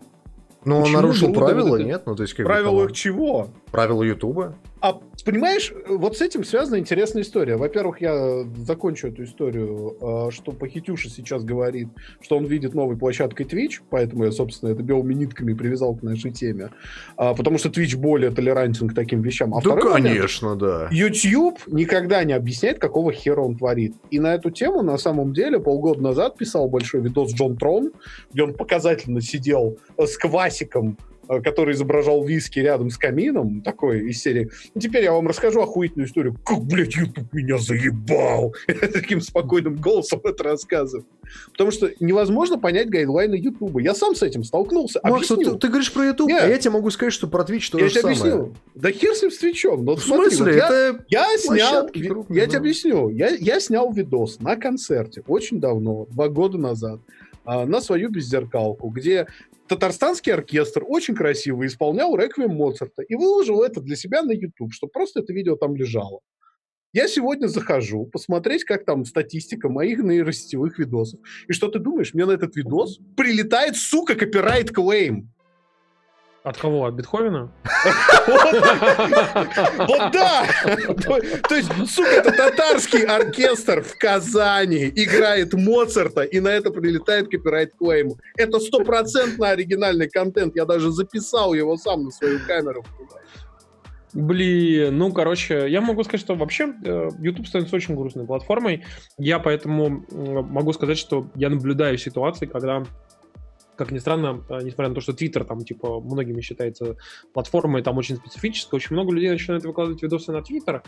Ну, он нарушил правила, это... нет? Ну, то есть, как правила бы, чего? Правила Ютуба. А понимаешь, вот с этим связана интересная история. Во-первых, я закончу эту историю, что Похитюша сейчас говорит, что он видит новой площадкой Twitch, поэтому я, собственно, это белыми нитками привязал к нашей теме, потому что Twitch более толерантен к таким вещам. А да, конечно, момент, да. YouTube никогда не объясняет, какого хера он творит. И на эту тему, на самом деле, полгода назад писал большой видос Джон Трон, где он показательно сидел с квасиком который изображал виски рядом с камином, такой из серии. Теперь я вам расскажу охуительную историю. Как, блядь, YouTube меня заебал! Таким спокойным голосом это рассказываю. Потому что невозможно понять гайдлайны YouTube. Я сам с этим столкнулся. Макс, ты говоришь про YouTube, а я тебе могу сказать, что про Twitch то же самое. Я тебе объясню. Да хер с ним с Твичом. В смысле? Я тебе объясню. Я снял видос на концерте очень давно, 2 года назад, на свою беззеркалку, где татарстанский оркестр очень красиво исполнял реквием Моцарта и выложил это для себя на YouTube, чтобы просто это видео там лежало. Я сегодня захожу посмотреть, как там статистика моих нейросетевых видосов. И что ты думаешь? Мне на этот видос прилетает, сука, копирайт-клейм. От кого? От Бетховена? Вот да! То есть, сука, это татарский оркестр в Казани играет Моцарта, и на это прилетает копирайт-клейм. Это 100% оригинальный контент. Я даже записал его сам на свою камеру. Блин, ну, короче, я могу сказать, что вообще YouTube становится очень грустной платформой. Я поэтому могу сказать, что я наблюдаю ситуации, когда... Как ни странно, несмотря на то, что Twitter там, типа, многими считается платформой, там очень специфическая, очень много людей начинают выкладывать видосы на Twitter,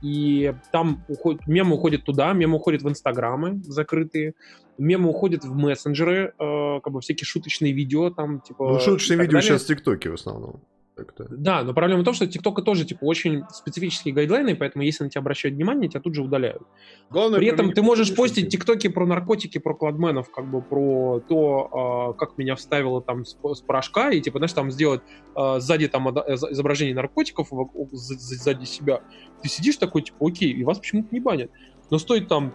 и там мемы уходят туда, мемы уходят в инстаграмы закрытые, мемы уходят в мессенджеры, как бы всякие шуточные видео там, типа... Ну, шуточные видео сейчас в ТикТоке в основном. Так-то. Да, но проблема в том, что ТикТока тоже типа очень специфические гайдлайны, поэтому если на тебя обращают внимание, тебя тут же удаляют. Главное, при этом ты можешь постить ТикТоки про наркотики, про кладменов, как бы про то, как меня вставило там с порошка, и типа, знаешь, там сделать сзади там изображение наркотиков сзади себя. Ты сидишь такой, типа, окей, и вас почему-то не банят. Но стоит там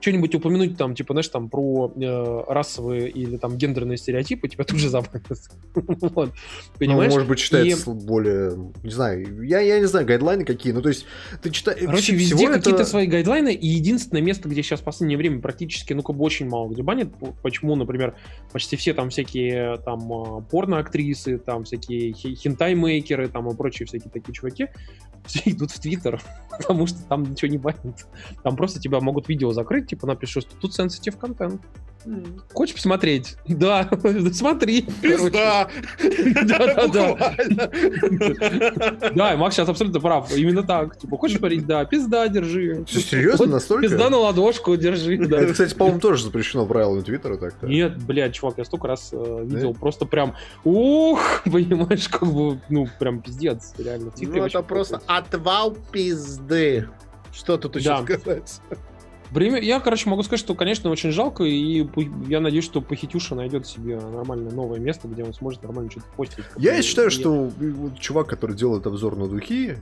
что-нибудь упомянуть там, типа, знаешь, там про расовые или там гендерные стереотипы, тебя тут же забанят. Вот. Понимаешь? Ну, может быть, считается более... Не знаю, я не знаю, гайдлайны какие, ну, то есть, ты читаешь... Короче, везде какие-то свои гайдлайны, и единственное место, где сейчас в последнее время практически, ну, как бы очень мало где банят, почему, например, почти все там всякие там порно-актрисы, там всякие хентай-мейкеры, там и прочие всякие такие чуваки, все идут в Твиттер, потому что там ничего не банят. Там просто тебя могут видео закрыть, типа напишу, что тут сенситив контент. Хочешь посмотреть? Да. Смотри. Пизда. Да. Да, Макс сейчас абсолютно прав. Именно так. Типа, хочешь говорить? Да. Пизда, держи. Серьезно? Настолько? Пизда на ладошку, держи. Это, кстати, по-моему, тоже запрещено правилами Твиттера так-то. Нет, блядь, чувак, я столько раз видел. Просто прям, ух, понимаешь, как бы, ну, прям пиздец. Реально. Ну, это просто отвал пизды. Что тут еще сказать? Я, короче, могу сказать, что, конечно, очень жалко, и я надеюсь, что Пахитюша найдет себе нормальное новое место, где он сможет нормально что-то постить. Я считаю, что чувак, который делает обзор на духи,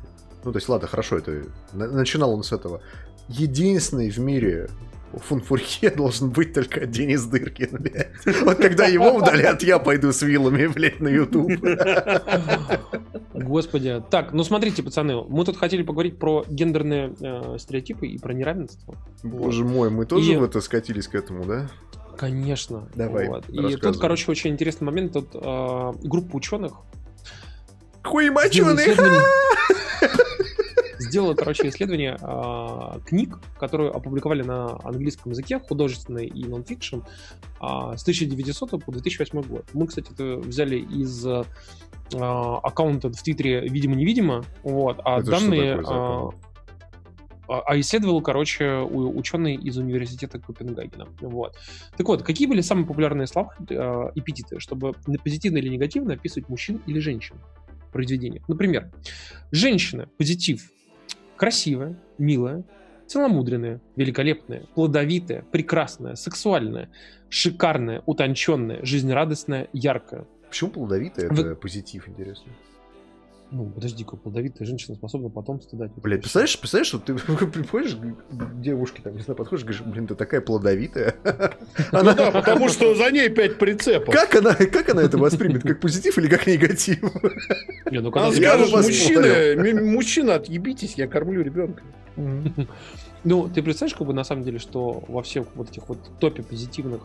ну, то есть, ладно, хорошо, это начинал он с этого. Единственный в мире фунфурье должен быть только Денис Дыркин, блядь. Вот когда его удалят, я пойду с вилами, блядь, на YouTube. Господи. Так, ну смотрите, пацаны, мы тут хотели поговорить про гендерные стереотипы и про неравенство. Боже мой, мы тоже в это скатились к этому, да? Конечно. Давай, вот. И тут, короче, очень интересный момент. Тут группа ученых. Хуемоченых! Сделала, короче, исследование книг, которые опубликовали на английском языке, художественные и нон-фикшн, с 1900 по 2008 год. Мы, кстати, это взяли из аккаунта в Твиттере «Видимо-невидимо». Вот, а это данные исследовал, короче, ученый из университета Копенгагена. Вот. Так вот, какие были самые популярные слова, эпитеты, чтобы позитивно или негативно описывать мужчин или женщин в произведениях? Например, женщина, позитив. Красивая, милая, целомудренная, великолепная, плодовитая, прекрасная, сексуальная, шикарная, утонченная, жизнерадостная, яркая. Почему плодовитая? Это позитив, интересно. Ну, подожди-ка, плодовитая женщина способна потомство дать. Блядь, представляешь, что ты приходишь к девушке, там, не знаю, подходишь, говоришь, блин, ты такая плодовитая. Она... Ну да, потому что за ней 5 прицепов. Как она это воспримет? Как позитив или как негатив? Не, ну, она скажет, мужчина, отъебитесь, я кормлю ребенка. Ну, ты представляешь, как бы, на самом деле, что во всех вот этих вот топе позитивных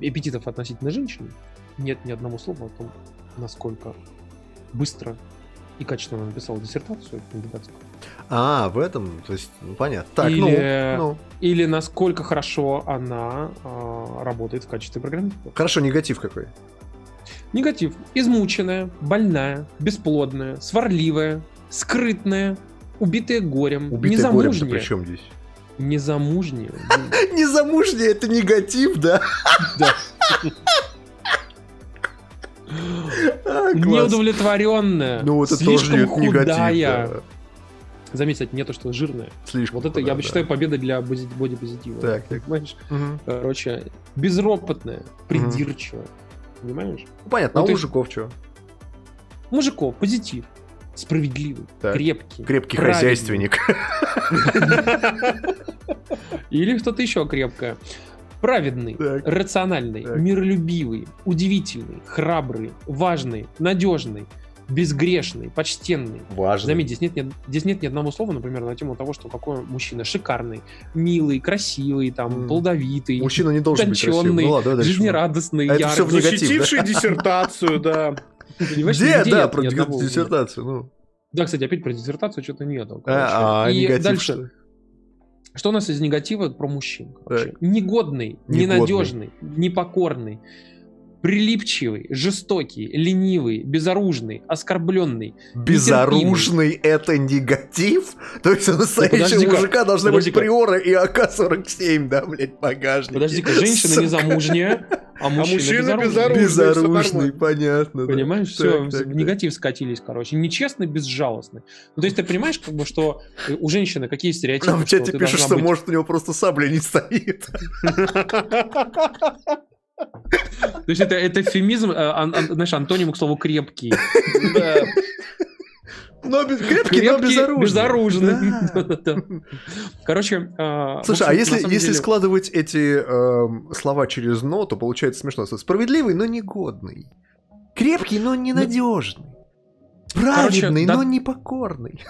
эпитетов относительно женщин нет ни одного слова о том, насколько быстро и качественно написал диссертацию кандидатскую. А, в этом, то есть, ну, понятно. Так, или, ну, или насколько хорошо она работает в качестве программы. Хорошо, негатив какой? Негатив. Измученная, больная, бесплодная, сварливая, скрытная, убитая горем, убитая горем-то при чем здесь? Незамужняя. Незамужняя — это негатив, да? Да. Неудовлетворенная. Ну вот это тоже негатив. Заметь, это не то, что жирное. Слишком. Вот это, я бы считаю, победа для бодипозитива. Так, понимаешь? Короче, безропотная, придирчивая. Понимаешь? Понятно, а у мужиков что? Мужиков позитив. Справедливый, так. Крепкий. Крепкий правильный. Хозяйственник. Или что-то еще крепкое. Праведный, так. Рациональный, так. Миролюбивый, удивительный, храбрый, важный, надежный, безгрешный, почтенный. Важный. Заметьте, здесь нет ни одного слова, например, на тему того, что какой мужчина шикарный, милый, красивый, там, плодовитый, мужчина не должен быть красивым. Ну, ладно, жизнерадостный, а яркий, защитивший диссертацию, да. Где, да, про диссертацию. Ну. Да, кстати, опять про диссертацию что-то нету. И негатив, дальше. Что у нас из негатива про мужчин? Негодный, ненадежный, непокорный, прилипчивый, жестокий, ленивый, безоружный, оскорбленный. Безоружный — это негатив? То есть у настоящего мужика должны быть приоры и АК-47, да, блядь, багажник. Подожди-ка, женщина незамужняя, а мужчина безоружный, понятно. Понимаешь, все, в негатив скатились, короче. Нечестный, безжалостный. Ну, то есть ты понимаешь, как бы, что у женщины какие стереотипы. Нам в чате пишут, что, может, у него просто сабля не стоит. То есть это эвфемизм, знаешь, антоним к слову крепкий. Крепкий, но безоружный. Короче. Слушай, а если складывать эти слова через «но», то получается смешно. Справедливый, но негодный. Крепкий, но ненадежный. Праведный, но непокорный.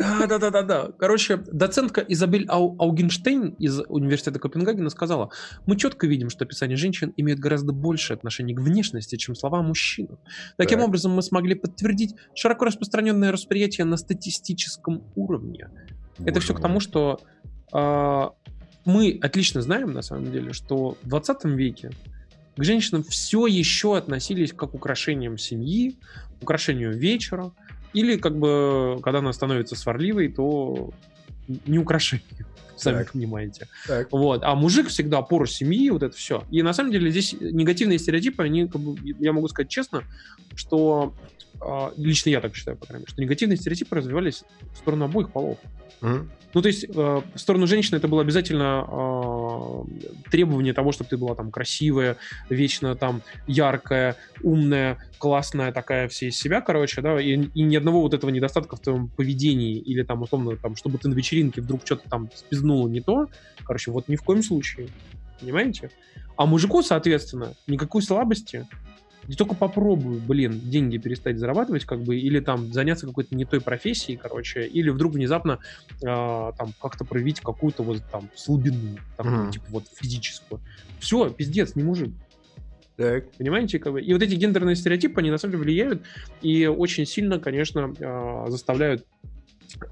Да. Короче, доцентка Изабель Аугенштейн из Университета Копенгагена сказала: мы четко видим, что описание женщин имеет гораздо большее отношение к внешности, чем слова мужчин. Таким образом, мы смогли подтвердить широко распространенное восприятие на статистическом уровне. Боже. Это все к тому, что мы отлично знаем, на самом деле, что в 20 веке к женщинам все еще относились как к украшениям семьи, украшению вечера, или как бы, когда она становится сварливой, то не украшение, сами понимаете. Так. Вот. А мужик всегда опора семьи, вот это все. И на самом деле здесь негативные стереотипы, они, как бы, я могу сказать честно, что, лично я так считаю, по крайней мере, что негативные стереотипы развивались в сторону обоих полов. Ну, то есть, в сторону женщины это было обязательно требование того, чтобы ты была там красивая, вечно там яркая, умная, классная такая вся из себя, короче, да, и ни одного вот этого недостатка в твоем поведении или там, условно, там, чтобы ты на вечеринке вдруг что-то там спизнуло не то, короче, вот ни в коем случае, понимаете? А мужику, соответственно, никакой слабости, не только попробую, блин, деньги перестать зарабатывать, как бы, или там заняться какой-то не той профессией, короче, или вдруг внезапно там как-то проявить какую-то вот там слабину, там, типа вот физическую. Все, пиздец, не мужик. Так. Понимаете, как бы? И вот эти гендерные стереотипы, они на самом деле влияют и очень сильно, конечно, заставляют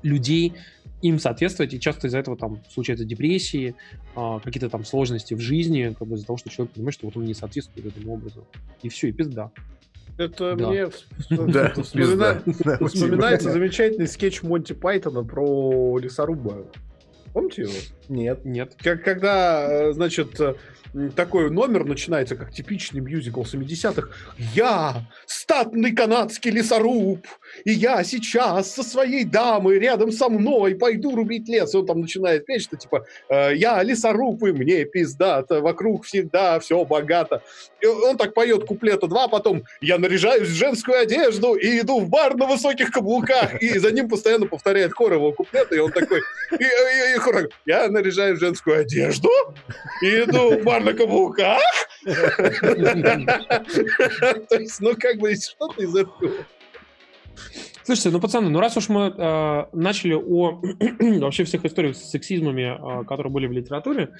людей им соответствовать, и часто из-за этого там случаются депрессии, какие-то там сложности в жизни, как бы из-за того, что человек понимает, что вот он не соответствует этому образу. И все, и пизда. Это мне вспоминается замечательный скетч Монти Пайтона про лесоруба. Помните его? Нет. Когда, значит, такой номер начинается, как типичный мюзикл 70-х. Я статный канадский лесоруб, и я сейчас со своей дамой рядом со мной пойду рубить лес. И он там начинает петь, что типа я лесоруб, и мне пиздато, вокруг всегда все богато. И он так поет куплета два, потом я наряжаюсь в женскую одежду и иду в бар на высоких каблуках. И за ним постоянно повторяет хор его куплета, и он такой... Я наряжаю женскую одежду и иду в бар на каблуках. То есть, ну, как бы, что-то из этого. Слушайте, ну, пацаны, ну, раз уж мы начали о вообще всех историях с сексизмами, которые были в литературе,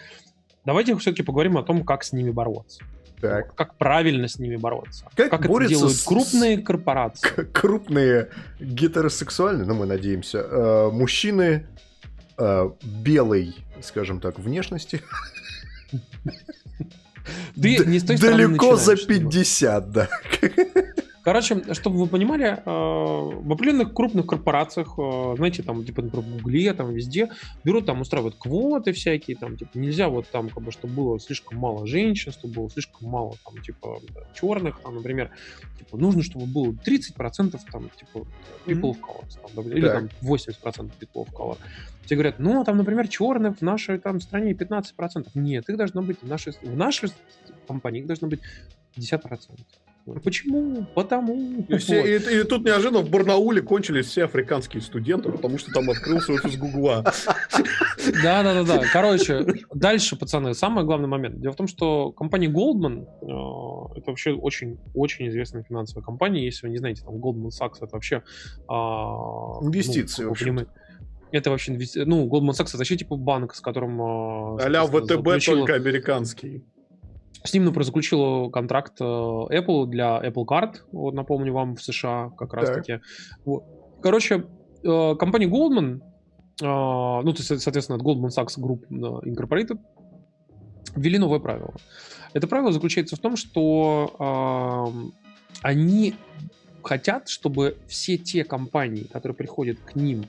давайте все-таки поговорим о том, как с ними бороться. Так. Как правильно с ними бороться. Как это делают крупные корпорации. Крупные гетеросексуальные, ну мы надеемся, мужчины белой, скажем так, внешности. Далеко за 50, да. Короче, чтобы вы понимали, в определенных крупных корпорациях, знаете, там, типа, например, в Гугле, там, везде, берут, там, устраивают квоты всякие, там, типа, нельзя вот там, как бы, чтобы было слишком мало женщин, чтобы было слишком мало, там, типа, черных, там, например, типа, нужно, чтобы было 30%, там, типа, people of color, там, или, там, 80% people of color. Тебе говорят, ну, там, например, черных в нашей, там, стране 15%. Нет, их должно быть в нашей компании, их должно быть 10%. Почему? Потому. И тут неожиданно в Барнауле кончились все африканские студенты, потому что там открылся офис Гугла. Да. Короче, дальше, пацаны, самый главный момент. Дело в том, что компания Goldman, это вообще очень-очень известная финансовая компания. Если вы не знаете, там Goldman Sachs, это вообще... инвестиции, ну, вообще. Это вообще инвестиции. Ну, Goldman Sachs это вообще типа банк, с которым... а-ля ВТБ заключила... только американский. С ним, например, заключила контракт Apple для Apple Card, вот напомню вам, в США как раз-таки. Вот. Короче, компания Goldman, ну, то есть, соответственно, от Goldman Sachs Group Incorporated, ввели новое правило. Это правило заключается в том, что они хотят, чтобы все те компании, которые приходят к ним,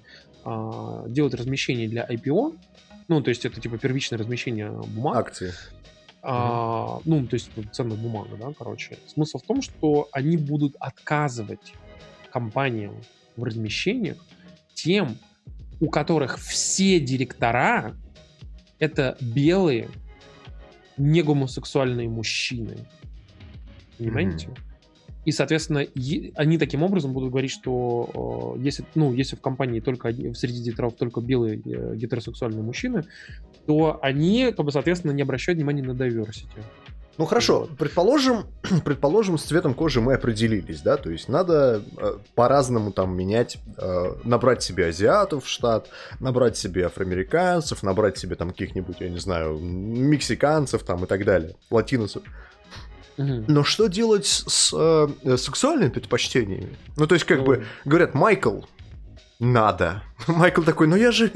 делают размещение для IPO, ну, то есть это типа первичное размещение бумаг. Акции. Ну, то есть ценная бумага, да, короче. Смысл в том, что они будут отказывать компаниям в размещениях тем, у которых все директора это белые негомосексуальные мужчины. Понимаете? И, соответственно, они таким образом будут говорить, что если в компании только среди директоров только белые гетеросексуальные мужчины, то они, как бы, соответственно, не обращают внимания на diversity. Ну хорошо, предположим, с цветом кожи мы определились, да, то есть надо по-разному там менять, набрать себе азиатов в штат, набрать себе афроамериканцев, набрать себе там каких-нибудь, я не знаю, мексиканцев там и так далее, латиносов. Но что делать с сексуальными предпочтениями? Ну, то есть, как бы, говорят, Майкл, надо. Майкл такой, ну я же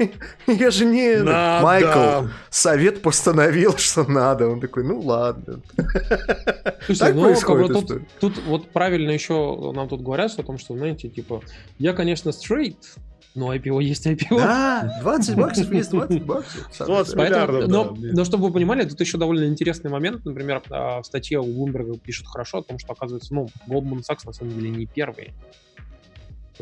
не... Надо. Майкл, совет постановил, что надо. Он такой, ну ладно. Слушайте, ну, как бы, тут вот правильно еще нам тут говорят о том, что, знаете, типа, я, конечно, straight, но IPO есть IPO. Да, $20 есть $20. Поэтому, но чтобы вы понимали, тут еще довольно интересный момент. Например, в статье у Bloomberg пишут хорошо о том, что, оказывается, ну, Goldman Sachs на самом деле не первые.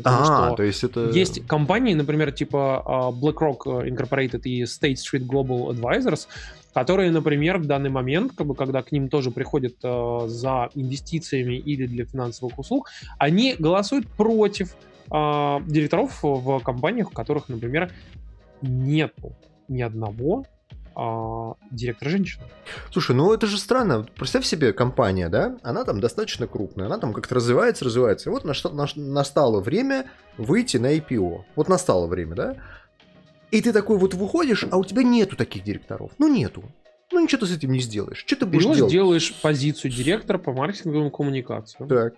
То есть это... Есть компании, например, типа BlackRock Incorporated и State Street Global Advisors, которые, например, в данный момент, как бы, когда к ним тоже приходят за инвестициями или для финансовых услуг, они голосуют против директоров в компаниях, в которых, например, нету ни одного директора женщины. Слушай, ну это же странно. Представь себе, компания, да, она там достаточно крупная, она там как-то развивается. И вот настало время выйти на IPO. Вот настало время, да? И ты такой вот выходишь, а у тебя нету таких директоров. Ну нету. Ну ничего ты с этим не сделаешь. Что ты будешь делать? Ты сделаешь позицию директора по маркетинговым коммуникациям. Так.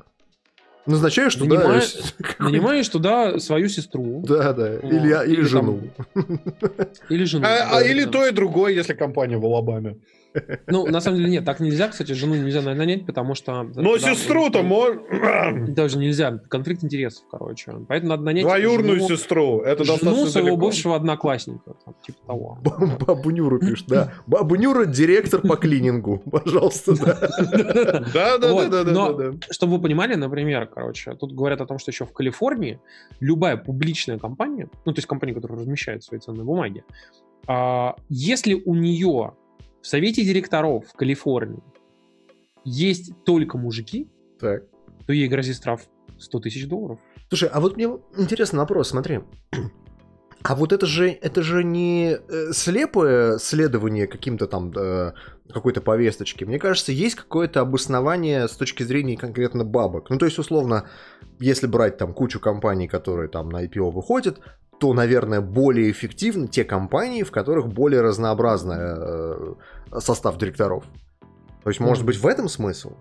Нанимаешь туда свою сестру. Да. Или жену. Или жену. Или то и другое, если компания в Алабаме. Ну, на самом деле, нет, так нельзя, кстати, жену нельзя нанять, потому что... Но сестру-то можно... Даже нельзя, конфликт интересов, короче. Поэтому надо нанять... Двоюрную сестру, это достаточно далеко. Жену своего бывшего одноклассника, типа того. Бабу Нюру пишешь, да. Бабу Нюра, директор по клинингу, пожалуйста. Да. Но, чтобы вы понимали, например, короче, тут говорят о том, что еще в Калифорнии любая публичная компания, ну, то есть компания, которая размещает свои ценные бумаги, если у нее... В совете директоров в Калифорнии есть только мужики, так, то ей грозит штраф $100 000. Слушай, а вот мне интересный вопрос, смотри. А вот это же не слепое следование каким-то там какой-то повесточке. Мне кажется, есть какое-то обоснование с точки зрения конкретно бабок. Ну, то есть, условно, если брать там кучу компаний, которые там на IPO выходят, то, наверное, более эффективны те компании, в которых более разнообразный состав директоров. То есть, может быть, в этом смысл?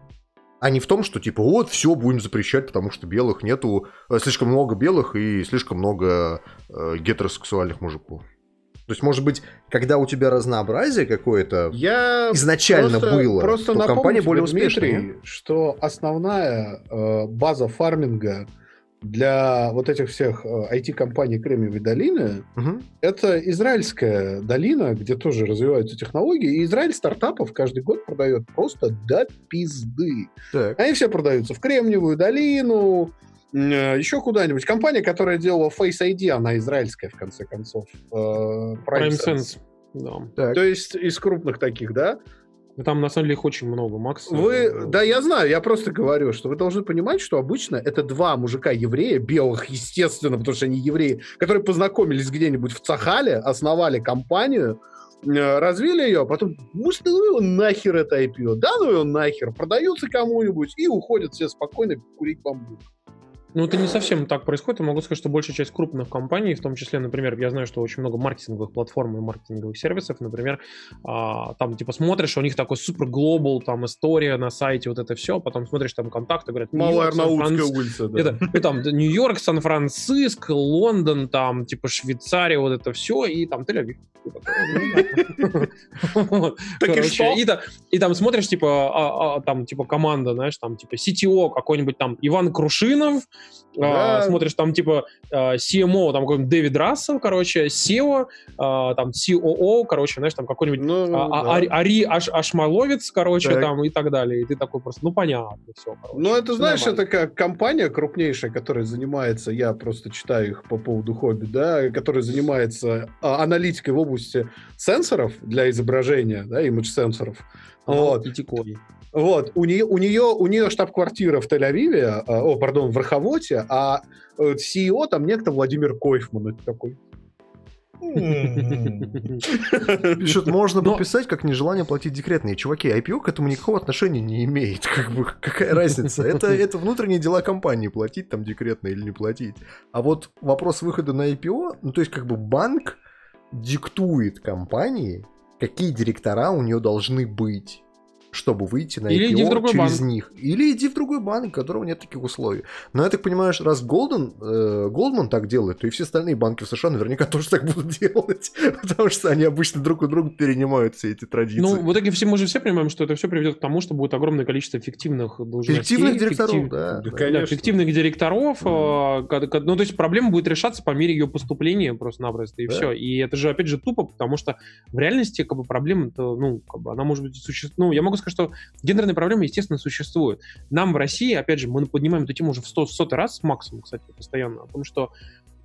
А не в том, что типа вот все будем запрещать, потому что белых нету, слишком много белых и слишком много гетеросексуальных мужиков. То есть, может быть, когда у тебя разнообразие какое-то изначально было, просто то компания более успешная. Дмитрий, что основная база фарминга для вот этих всех IT-компаний Кремниевой долины это израильская долина, где тоже развиваются технологии, и Израиль стартапов каждый год продает просто до пизды. Так. Они все продаются в Кремниевую долину, еще куда-нибудь. Компания, которая делала Face ID, она израильская, в конце концов. PrimeSense. Да. То есть из крупных таких, да? Там, на самом деле, их очень много, Макс. Да, я знаю, я просто говорю, что вы должны понимать, что обычно это два мужика-еврея, белых, естественно, потому что они евреи, которые познакомились где-нибудь в Цахале, основали компанию, развили ее, потом, может, ну его нахер это IPO, да, ну его нахер, продаются кому-нибудь и уходят все спокойно курить бамбук. Ну, это не совсем так происходит. Я могу сказать, что большая часть крупных компаний, в том числе, например, я знаю, что очень много маркетинговых платформ и маркетинговых сервисов, например, там, типа, смотришь, у них такой супер-глобал, там, история на сайте, вот это все, потом смотришь, там, контакты, говорят, Малая Арнаутская улица, да. И там Нью-Йорк, Сан-Франциско, Лондон, там, типа, Швейцария, вот это все, и там Тель-Авив. Так и что? И там смотришь, типа, там, типа, команда, знаешь, там, типа, CTO какой-нибудь, там, Иван Крушинов, смотришь, там, типа, CMO, там, какой-нибудь Дэвид Рассел, короче, SEO, там, COO, короче, знаешь, там, какой-нибудь Ари Ашмаловец, короче, так. Там, и так далее. И ты такой просто, ну, понятно, все, короче. Ну, это, знаешь, нормально. Это как компания крупнейшая, которая занимается, я просто читаю их по поводу хобби, да, которая занимается аналитикой в области сенсоров для изображения, да, имидж-сенсоров. Вот. Вот, у нее штаб-квартира в Тель-Авиве, в Раховоте, а CEO там некто Владимир Койфман. Это такой. Пишут, можно подписать, как нежелание платить декретные. Чуваки, IPO к этому никакого отношения не имеет. Как бы, какая разница? Это внутренние дела компании, платить там декретные или не платить. А вот вопрос выхода на IPO, ну то есть как бы банк диктует компании, какие директора у нее должны быть, чтобы выйти на IPO через них. Или иди в другой банк, у которого нет таких условий. Но я так понимаю, раз Голдман так делает, то и все остальные банки в США наверняка тоже так будут делать, потому что они обычно друг у друга перенимают все эти традиции. Ну, в итоге все, мы же все понимаем, что это все приведет к тому, что будет огромное количество фиктивных должностей. Фиктивных директоров, да, фиктивных директоров. Ну, то есть проблема будет решаться по мере ее поступления просто-напросто, и да. Все. И это же, опять же, тупо, потому что в реальности как бы проблема-то, ну, как бы она может быть существует. Ну, я могу сказать, что гендерные проблемы, естественно, существуют. Нам в России, опять же, мы поднимаем эту тему уже в 100-100 раз, максимум, кстати, постоянно, о том, что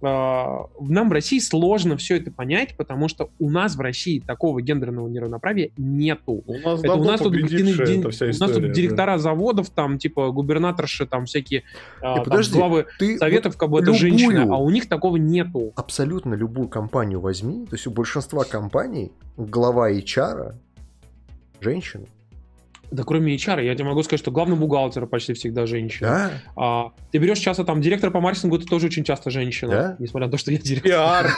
нам в России сложно все это понять, потому что у нас в России такого гендерного неравноправия нету. У нас тут директора заводов, там, типа, губернаторши, там, всякие главы советов, как бы, это женщина, а у них такого нету. Абсолютно любую компанию возьми, то есть у большинства компаний глава HR женщина. Да, кроме HR, я тебе могу сказать, что главный бухгалтер почти всегда женщина. Да? Ты берешь часто там директор по маркетингу, ты тоже очень часто женщина, да? Несмотря на то, что я директор.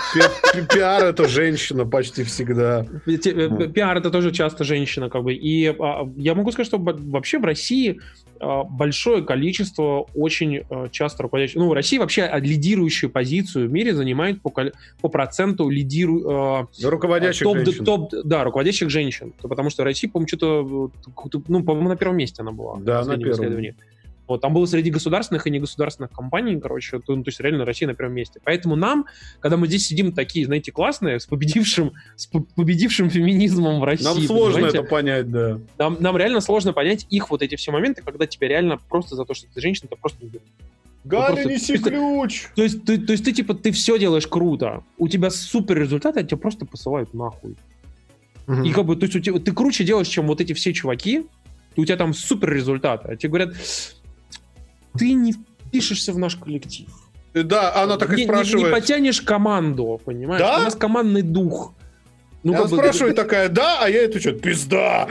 Пиар это женщина почти всегда. Пиар это тоже часто женщина, как бы. И я могу сказать, что вообще в России большое количество очень часто руководящих. Ну, Россия вообще лидирующую позицию в мире занимает по проценту руководящих женщин. Да, руководящих женщин. Потому что Россия, по-моему, что-то, ну, по-моему, на первом месте она была. Да, на первом. Вот, там было среди государственных и негосударственных компаний, короче, то есть реально Россия на первом месте. Поэтому нам, когда мы здесь сидим такие, знаете, классные, с победившим феминизмом в России. Нам сложно это понять, да. Нам реально сложно понять их вот эти все моменты, когда тебя реально просто за то, что ты женщина, ты просто не любишь. Галя, неси ключ! То есть ты, типа, ты все делаешь круто, у тебя супер результаты, а тебя просто посылают нахуй. Угу. И как бы, то есть у тебя, ты круче делаешь, чем вот эти все чуваки, у тебя там супер результаты, а тебе говорят... Ты не впишешься в наш коллектив. Да, она так и спрашивает. Не потянешь команду, понимаешь? Да? У нас командный дух. Ну, она спрашивает такая, да, а я это что, пизда.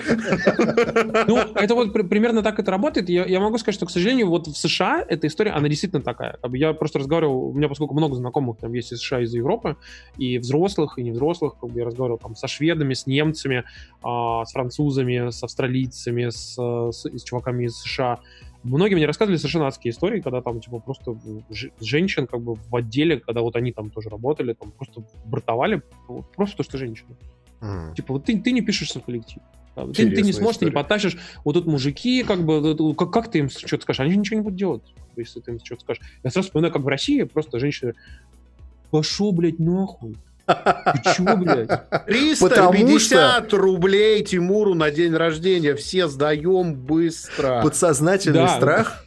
Ну, это вот примерно так это работает. Я могу сказать, что, к сожалению, вот в США эта история, она действительно такая. Я просто разговаривал, у меня, поскольку много знакомых там есть из США, из Европы, и взрослых, и невзрослых, как бы я разговаривал там со шведами, с немцами, с французами, с австралийцами, с чуваками из США. Многие мне рассказывали совершенно адские истории, когда там, типа, просто женщин, как бы, в отделе, когда вот они там тоже работали, там, просто бортовали, просто то, что женщины. Mm. Типа, вот ты не пишешься в коллектив. Ты не сможешь, ты не потащишь. Вот тут мужики, как бы, как ты им что-то скажешь? Они же ничего не будут делать, если ты им что-то скажешь. Я сразу вспоминаю, как в России просто женщины: пошел, блядь, нахуй. Почему, блядь? 350 рублей Тимуру на день рождения. Все сдаем быстро. Подсознательный страх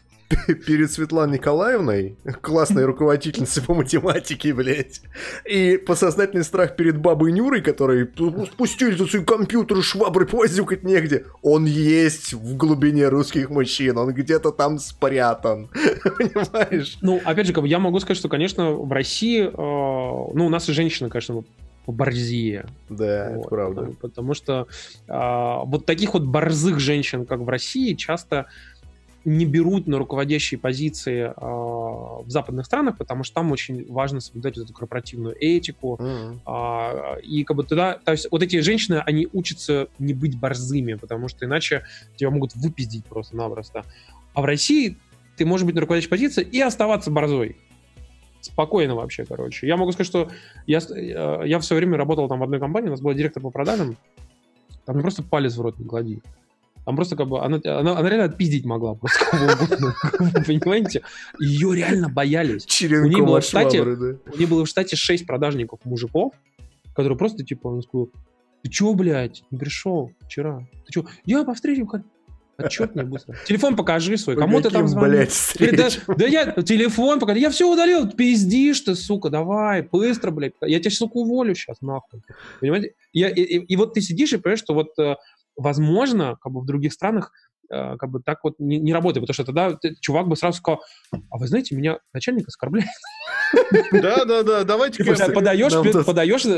перед Светланой Николаевной, классной руководительницей по математике, блядь. И подсознательный страх перед бабой Нюрой, которые спустили за свой компьютер, швабры позюкать негде. Он есть в глубине русских мужчин, он где-то там спрятан. Понимаешь? Ну, опять же, я могу сказать, что, конечно, в России, ну, у нас и женщины, конечно, борзее. Да, вот, это правда. Потому что вот таких вот борзых женщин, как в России, часто не берут на руководящие позиции в западных странах, потому что там очень важно соблюдать эту корпоративную этику. Mm-hmm. И как бы туда... То есть вот эти женщины, они учатся не быть борзыми, потому что иначе тебя могут выпиздить просто-напросто. А в России ты можешь быть на руководящей позиции и оставаться борзой. Спокойно вообще, короче. Я могу сказать, что я в свое время работал там в одной компании, у нас был директор по продажам, там мне просто палец в рот не клади. Там просто как бы она реально отпиздить могла просто кого угодно, понимаете? Ее реально боялись. У нее было в штате 6 продажников мужиков, которые просто типа, он сказал: ты чё, блядь, не пришел вчера? Ты чё? Я по встречам ходил. Отчет мне быстро. Телефон покажи свой. Кому ты там звонил? Да я телефон покажи. Я все удалил. Пиздишь ты, сука, давай. Быстро, блядь. Я тебя, сука, уволю сейчас, нахуй. Понимаете? И вот ты сидишь и понимаешь, что вот... Возможно, как бы в других странах как бы так вот не работает, потому что тогда чувак бы сразу сказал: а вы знаете, меня начальник оскорбляет. Да, давайте. Подаешь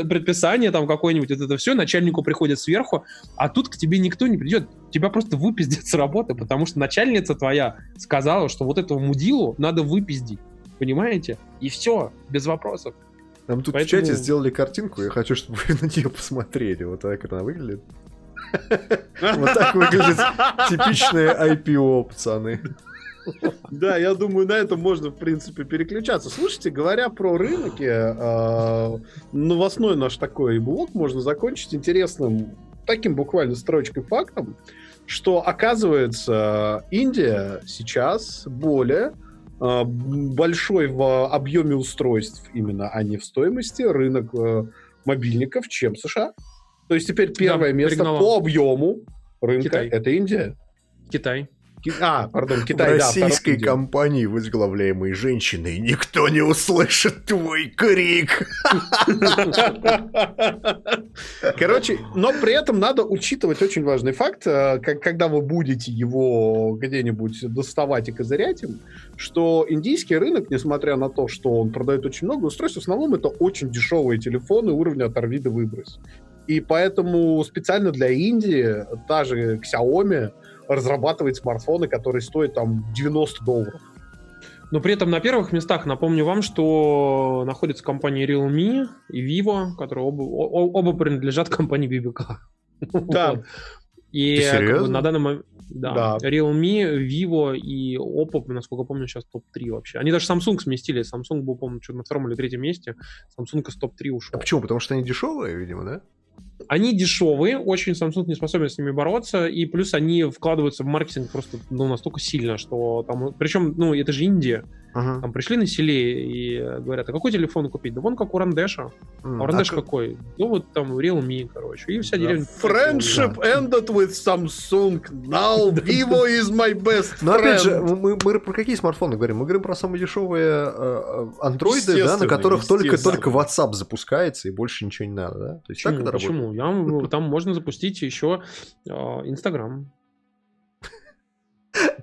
предписание там какое-нибудь, это все, начальнику приходит сверху, а тут к тебе никто не придет, тебя просто выпиздят с работы, потому что начальница твоя сказала, что вот этого мудилу надо выпиздить, понимаете? И все, без вопросов. Нам тут в чате сделали картинку, я хочу, чтобы вы на нее посмотрели, вот так она выглядит. Вот так выглядит типичное IPO, пацаны. Да, я думаю, на этом можно, в принципе, переключаться. Слушайте, говоря про рынки, новостной наш такой блок можно закончить интересным, таким буквально строчкой фактом, что, оказывается, Индия сейчас более большой в объеме устройств, именно, а не в стоимости, рынок мобильников, чем США. То есть теперь первое место пригнала по объему рынка. Китай. Это Индия? Китай. Китай, да. В российской компании, возглавляемой женщиной, никто не услышит твой крик. Короче, но при этом надо учитывать очень важный факт, когда вы будете его где-нибудь доставать и козырять им, что индийский рынок, несмотря на то, что он продает очень много устройств, в основном это очень дешевые телефоны уровня «оторви да выбрось». И поэтому специально для Индии та же Xiaomi разрабатывает смартфоны, которые стоят там $90. Но при этом на первых местах, напомню вам, что находятся компании Realme и Vivo, которые оба принадлежат компании BBK. Да. И на данный момент Realme, Vivo и Oppo, насколько я помню, сейчас топ-3 вообще. Они даже Samsung сместили. Samsung был, помню, что на втором или третьем месте. Samsung из топ-3 ушел. А почему? Потому что они дешевые, видимо, да? Они дешевые, очень Samsung не способен с ними бороться, и плюс они вкладываются в маркетинг просто настолько сильно, что там... Причем, это же Индия. Ага. Там пришли на селе и говорят: а какой телефон купить? Да вон как у Рандеша. А Рандеш какой? Ну вот там Realme, короче. И вся деревня... Friendship ended with Samsung. Now Vivo is my best friend. Но опять же, мы про какие смартфоны говорим? Мы говорим про самые дешевые андроиды, да, на которых только WhatsApp запускается, и больше ничего не надо, да? То есть так это работает? Почему? Там можно запустить еще Инстаграм.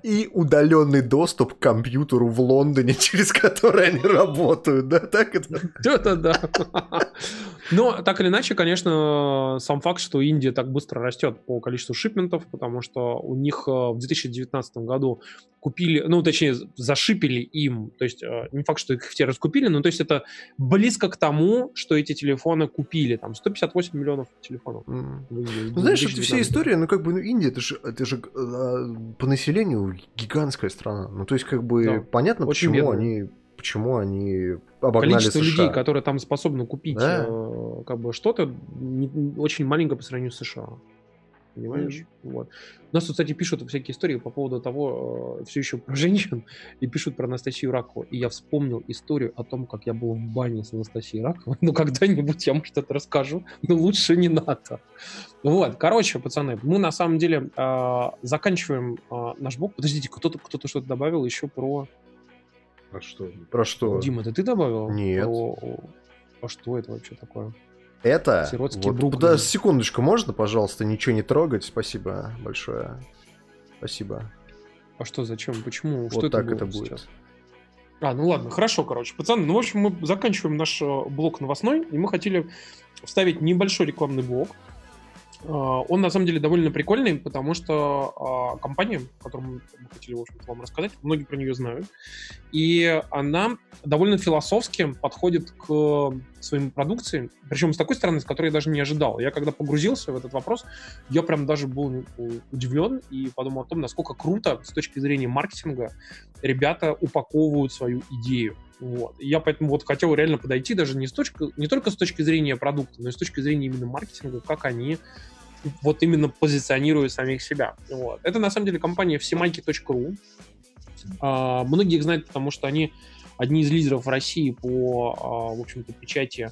И удаленный доступ к компьютеру в Лондоне, через который они работают, да? Так это? Да. Но так или иначе, конечно, сам факт, что Индия так быстро растет по количеству шипментов, потому что у них в 2019 году купили, ну, точнее, зашипили им, то есть не факт, что их все раскупили, но то есть это близко к тому, что эти телефоны купили, там, 158 миллионов телефонов. Ну, знаешь, это вся история, ну, как бы, ну, Индия, это же по населению гигантская страна, ну, то есть, как бы, да, понятно, почему они обогнали количество США. Людей, которые там способны купить, да, как бы что-то, очень маленькое по сравнению с США. Понимаешь? Вот. У нас тут, кстати, пишут всякие истории по поводу того, все еще про женщин, и пишут про Анастасию Ракову. И я вспомнил историю о том, как я был в бане с Анастасией Раковой. Ну, когда-нибудь я, может, это расскажу, но лучше не надо. Вот, короче, пацаны, мы на самом деле заканчиваем наш блог. Подождите, кто-то что-то добавил еще про... Про что? Дима, это ты добавил? Нет. А что это вообще такое? Это... Сиротский брук. Да, секундочку, можно, пожалуйста, ничего не трогать? Спасибо большое. Спасибо. А что, зачем? Почему? Вот что так это будет сейчас? А, ну ладно, хорошо, короче. Пацаны, ну, в общем, мы заканчиваем наш блок новостной, и мы хотели вставить небольшой рекламный блок. Он, на самом деле, довольно прикольный, потому что компания, о которой мы хотели, в общем-то, вам рассказать, многие про нее знают, и она довольно философски подходит к своим продукции, причем с такой стороны, с которой я даже не ожидал. Я когда погрузился в этот вопрос, я прям даже был удивлен и подумал о том, насколько круто с точки зрения маркетинга ребята упаковывают свою идею. Вот. И я поэтому вот хотел реально подойти даже не только с точки зрения продукта, но и с точки зрения именно маркетинга, как они вот именно позиционируют самих себя. Вот. Это на самом деле компания всемайки.ру. Многие их знают, потому что они одни из лидеров России по, в общем-то, печати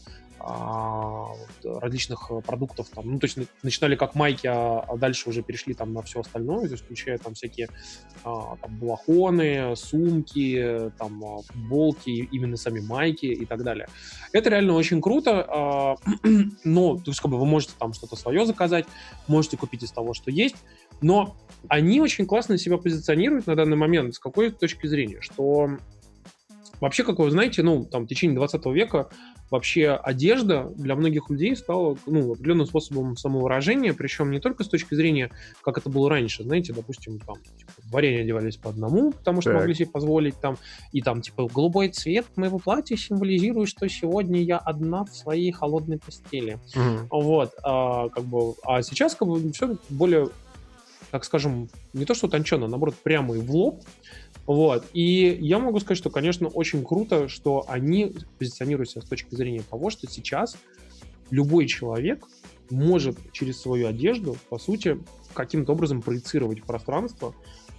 различных продуктов, там, ну, то есть начинали как майки, а дальше уже перешли там на все остальное, то есть включая там всякие там, балахоны, сумки, там, футболки, именно сами майки и так далее. Это реально очень круто, но, то есть, как бы, вы можете там что-то свое заказать, можете купить из того, что есть, но они очень классно себя позиционируют на данный момент, с какой точки зрения, что вообще, как вы знаете, ну, там, в течение 20 века вообще одежда для многих людей стала, ну, определенным способом самовыражения, причем не только с точки зрения, как это было раньше, знаете, допустим, там, типа, дворяне одевались по одному, потому что могли себе позволить, там, и там, типа, голубой цвет моего платья символизирует, что сегодня я одна в своей холодной постели. Вот, как бы, а сейчас, как бы, все более, так скажем, не то что утонченно, наоборот, прямо и в лоб. Вот, и я могу сказать, что, конечно, очень круто, что они позиционируются с точки зрения того, что сейчас любой человек может через свою одежду, по сути, каким-то образом проецировать в пространство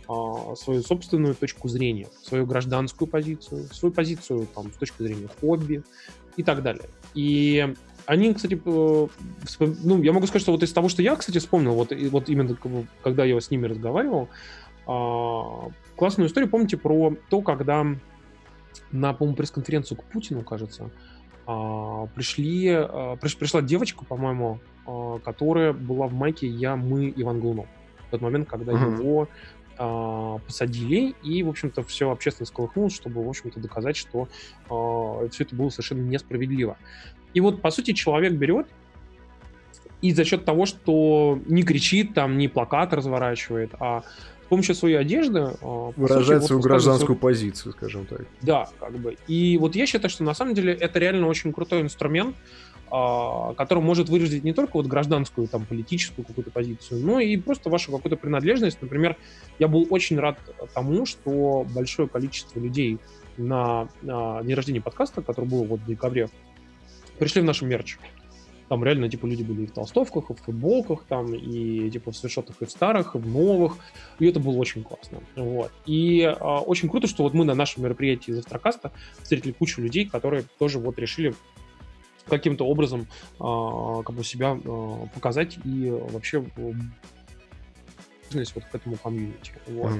свою собственную точку зрения, свою гражданскую позицию, свою позицию там, с точки зрения хобби и так далее. И они, кстати, ну, я могу сказать, что вот из того, что я, кстати, вспомнил, вот именно когда я с ними разговаривал, классную историю, помните, про то, когда на, по-моему, пресс-конференцию к Путину, кажется, пришла девочка, по-моему, которая была в майке «Мы, Иван Голунов». В тот момент, когда его посадили, и, в общем-то, все общественность колыхнулось, чтобы, в общем-то, доказать, что все это было совершенно несправедливо. И вот, по сути, человек берет и за счет того, что не кричит, там, не плакат разворачивает, а с помощью своей одежды... Выражает свою гражданскую позицию, скажем так. Да, как бы. И вот я считаю, что на самом деле это реально очень крутой инструмент, который может выразить не только вот гражданскую, там, политическую какую-то позицию, но и просто вашу какую-то принадлежность. Например, я был очень рад тому, что большое количество людей на день рождения подкаста, который был вот в декабре, пришли в наш мерч. Там реально, типа, люди были и в толстовках, и в футболках, там, и, типа, в свитшотах, и в старых, и в новых. И это было очень классно. Вот. И очень круто, что вот мы на нашем мероприятии Завтракаста встретили кучу людей, которые тоже вот решили каким-то образом как бы себя показать и вообще вот к этому комьюнити. Вот.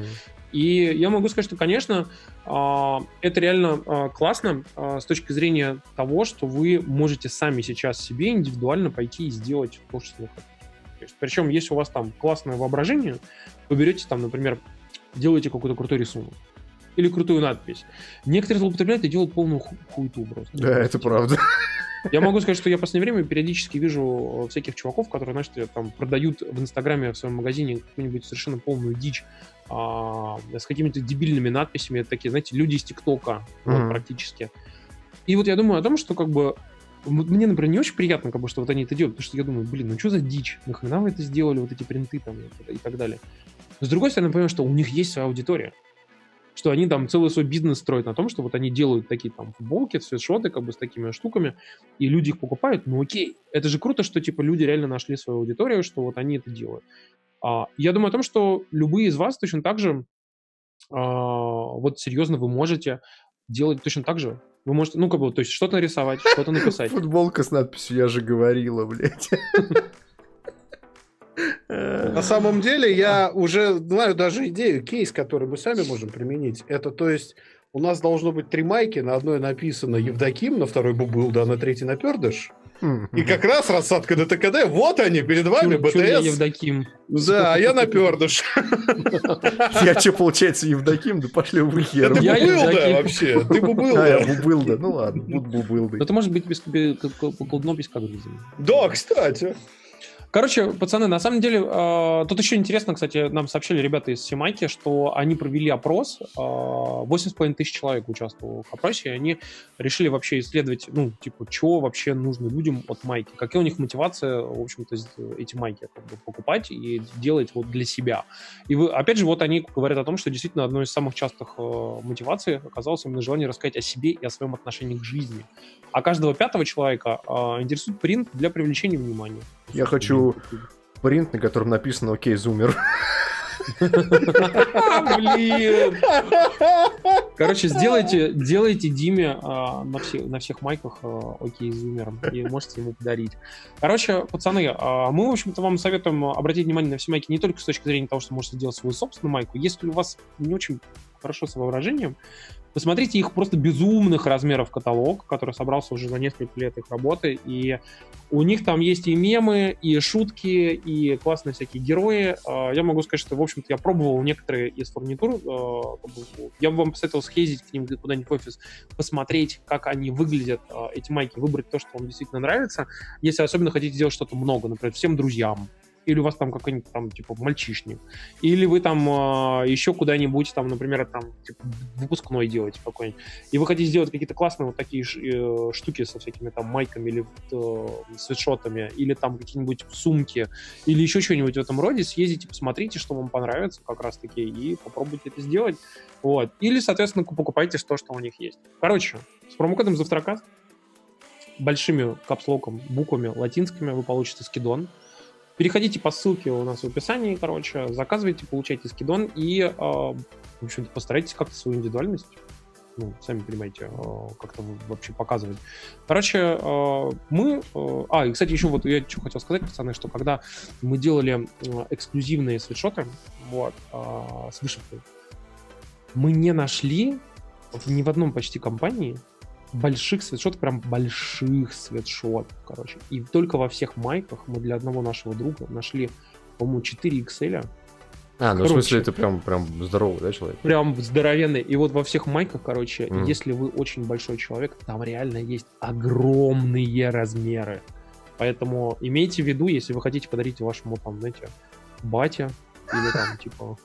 И я могу сказать, что, конечно, это реально классно с точки зрения того, что вы можете сами сейчас себе индивидуально пойти и сделать то, что вы хотите. То есть, причем, если у вас там классное воображение, вы берете там, например, делаете какой-то крутой рисунок или крутую надпись. Некоторые злоупотребляют и делают полную хуету просто. Да, это правда. Я могу сказать, что я в последнее время периодически вижу всяких чуваков, которые, знаешь, там продают в Инстаграме в своем магазине какую-нибудь совершенно полную дичь с какими-то дебильными надписями. Это такие, знаете, люди из ТикТока вот, практически. И вот я думаю о том, что как бы мне, например, не очень приятно, как бы, что вот они это делают, потому что я думаю, блин, ну что за дичь? Нахрена вы это сделали, вот эти принты там и так далее. Но, с другой стороны, я понимаю, что у них есть своя аудитория. Что они там целый свой бизнес строят на том, что вот они делают такие там футболки, свитшоты как бы с такими штуками, и люди их покупают, ну окей. Это же круто, что типа люди реально нашли свою аудиторию, что вот они это делают. Я думаю о том, что любые из вас точно так же, вот серьезно, вы можете делать точно так же. Вы можете, ну как бы, то есть что-то нарисовать, что-то написать. Футболка с надписью «Я же говорила», блядь. На самом деле, я уже знаю даже идею, кейс, который мы сами можем применить. Это, то есть, у нас должно быть три майки. На одной написано «Евдоким», на второй «Бубылда», а на третьей «Напердыш». И как раз рассадка ДТКД, вот они, перед вами, БТС. Я Евдоким. Да, а я «Напердыш». Я что, получается, Евдоким? Да пошли вы хер. Ты Бубылда вообще. Ты Бубылда. А, я Бубылда. Ну ладно, буду Бубылдой. Но ты можешь быть колдуном без кадров. Да, кстати. Короче, пацаны, на самом деле, тут еще интересно, кстати, нам сообщили ребята из Симайки, что они провели опрос, 8,5 тысяч человек участвовало в опросе, и они решили вообще исследовать, ну, типа, чего вообще нужно людям от майки, какая у них мотивация, в общем-то, эти майки как бы покупать и делать вот для себя. И вы, опять же, вот они говорят о том, что действительно одной из самых частых мотиваций оказалось именно желание рассказать о себе и о своем отношении к жизни. А каждого пятого человека интересует принт для привлечения внимания. Я хочу принт, на котором написано «Окей, зумер». Блин. Короче, делайте Диме на всех майках «Окей, зумер» и можете ему подарить. Короче, пацаны, мы, в общем-то, вам советуем обратить внимание на все майки не только с точки зрения того, что можете делать свою собственную майку. Если у вас не очень хорошо с воображением, посмотрите их просто безумных размеров каталог, который собрался уже за несколько лет их работы, и у них там есть и мемы, и шутки, и классные всякие герои. Я могу сказать, что, в общем-то, я пробовал некоторые из фурнитур. Я бы вам посоветовал съездить к ним куда-нибудь в офис, посмотреть, как они выглядят, эти майки, выбрать то, что вам действительно нравится. Если особенно хотите сделать что-то много, например, всем друзьям, или у вас там какой-нибудь там, типа, мальчишник, или вы там еще куда-нибудь там, например, там, типа, выпускной делаете какой-нибудь, и вы хотите сделать какие-то классные вот такие штуки со всякими там майками или свитшотами, или там какие-нибудь сумки, или еще что-нибудь в этом роде, съездите, посмотрите, что вам понравится как раз-таки, и попробуйте это сделать, вот. Или, соответственно, покупайте то, что у них есть. Короче, с промокодом «Завтракаст», большими капслоком, буквами латинскими, вы получите скидон. Переходите по ссылке у нас в описании, короче, заказывайте, получайте скидон и, в общем-то, постарайтесь как-то свою индивидуальность, ну, сами понимаете, как-то вообще показывать. Короче, мы... и, кстати, еще вот я что хотел сказать, пацаны, что когда мы делали эксклюзивные свитшоты, вот, с вышивкой, мы не нашли ни в одном почти компании больших свитшотов, прям больших свитшотов, короче. И только во всех майках мы для одного нашего друга нашли, по-моему, 4 XL. А, ну короче, в смысле, это прям здоровый, да, человек? Прям здоровенный. И вот во всех майках, короче, если вы очень большой человек, там реально есть огромные размеры. Поэтому имейте в виду, если вы хотите подарить вашему, там, знаете, бате или там, типа...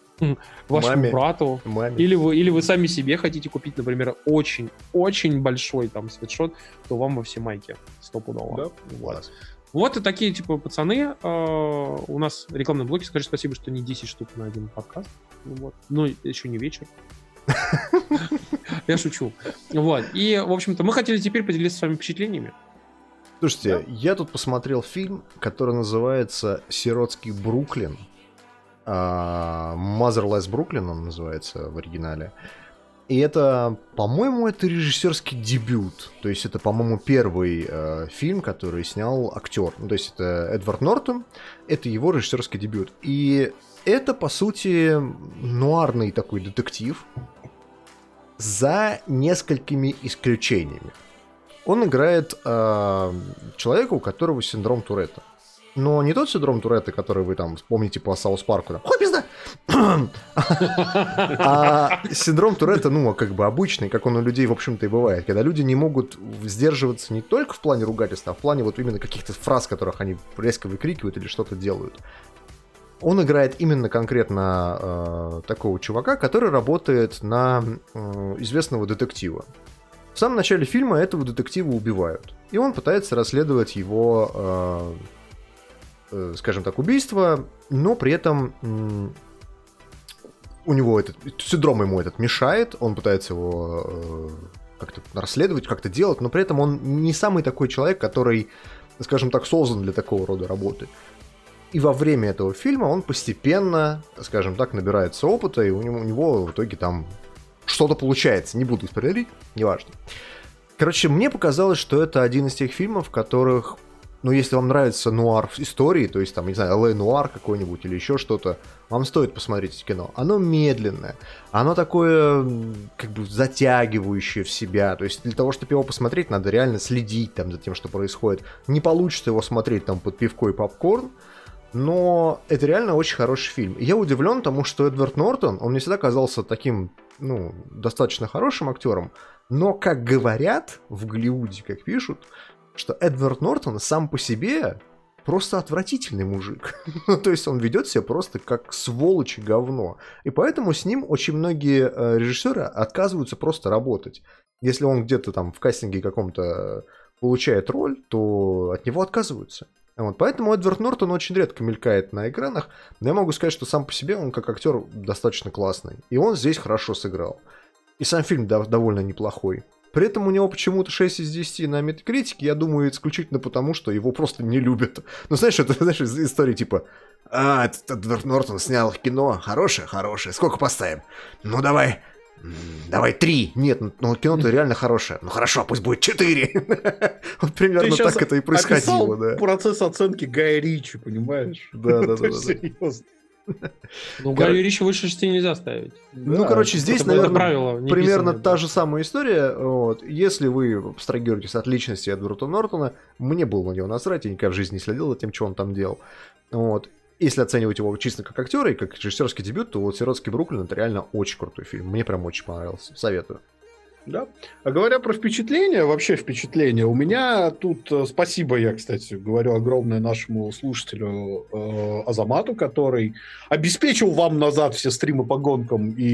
вашему брату, или вы сами себе хотите купить, например, очень-очень большой там свитшот, то вам во все майки стопудово. Да? Вот. Вот и такие, типа, пацаны. У нас рекламные блоки. Скажи спасибо, что не 10 штук на один подкаст. Вот. Ну, еще не вечер. Я шучу. Вот. И, в общем-то, мы хотели теперь поделиться с вами впечатлениями. Слушайте, я тут посмотрел фильм, который называется «Сиротский Бруклин». Motherless Brooklyn он называется в оригинале. И это, по-моему, это режиссерский дебют. То есть это, по-моему, первый фильм, который снял актер. Ну, то есть это Эдвард Нортон, это его режиссерский дебют. И это, по сути, нуарный такой детектив за несколькими исключениями. Он играет человека, у которого синдром Туретта. Но не тот синдром Туретта, который вы там вспомните по Саус Парку. Там, «Хуй пизда!» А синдром Туретта, ну, как бы обычный, как он у людей, в общем-то, и бывает. Когда люди не могут сдерживаться не только в плане ругательства, а в плане вот именно каких-то фраз, которых они резко выкрикивают или что-то делают. Он играет именно конкретно такого чувака, который работает на известного детектива. В самом начале фильма этого детектива убивают. И он пытается расследовать его... скажем так, убийство, но при этом у него этот синдром ему этот мешает, он пытается его как-то расследовать, как-то делать, но при этом он не самый такой человек, который, скажем так, создан для такого рода работы. И во время этого фильма он постепенно, скажем так, набирается опыта, и у него в итоге там что-то получается. Не буду спойлерить, неважно. Короче, мне показалось, что это один из тех фильмов, в которых... Ну, если вам нравится нуар в истории, то есть, там, не знаю, Л.А. Нуар какой-нибудь или еще что-то, вам стоит посмотреть это кино. Оно медленное, оно такое, как бы, затягивающее в себя. То есть, для того, чтобы его посмотреть, надо реально следить там за тем, что происходит. Не получится его смотреть там под пивко и попкорн, но это реально очень хороший фильм. И я удивлен тому, что Эдвард Нортон, он не всегда казался таким, ну, достаточно хорошим актером, но, как говорят в Голливуде, как пишут, что Эдвард Нортон сам по себе просто отвратительный мужик. То есть он ведет себя просто как сволочь и говно. И поэтому с ним очень многие режиссеры отказываются просто работать. Если он где-то там в кастинге каком-то получает роль, то от него отказываются. Вот. Поэтому Эдвард Нортон очень редко мелькает на экранах. Но я могу сказать, что сам по себе он как актер достаточно классный. И он здесь хорошо сыграл. И сам фильм довольно неплохой. При этом у него почему-то 6 из 10 на метакритике, я думаю, исключительно потому, что его просто не любят. Ну, знаешь, это, знаешь, история типа: «А, этот Эдвард Нортон снял кино, хорошее, хорошее, сколько поставим? Ну, давай, давай 3. Нет, ну кино-то реально хорошее. Ну, хорошо, пусть будет 4. Вот примерно так это и происходило. Да. Процесс оценки Гая Ричи, понимаешь? Да. Серьезно. Ну, Гаю Ричи выше 6 нельзя ставить. Ну, да, короче, здесь, наверное, правило, примерно писано, та же самая история. Вот. Если вы абстрагируетесь от личности Эдварда Нортона, мне было на него насрать, я никогда в жизни не следил за тем, что он там делал. Вот. Если оценивать его чисто как актера и как режиссерский дебют, то вот «Сиротский Бруклин» — это реально очень крутой фильм. Мне прям очень понравился. Советую. Да. А говоря про впечатление, вообще впечатление, у меня тут спасибо, я, кстати, говорю огромное нашему слушателю Азамату, который обеспечил вам назад все стримы по гонкам и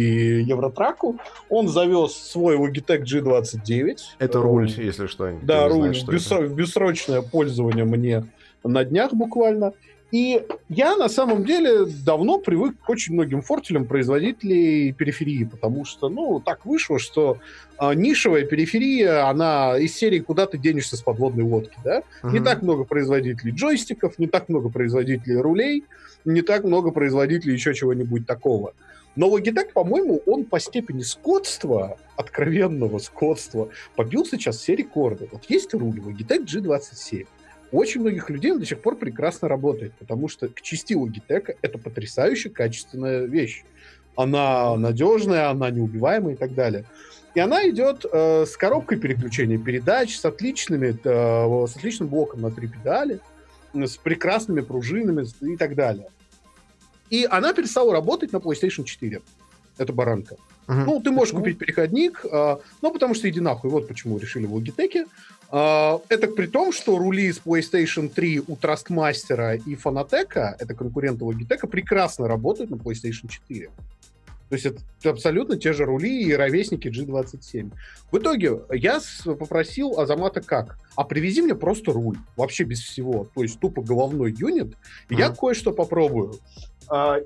Евротраку. Он завез свой Logitech G29. Это руль, если что. Да, руль. Бессрочное пользование мне на днях буквально. И я, на самом деле, давно привык к очень многим фортелям производителей периферии, потому что, ну, так вышло, что нишевая периферия, она из серии «Куда ты денешься с подводной лодки», да? Не так много производителей джойстиков, не так много производителей рулей, не так много производителей еще чего-нибудь такого. Но Logitech, по-моему, он по степени скотства, откровенного скотства, побил сейчас все рекорды. Вот есть руль Logitech G27. У очень многих людей он до сих пор прекрасно работает, потому что к чести Logitech это потрясающе качественная вещь. Она надежная, она неубиваемая и так далее. И она идет с коробкой переключения передач, с отличным блоком на 3 педали, с прекрасными пружинами и так далее. И она перестала работать на PlayStation 4. Это баранка. Ну, ты можешь купить переходник, потому что иди нахуй, вот почему решили в Logitech. Это при том, что рули с PlayStation 3 у Trustmaster и Fanatec, это конкуренты Logitech, прекрасно работают на PlayStation 4. То есть это абсолютно те же рули и ровесники G27. В итоге я попросил Азамата как? А привези мне просто руль, вообще без всего. То есть тупо головной юнит, и я кое-что попробую.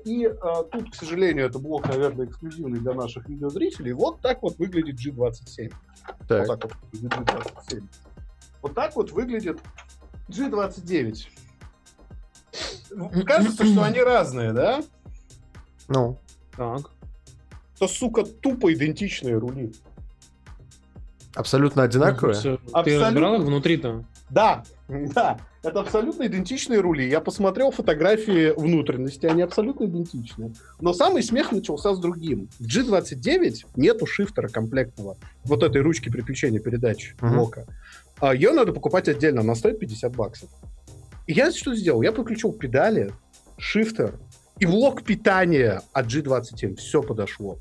И тут, к сожалению, это блок, наверное, эксклюзивный для наших видеозрителей. Вот так вот выглядит G27. Так. Вот так вот выглядит G27. Вот так вот выглядит G29. Кажется, что они разные, да? Ну, так. Это, сука, тупо идентичные рули. Абсолютно одинаковые? Ты разбирал их внутри-то? Да, да. Это абсолютно идентичные рули. Я посмотрел фотографии внутренности, они абсолютно идентичны. Но самый смех начался с другим. В G29 нету шифтера комплектного. Вот этой ручки переключения передач блока. Ее надо покупать отдельно, она стоит $50. я что сделал? Я подключил педали, шифтер и блок питания от G27. Все подошло.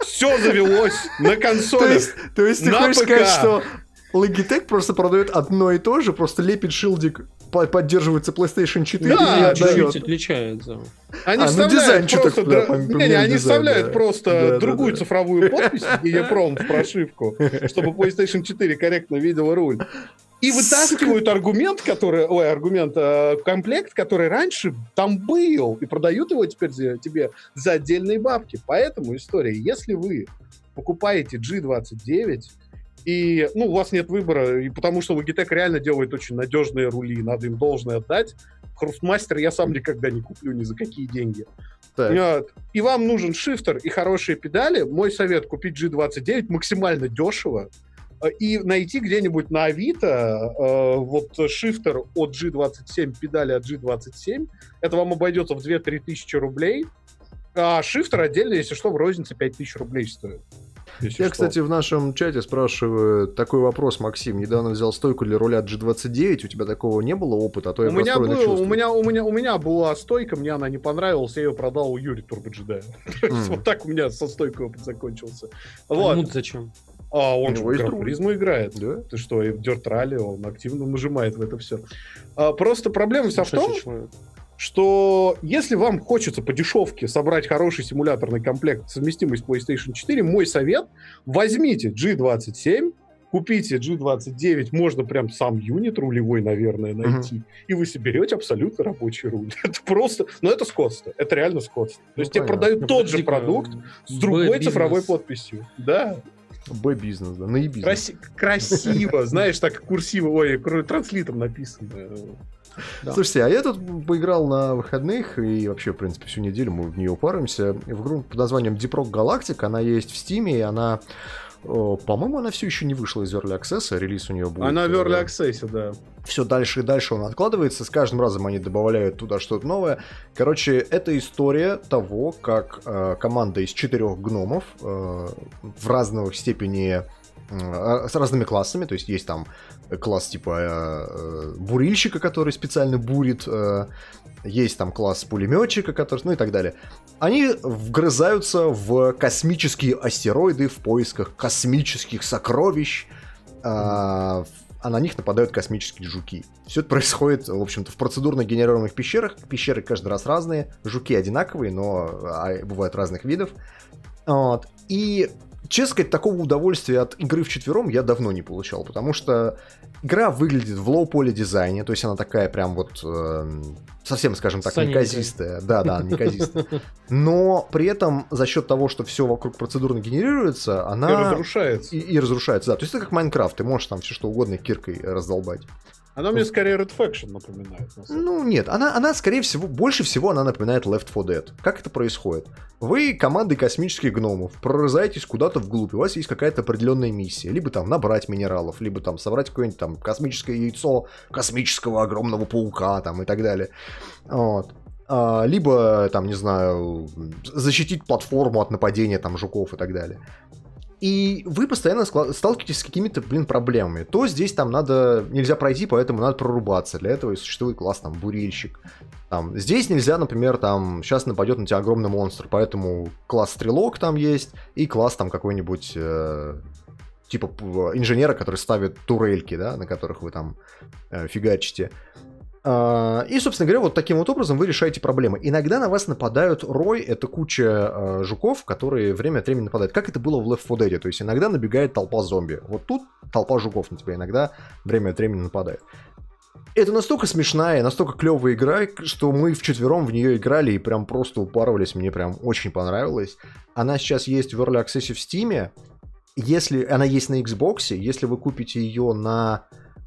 Все завелось на консоли. То есть ты хочешь сказать, что Logitech просто продает одно и то же, просто лепит шилдик, поддерживается PlayStation 4. Да, чуть-чуть отличается. Они вставляют просто, они вставляют просто другую цифровую подпись, EEPROM, в прошивку, чтобы PlayStation 4 корректно видела руль. И вытаскивают комплект, который раньше там был, и продают его теперь тебе за отдельные бабки. Поэтому история, если вы покупаете G29, и у вас нет выбора, и потому что Logitech реально делает очень надежные рули, надо им должное отдать. Хруфтмастер я сам никогда не куплю ни за какие деньги. Так. И вам нужен шифтер и хорошие педали. Мой совет — купить G29 максимально дешево и найти где-нибудь на Авито шифтер от G27, педали от G27. Это вам обойдется в 2-3 тысячи рублей. А шифтер отдельно, если что, в рознице 5 тысяч рублей стоит. Я, кстати, в нашем чате спрашиваю такой вопрос, Максим. Недавно взял стойку для руля G29, у тебя такого не было опыта? А то я расстроенно чувствую. У меня была стойка, мне она не понравилась, я ее продал Юре Турбоджедаю. Вот так у меня со стойкой опыт закончился. Ну зачем? А он же в Гран-призму играет. Да? Ты что, и в Дёрт-ралли он активно нажимает в это все. Просто проблема вся в том, что если вам хочется по дешевке собрать хороший симуляторный комплект, совместимый с PlayStation 4, мой совет: возьмите G27, купите G29, можно прям сам юнит рулевой, наверное, найти, и вы соберете абсолютно рабочий руль. Это просто... Но это скотство. Это реально скотство. То есть тебе продают тот же продукт с другой цифровой подписью. Да. Б-бизнес, да, наебизнес. Красиво, знаешь, так курсиво, транслитом написано. Да. Слушайте, а я тут поиграл на выходных, и вообще, в принципе, всю неделю мы в нее упаримся, в игру под названием Deep Rock Galactic. Она есть в Стиме, и она, по-моему, она все еще не вышла из Early Access, релиз у нее будет. Она в Early Access, да. Все дальше и дальше он откладывается, с каждым разом они добавляют туда что-то новое. Короче, это история того, как команда из 4 гномов в разных степени... с разными классами, то есть есть там класс типа бурильщика, который специально бурит, есть там класс пулеметчика, который, ну и так далее. Они вгрызаются в космические астероиды в поисках космических сокровищ, а на них нападают космические жуки. Все это происходит, в общем-то, в процедурно генерированных пещерах. Пещеры каждый раз разные, жуки одинаковые, но бывают разных видов. Вот. И... честно сказать, такого удовольствия от игры вчетвером я давно не получал, потому что игра выглядит в лоу-поле дизайне, то есть она такая прям вот совсем, скажем так, неказистая. Да-да, неказистая. Но при этом за счет того, что все вокруг процедурно генерируется, она... и разрушается. И разрушается, да. То есть это как Майнкрафт, ты можешь там все что угодно киркой раздолбать. Она мне скорее Red Faction напоминает. Ну нет, она скорее всего, больше всего она напоминает Left 4 Dead. Как это происходит? Вы командой космических гномов прорываетесь куда-то вглубь, у вас есть какая-то определенная миссия. Либо там набрать минералов, либо там собрать какое-нибудь там космическое яйцо космического огромного паука там и так далее. Вот. Либо там, не знаю, защитить платформу от нападения там жуков и так далее. И вы постоянно сталкиваетесь с какими-то, проблемами. То здесь там надо... нельзя пройти, поэтому надо прорубаться. Для этого и существует класс, там, бурильщик. Там, здесь нельзя, например, там... сейчас нападет на тебя огромный монстр, поэтому класс стрелок там есть, и класс там какой-нибудь... типа инженера, который ставит турельки, да, на которых вы там фигачите. И, собственно говоря, вот таким вот образом вы решаете проблемы. Иногда на вас нападают рой, это куча жуков, которые время от времени нападают. Как это было в Left 4 Dead, то есть иногда набегает толпа зомби. Вот тут толпа жуков на тебя иногда время от времени нападает. Это настолько смешная, настолько клевая игра, что мы вчетвером в нее играли и прям просто упарывались, мне прям очень понравилось. Она сейчас есть в Early Access в Steam, если... она есть на Xbox, если вы купите ее на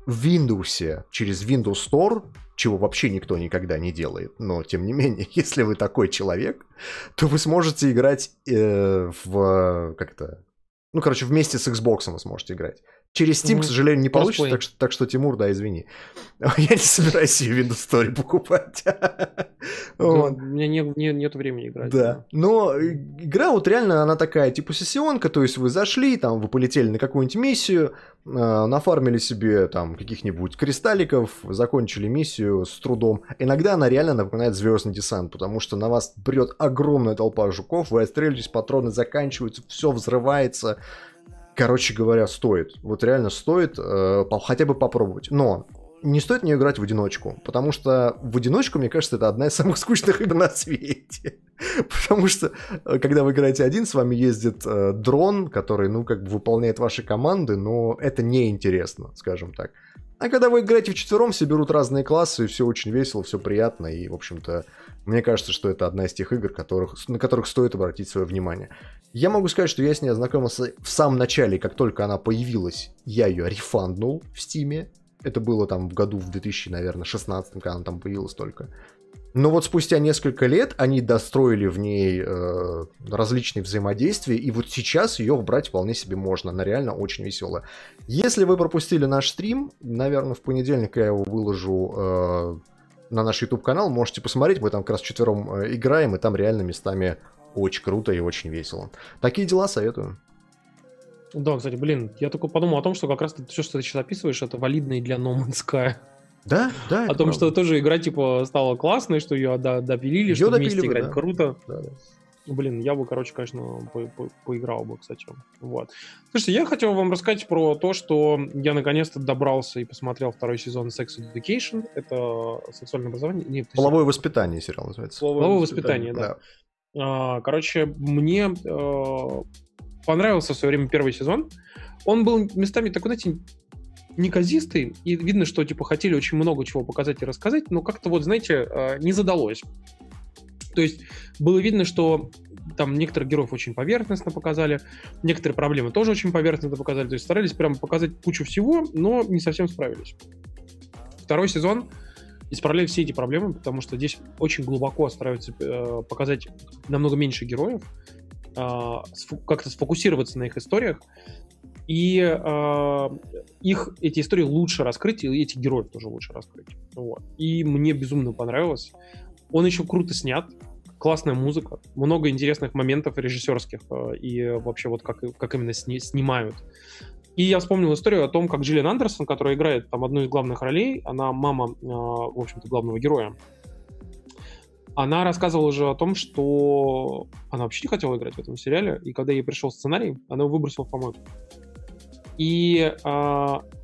Windows через Windows Store, чего вообще никто никогда не делает, но тем не менее, если вы такой человек, то вы сможете играть вместе с Xbox вы сможете играть. Через Steam, к сожалению, не получится, так что, Тимур, да, извини. Я не собираюсь ее Windows Story покупать. У меня нет времени играть. Да, но игра вот реально, она такая, типа сессионка, то есть вы зашли, там, вы полетели на какую-нибудь миссию, нафармили себе там каких-нибудь кристалликов, закончили миссию с трудом. Иногда она реально напоминает «Звездный десант», потому что на вас прет огромная толпа жуков, вы отстреливаетесь, патроны заканчиваются, все взрывается. Короче говоря, стоит. Вот реально стоит хотя бы попробовать. Но не стоит в нее играть в одиночку. Потому что в одиночку, мне кажется, это одна из самых скучных игр на свете. Потому что, когда вы играете один, с вами ездит дрон, который, ну, как бы выполняет ваши команды, но это неинтересно, скажем так. А когда вы играете вчетвером, все берут разные классы, и все очень весело, все приятно. И, в общем-то, мне кажется, что это одна из тех игр, на которых стоит обратить свое внимание. Я могу сказать, что я с ней ознакомился в самом начале, как только она появилась, я ее рефанднул в Стиме. Это было там в году, в 2016, когда она там появилась только. Но вот спустя несколько лет они достроили в ней различные взаимодействия, и вот сейчас ее брать вполне себе можно, она реально очень веселая. Если вы пропустили наш стрим, наверное, в понедельник я его выложу на наш YouTube-канал, можете посмотреть, мы там как раз вчетвером играем, и там реально местами очень круто и очень весело. Такие дела, советую. Да, кстати, блин, я только подумал о том, что как раз все, что ты сейчас описываешь, это валидно и для No Man's Sky. Да, да. О том, правда. Что тоже игра, типа, стала классной, что ее допилили, что вместе играть, да. Круто. Да, да. Блин, я бы, короче, конечно, поиграл бы, кстати. Вот. Слушайте, я хотел вам рассказать про то, что я наконец-то добрался и посмотрел второй сезон Sex Education. Это сексуальное образование. Нет, половое воспитание сериал называется. Половое воспитание, да. Короче, мне понравился в свое время первый сезон. Он был местами такой, знаете, неказистый, и видно, что типа хотели очень много чего показать и рассказать, но как-то вот, знаете, не задалось. То есть было видно, что там некоторых героев очень поверхностно показали, некоторые проблемы тоже очень поверхностно показали, то есть старались прямо показать кучу всего, но не совсем справились. Второй сезон исправляет все эти проблемы, потому что здесь очень глубоко стараются показать намного меньше героев, как-то сфокусироваться на их историях, и эти истории лучше раскрыть, и этих героев тоже лучше раскрыть. Вот. И мне безумно понравилось. Он еще круто снят, классная музыка, много интересных моментов режиссерских, и вообще вот как именно снимают. И я вспомнил историю о том, как Джиллиан Андерсон, которая играет там одну из главных ролей, она мама, в общем-то, главного героя, она рассказывала уже о том, что она вообще не хотела играть в этом сериале, и когда ей пришел сценарий, она его выбросила в помойку. И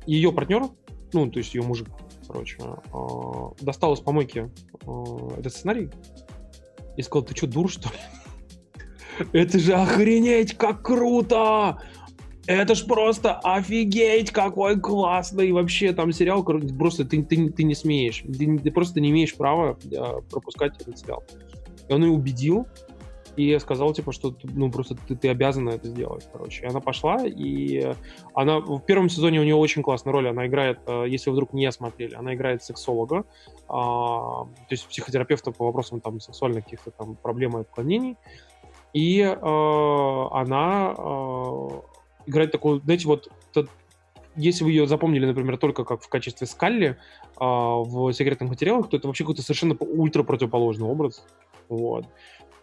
ее партнер, ну, то есть ее мужик, короче, достал из помойки этот сценарий и сказал: ты что, дур, что ли? Это же охренеть, как круто! Это ж просто офигеть, какой классный вообще там сериал. Просто ты не смеешь, ты просто не имеешь права пропускать этот сериал. И он ее убедил и сказал, типа, что ну просто ты обязана это сделать, короче. И она пошла, и она в первом сезоне, у нее очень классная роль. Она играет, если вы вдруг не смотрели, она играет сексолога, то есть психотерапевта по вопросам там сексуальных каких-то там проблем и отклонений. И она играть такую, знаете, вот если вы ее запомнили, например, только как в качестве Скалли в «Секретных материалах», то это вообще какой-то совершенно ультра противоположный образ. Вот.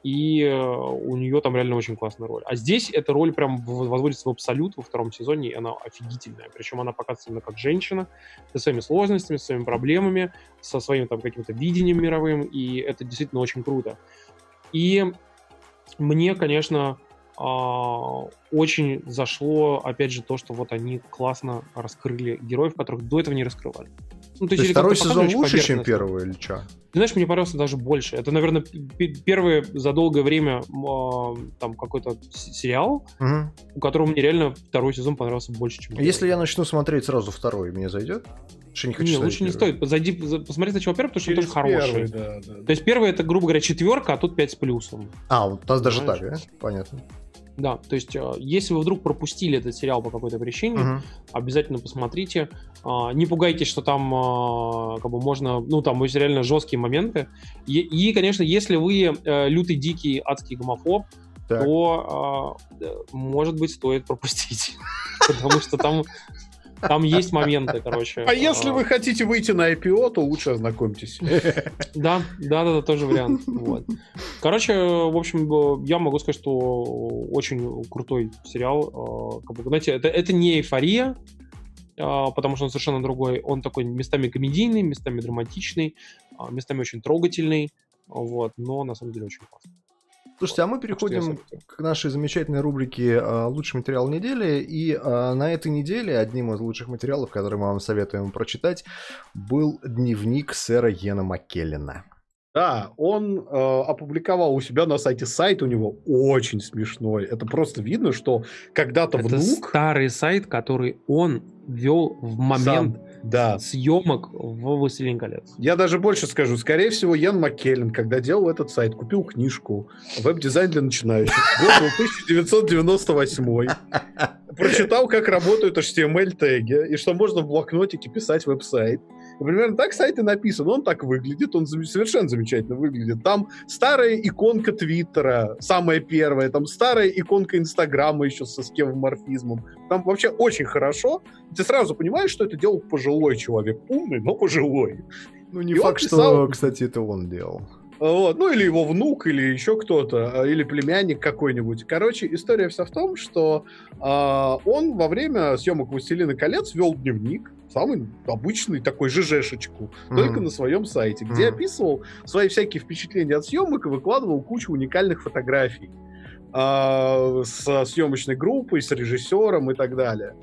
И у нее там реально очень классная роль. А здесь эта роль прям возводится в абсолют во втором сезоне, и она офигительная. Причем она показана как женщина, со своими сложностями, со своими проблемами, со своим там каким-то видением мировым, и это действительно очень круто. И мне, конечно, очень зашло, опять же, то, что вот они классно раскрыли героев, которых до этого не раскрывали. Ну, то есть второй сезон лучше, чем первый, или что? Ты знаешь, мне понравился даже больше. Это, наверное, первый за долгое время там какой-то сериал, у которого мне реально второй сезон понравился больше, чем первый. Если я начну смотреть сразу второй, мне зайдет? Не, хочу лучше не стоит. Зайди, посмотри сначала первый, потому что он хороший. Да, да. То есть первый — это, грубо говоря, четверка, а тут 5+. А, у нас даже так, да? Понятно. Да, то есть, если вы вдруг пропустили этот сериал по какой-то причине, обязательно посмотрите. Не пугайтесь, что там как бы можно, ну, там есть реально жесткие моменты. И, конечно, если вы лютый, дикий, адский гомофоб, так, то, может быть, стоит пропустить. Потому что там Там есть моменты, короче. А если вы хотите выйти на IPO, то лучше ознакомьтесь. Да, тоже вариант. Вот. Короче, в общем, я могу сказать, что очень крутой сериал. Как бы, знаете, это не эйфория, потому что он совершенно другой. Он такой местами комедийный, местами драматичный, местами очень трогательный. Вот, но на самом деле очень классно. Слушайте, а мы переходим к нашей замечательной рубрике «Лучший материал недели». И на этой неделе одним из лучших материалов, который мы вам советуем прочитать, был дневник сэра Йена Маккеллена. Да, он опубликовал у себя на сайте сайт, у него очень смешной. Это просто видно, что когда-то внук... Это старый сайт, который он вел в момент... Да. Съемок в «Властелин колец». Я даже больше скажу. Скорее всего, Йен Маккеллен, когда делал этот сайт, купил книжку «Веб-дизайн для начинающих». Год был 1998. Прочитал, как работают HTML-теги, и что можно в блокнотике писать веб-сайт. Примерно так сайт и написан. Он так выглядит, он совершенно замечательно выглядит. Там старая иконка Твиттера, самая первая, там старая иконка Инстаграма еще со скевоморфизмом. Там вообще очень хорошо. Ты сразу понимаешь, что это делал пожилой человек. Умный, но пожилой. Ну, не факт, что, кстати, это он делал. Вот. Ну, или его внук, или еще кто-то, или племянник какой-нибудь. Короче, история вся в том, что он во время съемок «Властелина колец» вел дневник, самый обычный такой ЖЖшечку, только на своем сайте, где описывал свои всякие впечатления от съемок и выкладывал кучу уникальных фотографий со съемочной группой, с режиссером и так далее.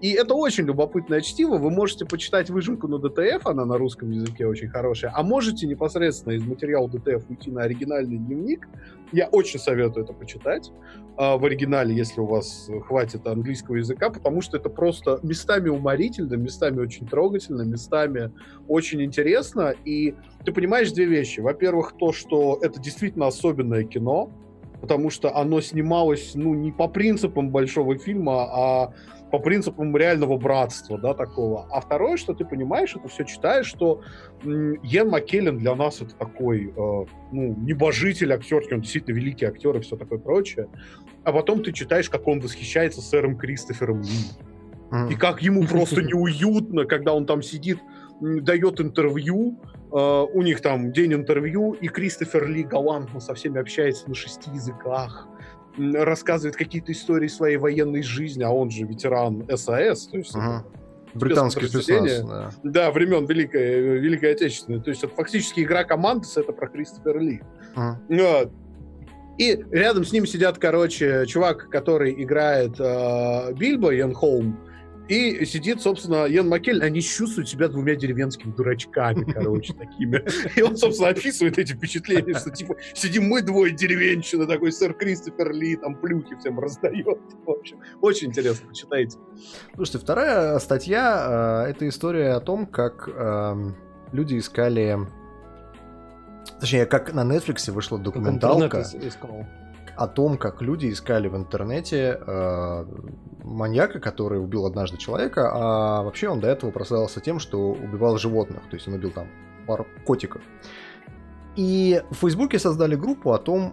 И это очень любопытное чтиво. Вы можете почитать выжимку на ДТФ, она на русском языке очень хорошая, а можете непосредственно из материала ДТФ уйти на оригинальный дневник. Я очень советую это почитать в оригинале, если у вас хватит английского языка, потому что это просто местами уморительно, местами очень трогательно, местами очень интересно. И ты понимаешь две вещи. Во-первых, то, что это действительно особенное кино, потому что оно снималось, ну, не по принципам большого фильма, а по принципам реального братства, да, такого. А второе, что ты понимаешь, это все читаешь, что Йен Маккеллен для нас это такой, ну, небожитель актерский, он действительно великий актер и все такое прочее. А потом ты читаешь, как он восхищается сэром Кристофером Ли. И как ему просто неуютно, когда он там сидит, дает интервью, у них там день интервью, и Кристофер Ли галантно со всеми общается на 6 языках. Рассказывает какие-то истории своей военной жизни, а он же ветеран САС, то есть британский спецназ, да, времен Великой Отечественной, то есть это фактически игра «Командос», это про Кристофера Ли. И рядом с ним сидят, короче, чувак, который играет Бильбо, Йен Холм, и сидит, собственно, Йен Маккеллен, они чувствуют себя двумя деревенскими дурачками, короче, такими. И он, собственно, описывает эти впечатления, что, типа, сидим мы двое деревенщины, такой сэр Кристофер Ли, там, плюхи всем раздает. В общем, очень интересно, почитайте. Слушайте, вторая статья — это история о том, как люди искали... Точнее, как на Netflix вышла документалка о том, как люди искали в интернете маньяка, который убил однажды человека, а вообще он до этого прославился тем, что убивал животных, то есть он убил там пару котиков. И в Фейсбуке создали группу о том,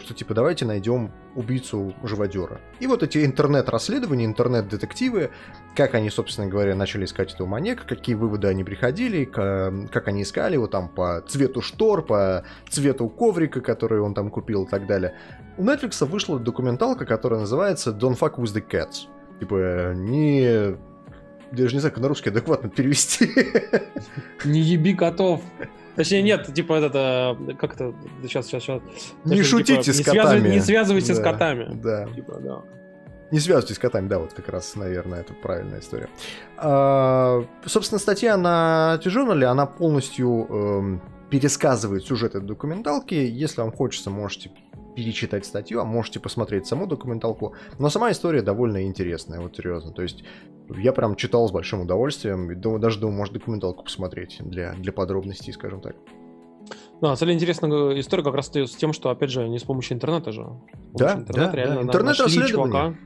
что типа давайте найдем убийцу-живодера. И вот эти интернет-расследования, интернет-детективы, как они, собственно говоря, начали искать этого маньяка, какие выводы они приходили, как они искали его там по цвету штор, по цвету коврика, который он там купил и так далее. У Netflix вышла документалка, которая называется «Don't fuck with the cats». Типа не... Я же не знаю, как на русский адекватно перевести. Не еби котов. Точнее, нет, типа, это как-то... Сейчас. Не шутите с котами. Не связывайте с котами. Да. Не связывайте с котами, да, вот как раз, наверное, это правильная история. Собственно, статья на T-Journal, она полностью пересказывает сюжет этой документалки. Если вам хочется, можете перечитать статью, а можете посмотреть саму документалку. Но сама история довольно интересная, вот серьезно. То есть я прям читал с большим удовольствием. И даже думаю, может, документалку посмотреть для подробностей, скажем так. Да, на самом деле интересная история как раз с тем, что, опять же, не с помощью интернета же. Да, интернет-расследование.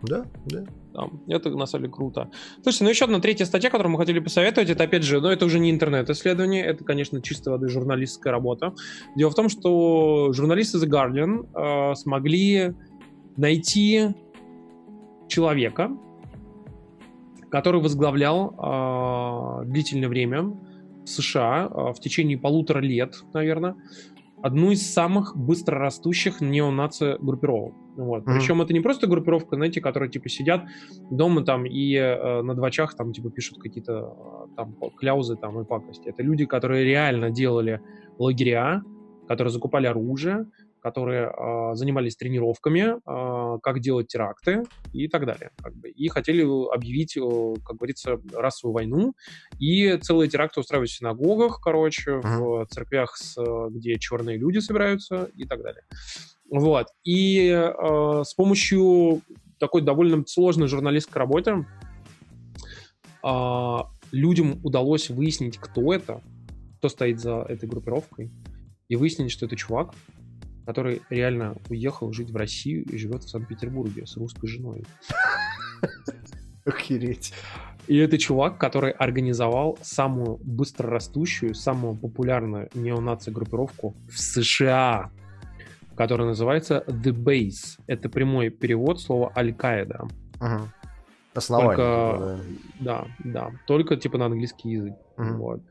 Да. Это, на самом деле, круто. Слушайте, еще одна третья статья, которую мы хотели посоветовать, это, опять же, это уже не интернет-исследование, это, конечно, чистой воды журналистская работа. Дело в том, что журналисты The Guardian смогли найти человека, который возглавлял длительное время в США, в течение 1,5 лет, наверное, одну из самых быстро растущих неонаци-группировок. Вот. Причем это не просто группировка, знаете, которые типа сидят дома там и на двачах там типа пишут какие-то там кляузы там и пакости. Это люди, которые реально делали лагеря, которые закупали оружие, которые занимались тренировками, как делать теракты и так далее. Как бы. И хотели объявить, как говорится, расовую войну. И целые теракты устраивать в синагогах, короче, в церквях, где черные люди собираются и так далее. Вот. И с помощью такой довольно сложной журналистской работы людям удалось выяснить, кто это, кто стоит за этой группировкой, и выяснить, что это чувак, который реально уехал жить в Россию и живет в Санкт-Петербурге с русской женой. Охереть. И это чувак, который организовал самую быстрорастущую, самую популярную неонаци-группировку в США, которая называется The Base. Это прямой перевод слова Аль-Каида. Ага. Только... Да, да. Только типа на английский язык. Ага. Вот.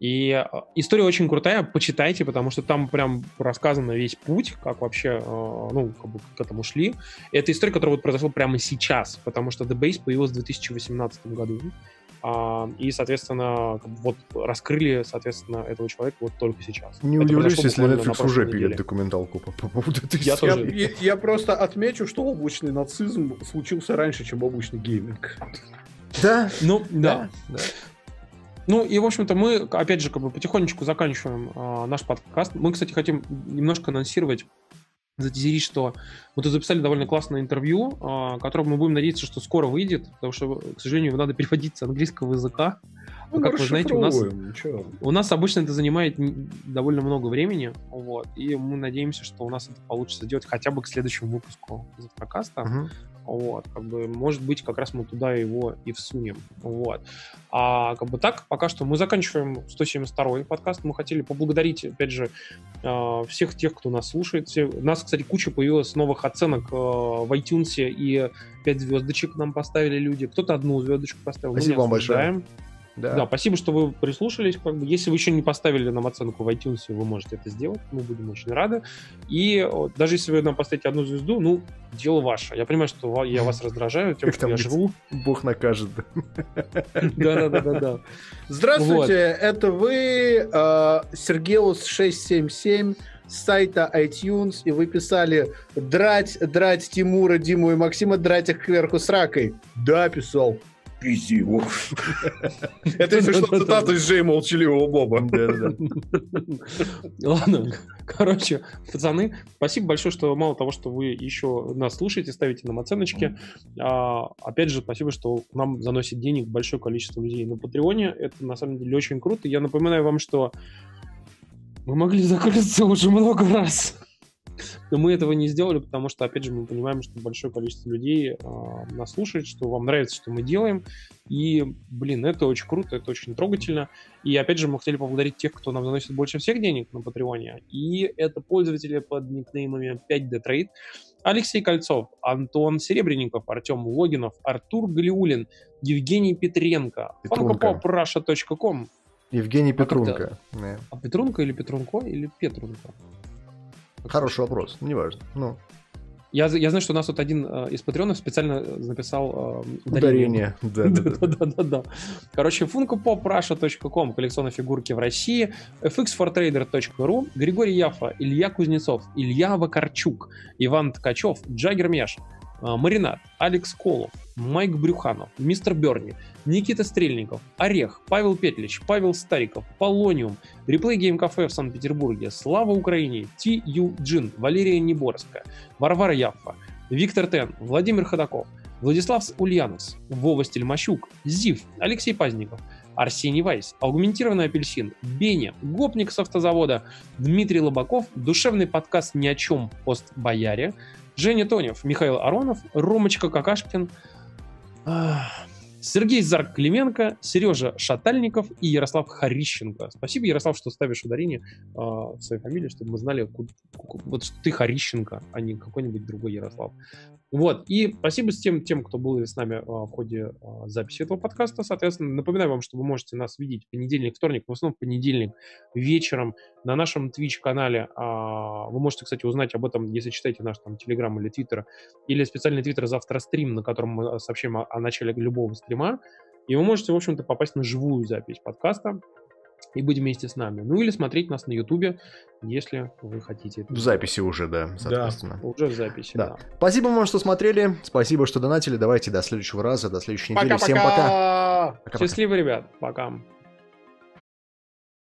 И история очень крутая, почитайте, потому что там прям рассказано весь путь, как вообще, ну, как бы к этому шли. Это история, которая вот произошла прямо сейчас, потому что The Base появилась в 2018 году. И, соответственно, вот раскрыли, соответственно, этого человека вот только сейчас. Не удивлюсь, если Netflix уже пилит документалку по поводу этой истории. Я просто отмечу, что облачный нацизм случился раньше, чем облачный гейминг. Да? Ну, да. Ну и, в общем-то, мы, опять же, как бы потихонечку заканчиваем наш подкаст. Мы, кстати, хотим немножко анонсировать, затизерить, что мы тут записали довольно классное интервью, которое мы будем надеяться, что скоро выйдет, потому что, к сожалению, его надо переводить с английского языка. Ну, как вы знаете, у нас обычно это занимает довольно много времени, вот, и мы надеемся, что у нас это получится делать хотя бы к следующему выпуску Завтракаста. Вот, как бы, может быть, как раз мы туда его и всунем. Вот. А как бы так, пока что мы заканчиваем 172-й подкаст. Мы хотели поблагодарить, опять же, всех тех, кто нас слушает. У нас, кстати, куча появилась новых оценок в iTunes, и 5 звездочек нам поставили люди. Кто-то одну звездочку поставил. Спасибо вам большое. Да, спасибо, что вы прислушались. Как бы, если вы еще не поставили нам оценку в iTunes, вы можете это сделать. Мы будем очень рады. И даже если вы нам поставите одну звезду, ну, дело ваше. Я понимаю, что я вас раздражаю тем, что я жру. Бог накажет. Да. Здравствуйте, это вы, Сергеус 677 с сайта iTunes, и вы писали драть Тимура, Диму и Максима, драть их кверху с ракой. Да, писал. Пизди его. Это если что, цитата из Джей Молчаливого Боба. Ладно, короче, пацаны, спасибо большое, что мало того, что вы еще нас слушаете, ставите нам оценочки. Опять же, спасибо, что нам заносит денег большое количество людей на Патреоне. Это на самом деле очень круто. Я напоминаю вам, что мы могли закрыться уже много раз. Но мы этого не сделали, потому что, опять же, мы понимаем, что большое количество людей нас слушает, что вам нравится, что мы делаем. И, блин, это очень круто, это очень трогательно. И, опять же, мы хотели поблагодарить тех, кто нам заносит больше всех денег на Патреоне. И это пользователи под никнеймами 5DTrade, Алексей Кольцов, Антон Серебренников, Артем Логинов, Артур Галиулин, Евгений Петренко, funko.pop.russia.com. Евгений Петрунко. А Петрунко или Петрунко или Петрунко? Хороший вопрос, неважно. Я знаю, что у нас тут один из патреонов специально написал ударение. Да. Короче, funko.poprussia.com, коллекционные фигурки в России, fxfortrader.ru, Григорий Яфа, Илья Кузнецов, Илья Вакарчук, Иван Ткачев, Джаггер Мяш, Маринад, Алекс Колов, Майк Брюханов, Мистер Берни, Никита Стрельников, Орех, Павел Петлич, Павел Стариков, Полониум, Реплей Гейм Кафе в Санкт-Петербурге, Слава Украине, Ти Ю Джин, Валерия Неборская, Варвара Яффа, Виктор Тен, Владимир Ходаков, Владислав Ульянос, Вова Стельмащук, Зив, Алексей Пазников, Арсений Вайс, Аугментированный апельсин, Беня, Гопник с автозавода, Дмитрий Лобаков, Душевный подкаст «Ни о чем» пост Бояре, Женя Тонев, Михаил Аронов, Ромочка Какашкин, Сергей Зарклименко, Сережа Шатальников и Ярослав Харищенко. Спасибо, Ярослав, что ставишь ударение в своей фамилии, чтобы мы знали, вот что ты Харищенко, а не какой-нибудь другой Ярослав. Вот, и спасибо тем, кто был с нами в ходе записи этого подкаста. Соответственно, напоминаю вам, что вы можете нас видеть в понедельник, вторник, в основном в понедельник вечером на нашем Twitch-канале. Вы можете, кстати, узнать об этом, если читаете наш там Telegram или Twitter, или специальный Twitter «Завтра стрим», на котором мы сообщаем о начале любого стрима. И вы можете, в общем-то, попасть на живую запись подкаста и быть вместе с нами. Ну или смотреть нас на Ютубе, если вы хотите. В записи уже, да, соответственно. Да, уже в записи, да. Спасибо вам, что смотрели, спасибо, что донатили. Давайте до следующего раза, до следующей недели. Всем пока! Пока-пока. Счастливо, ребят, пока!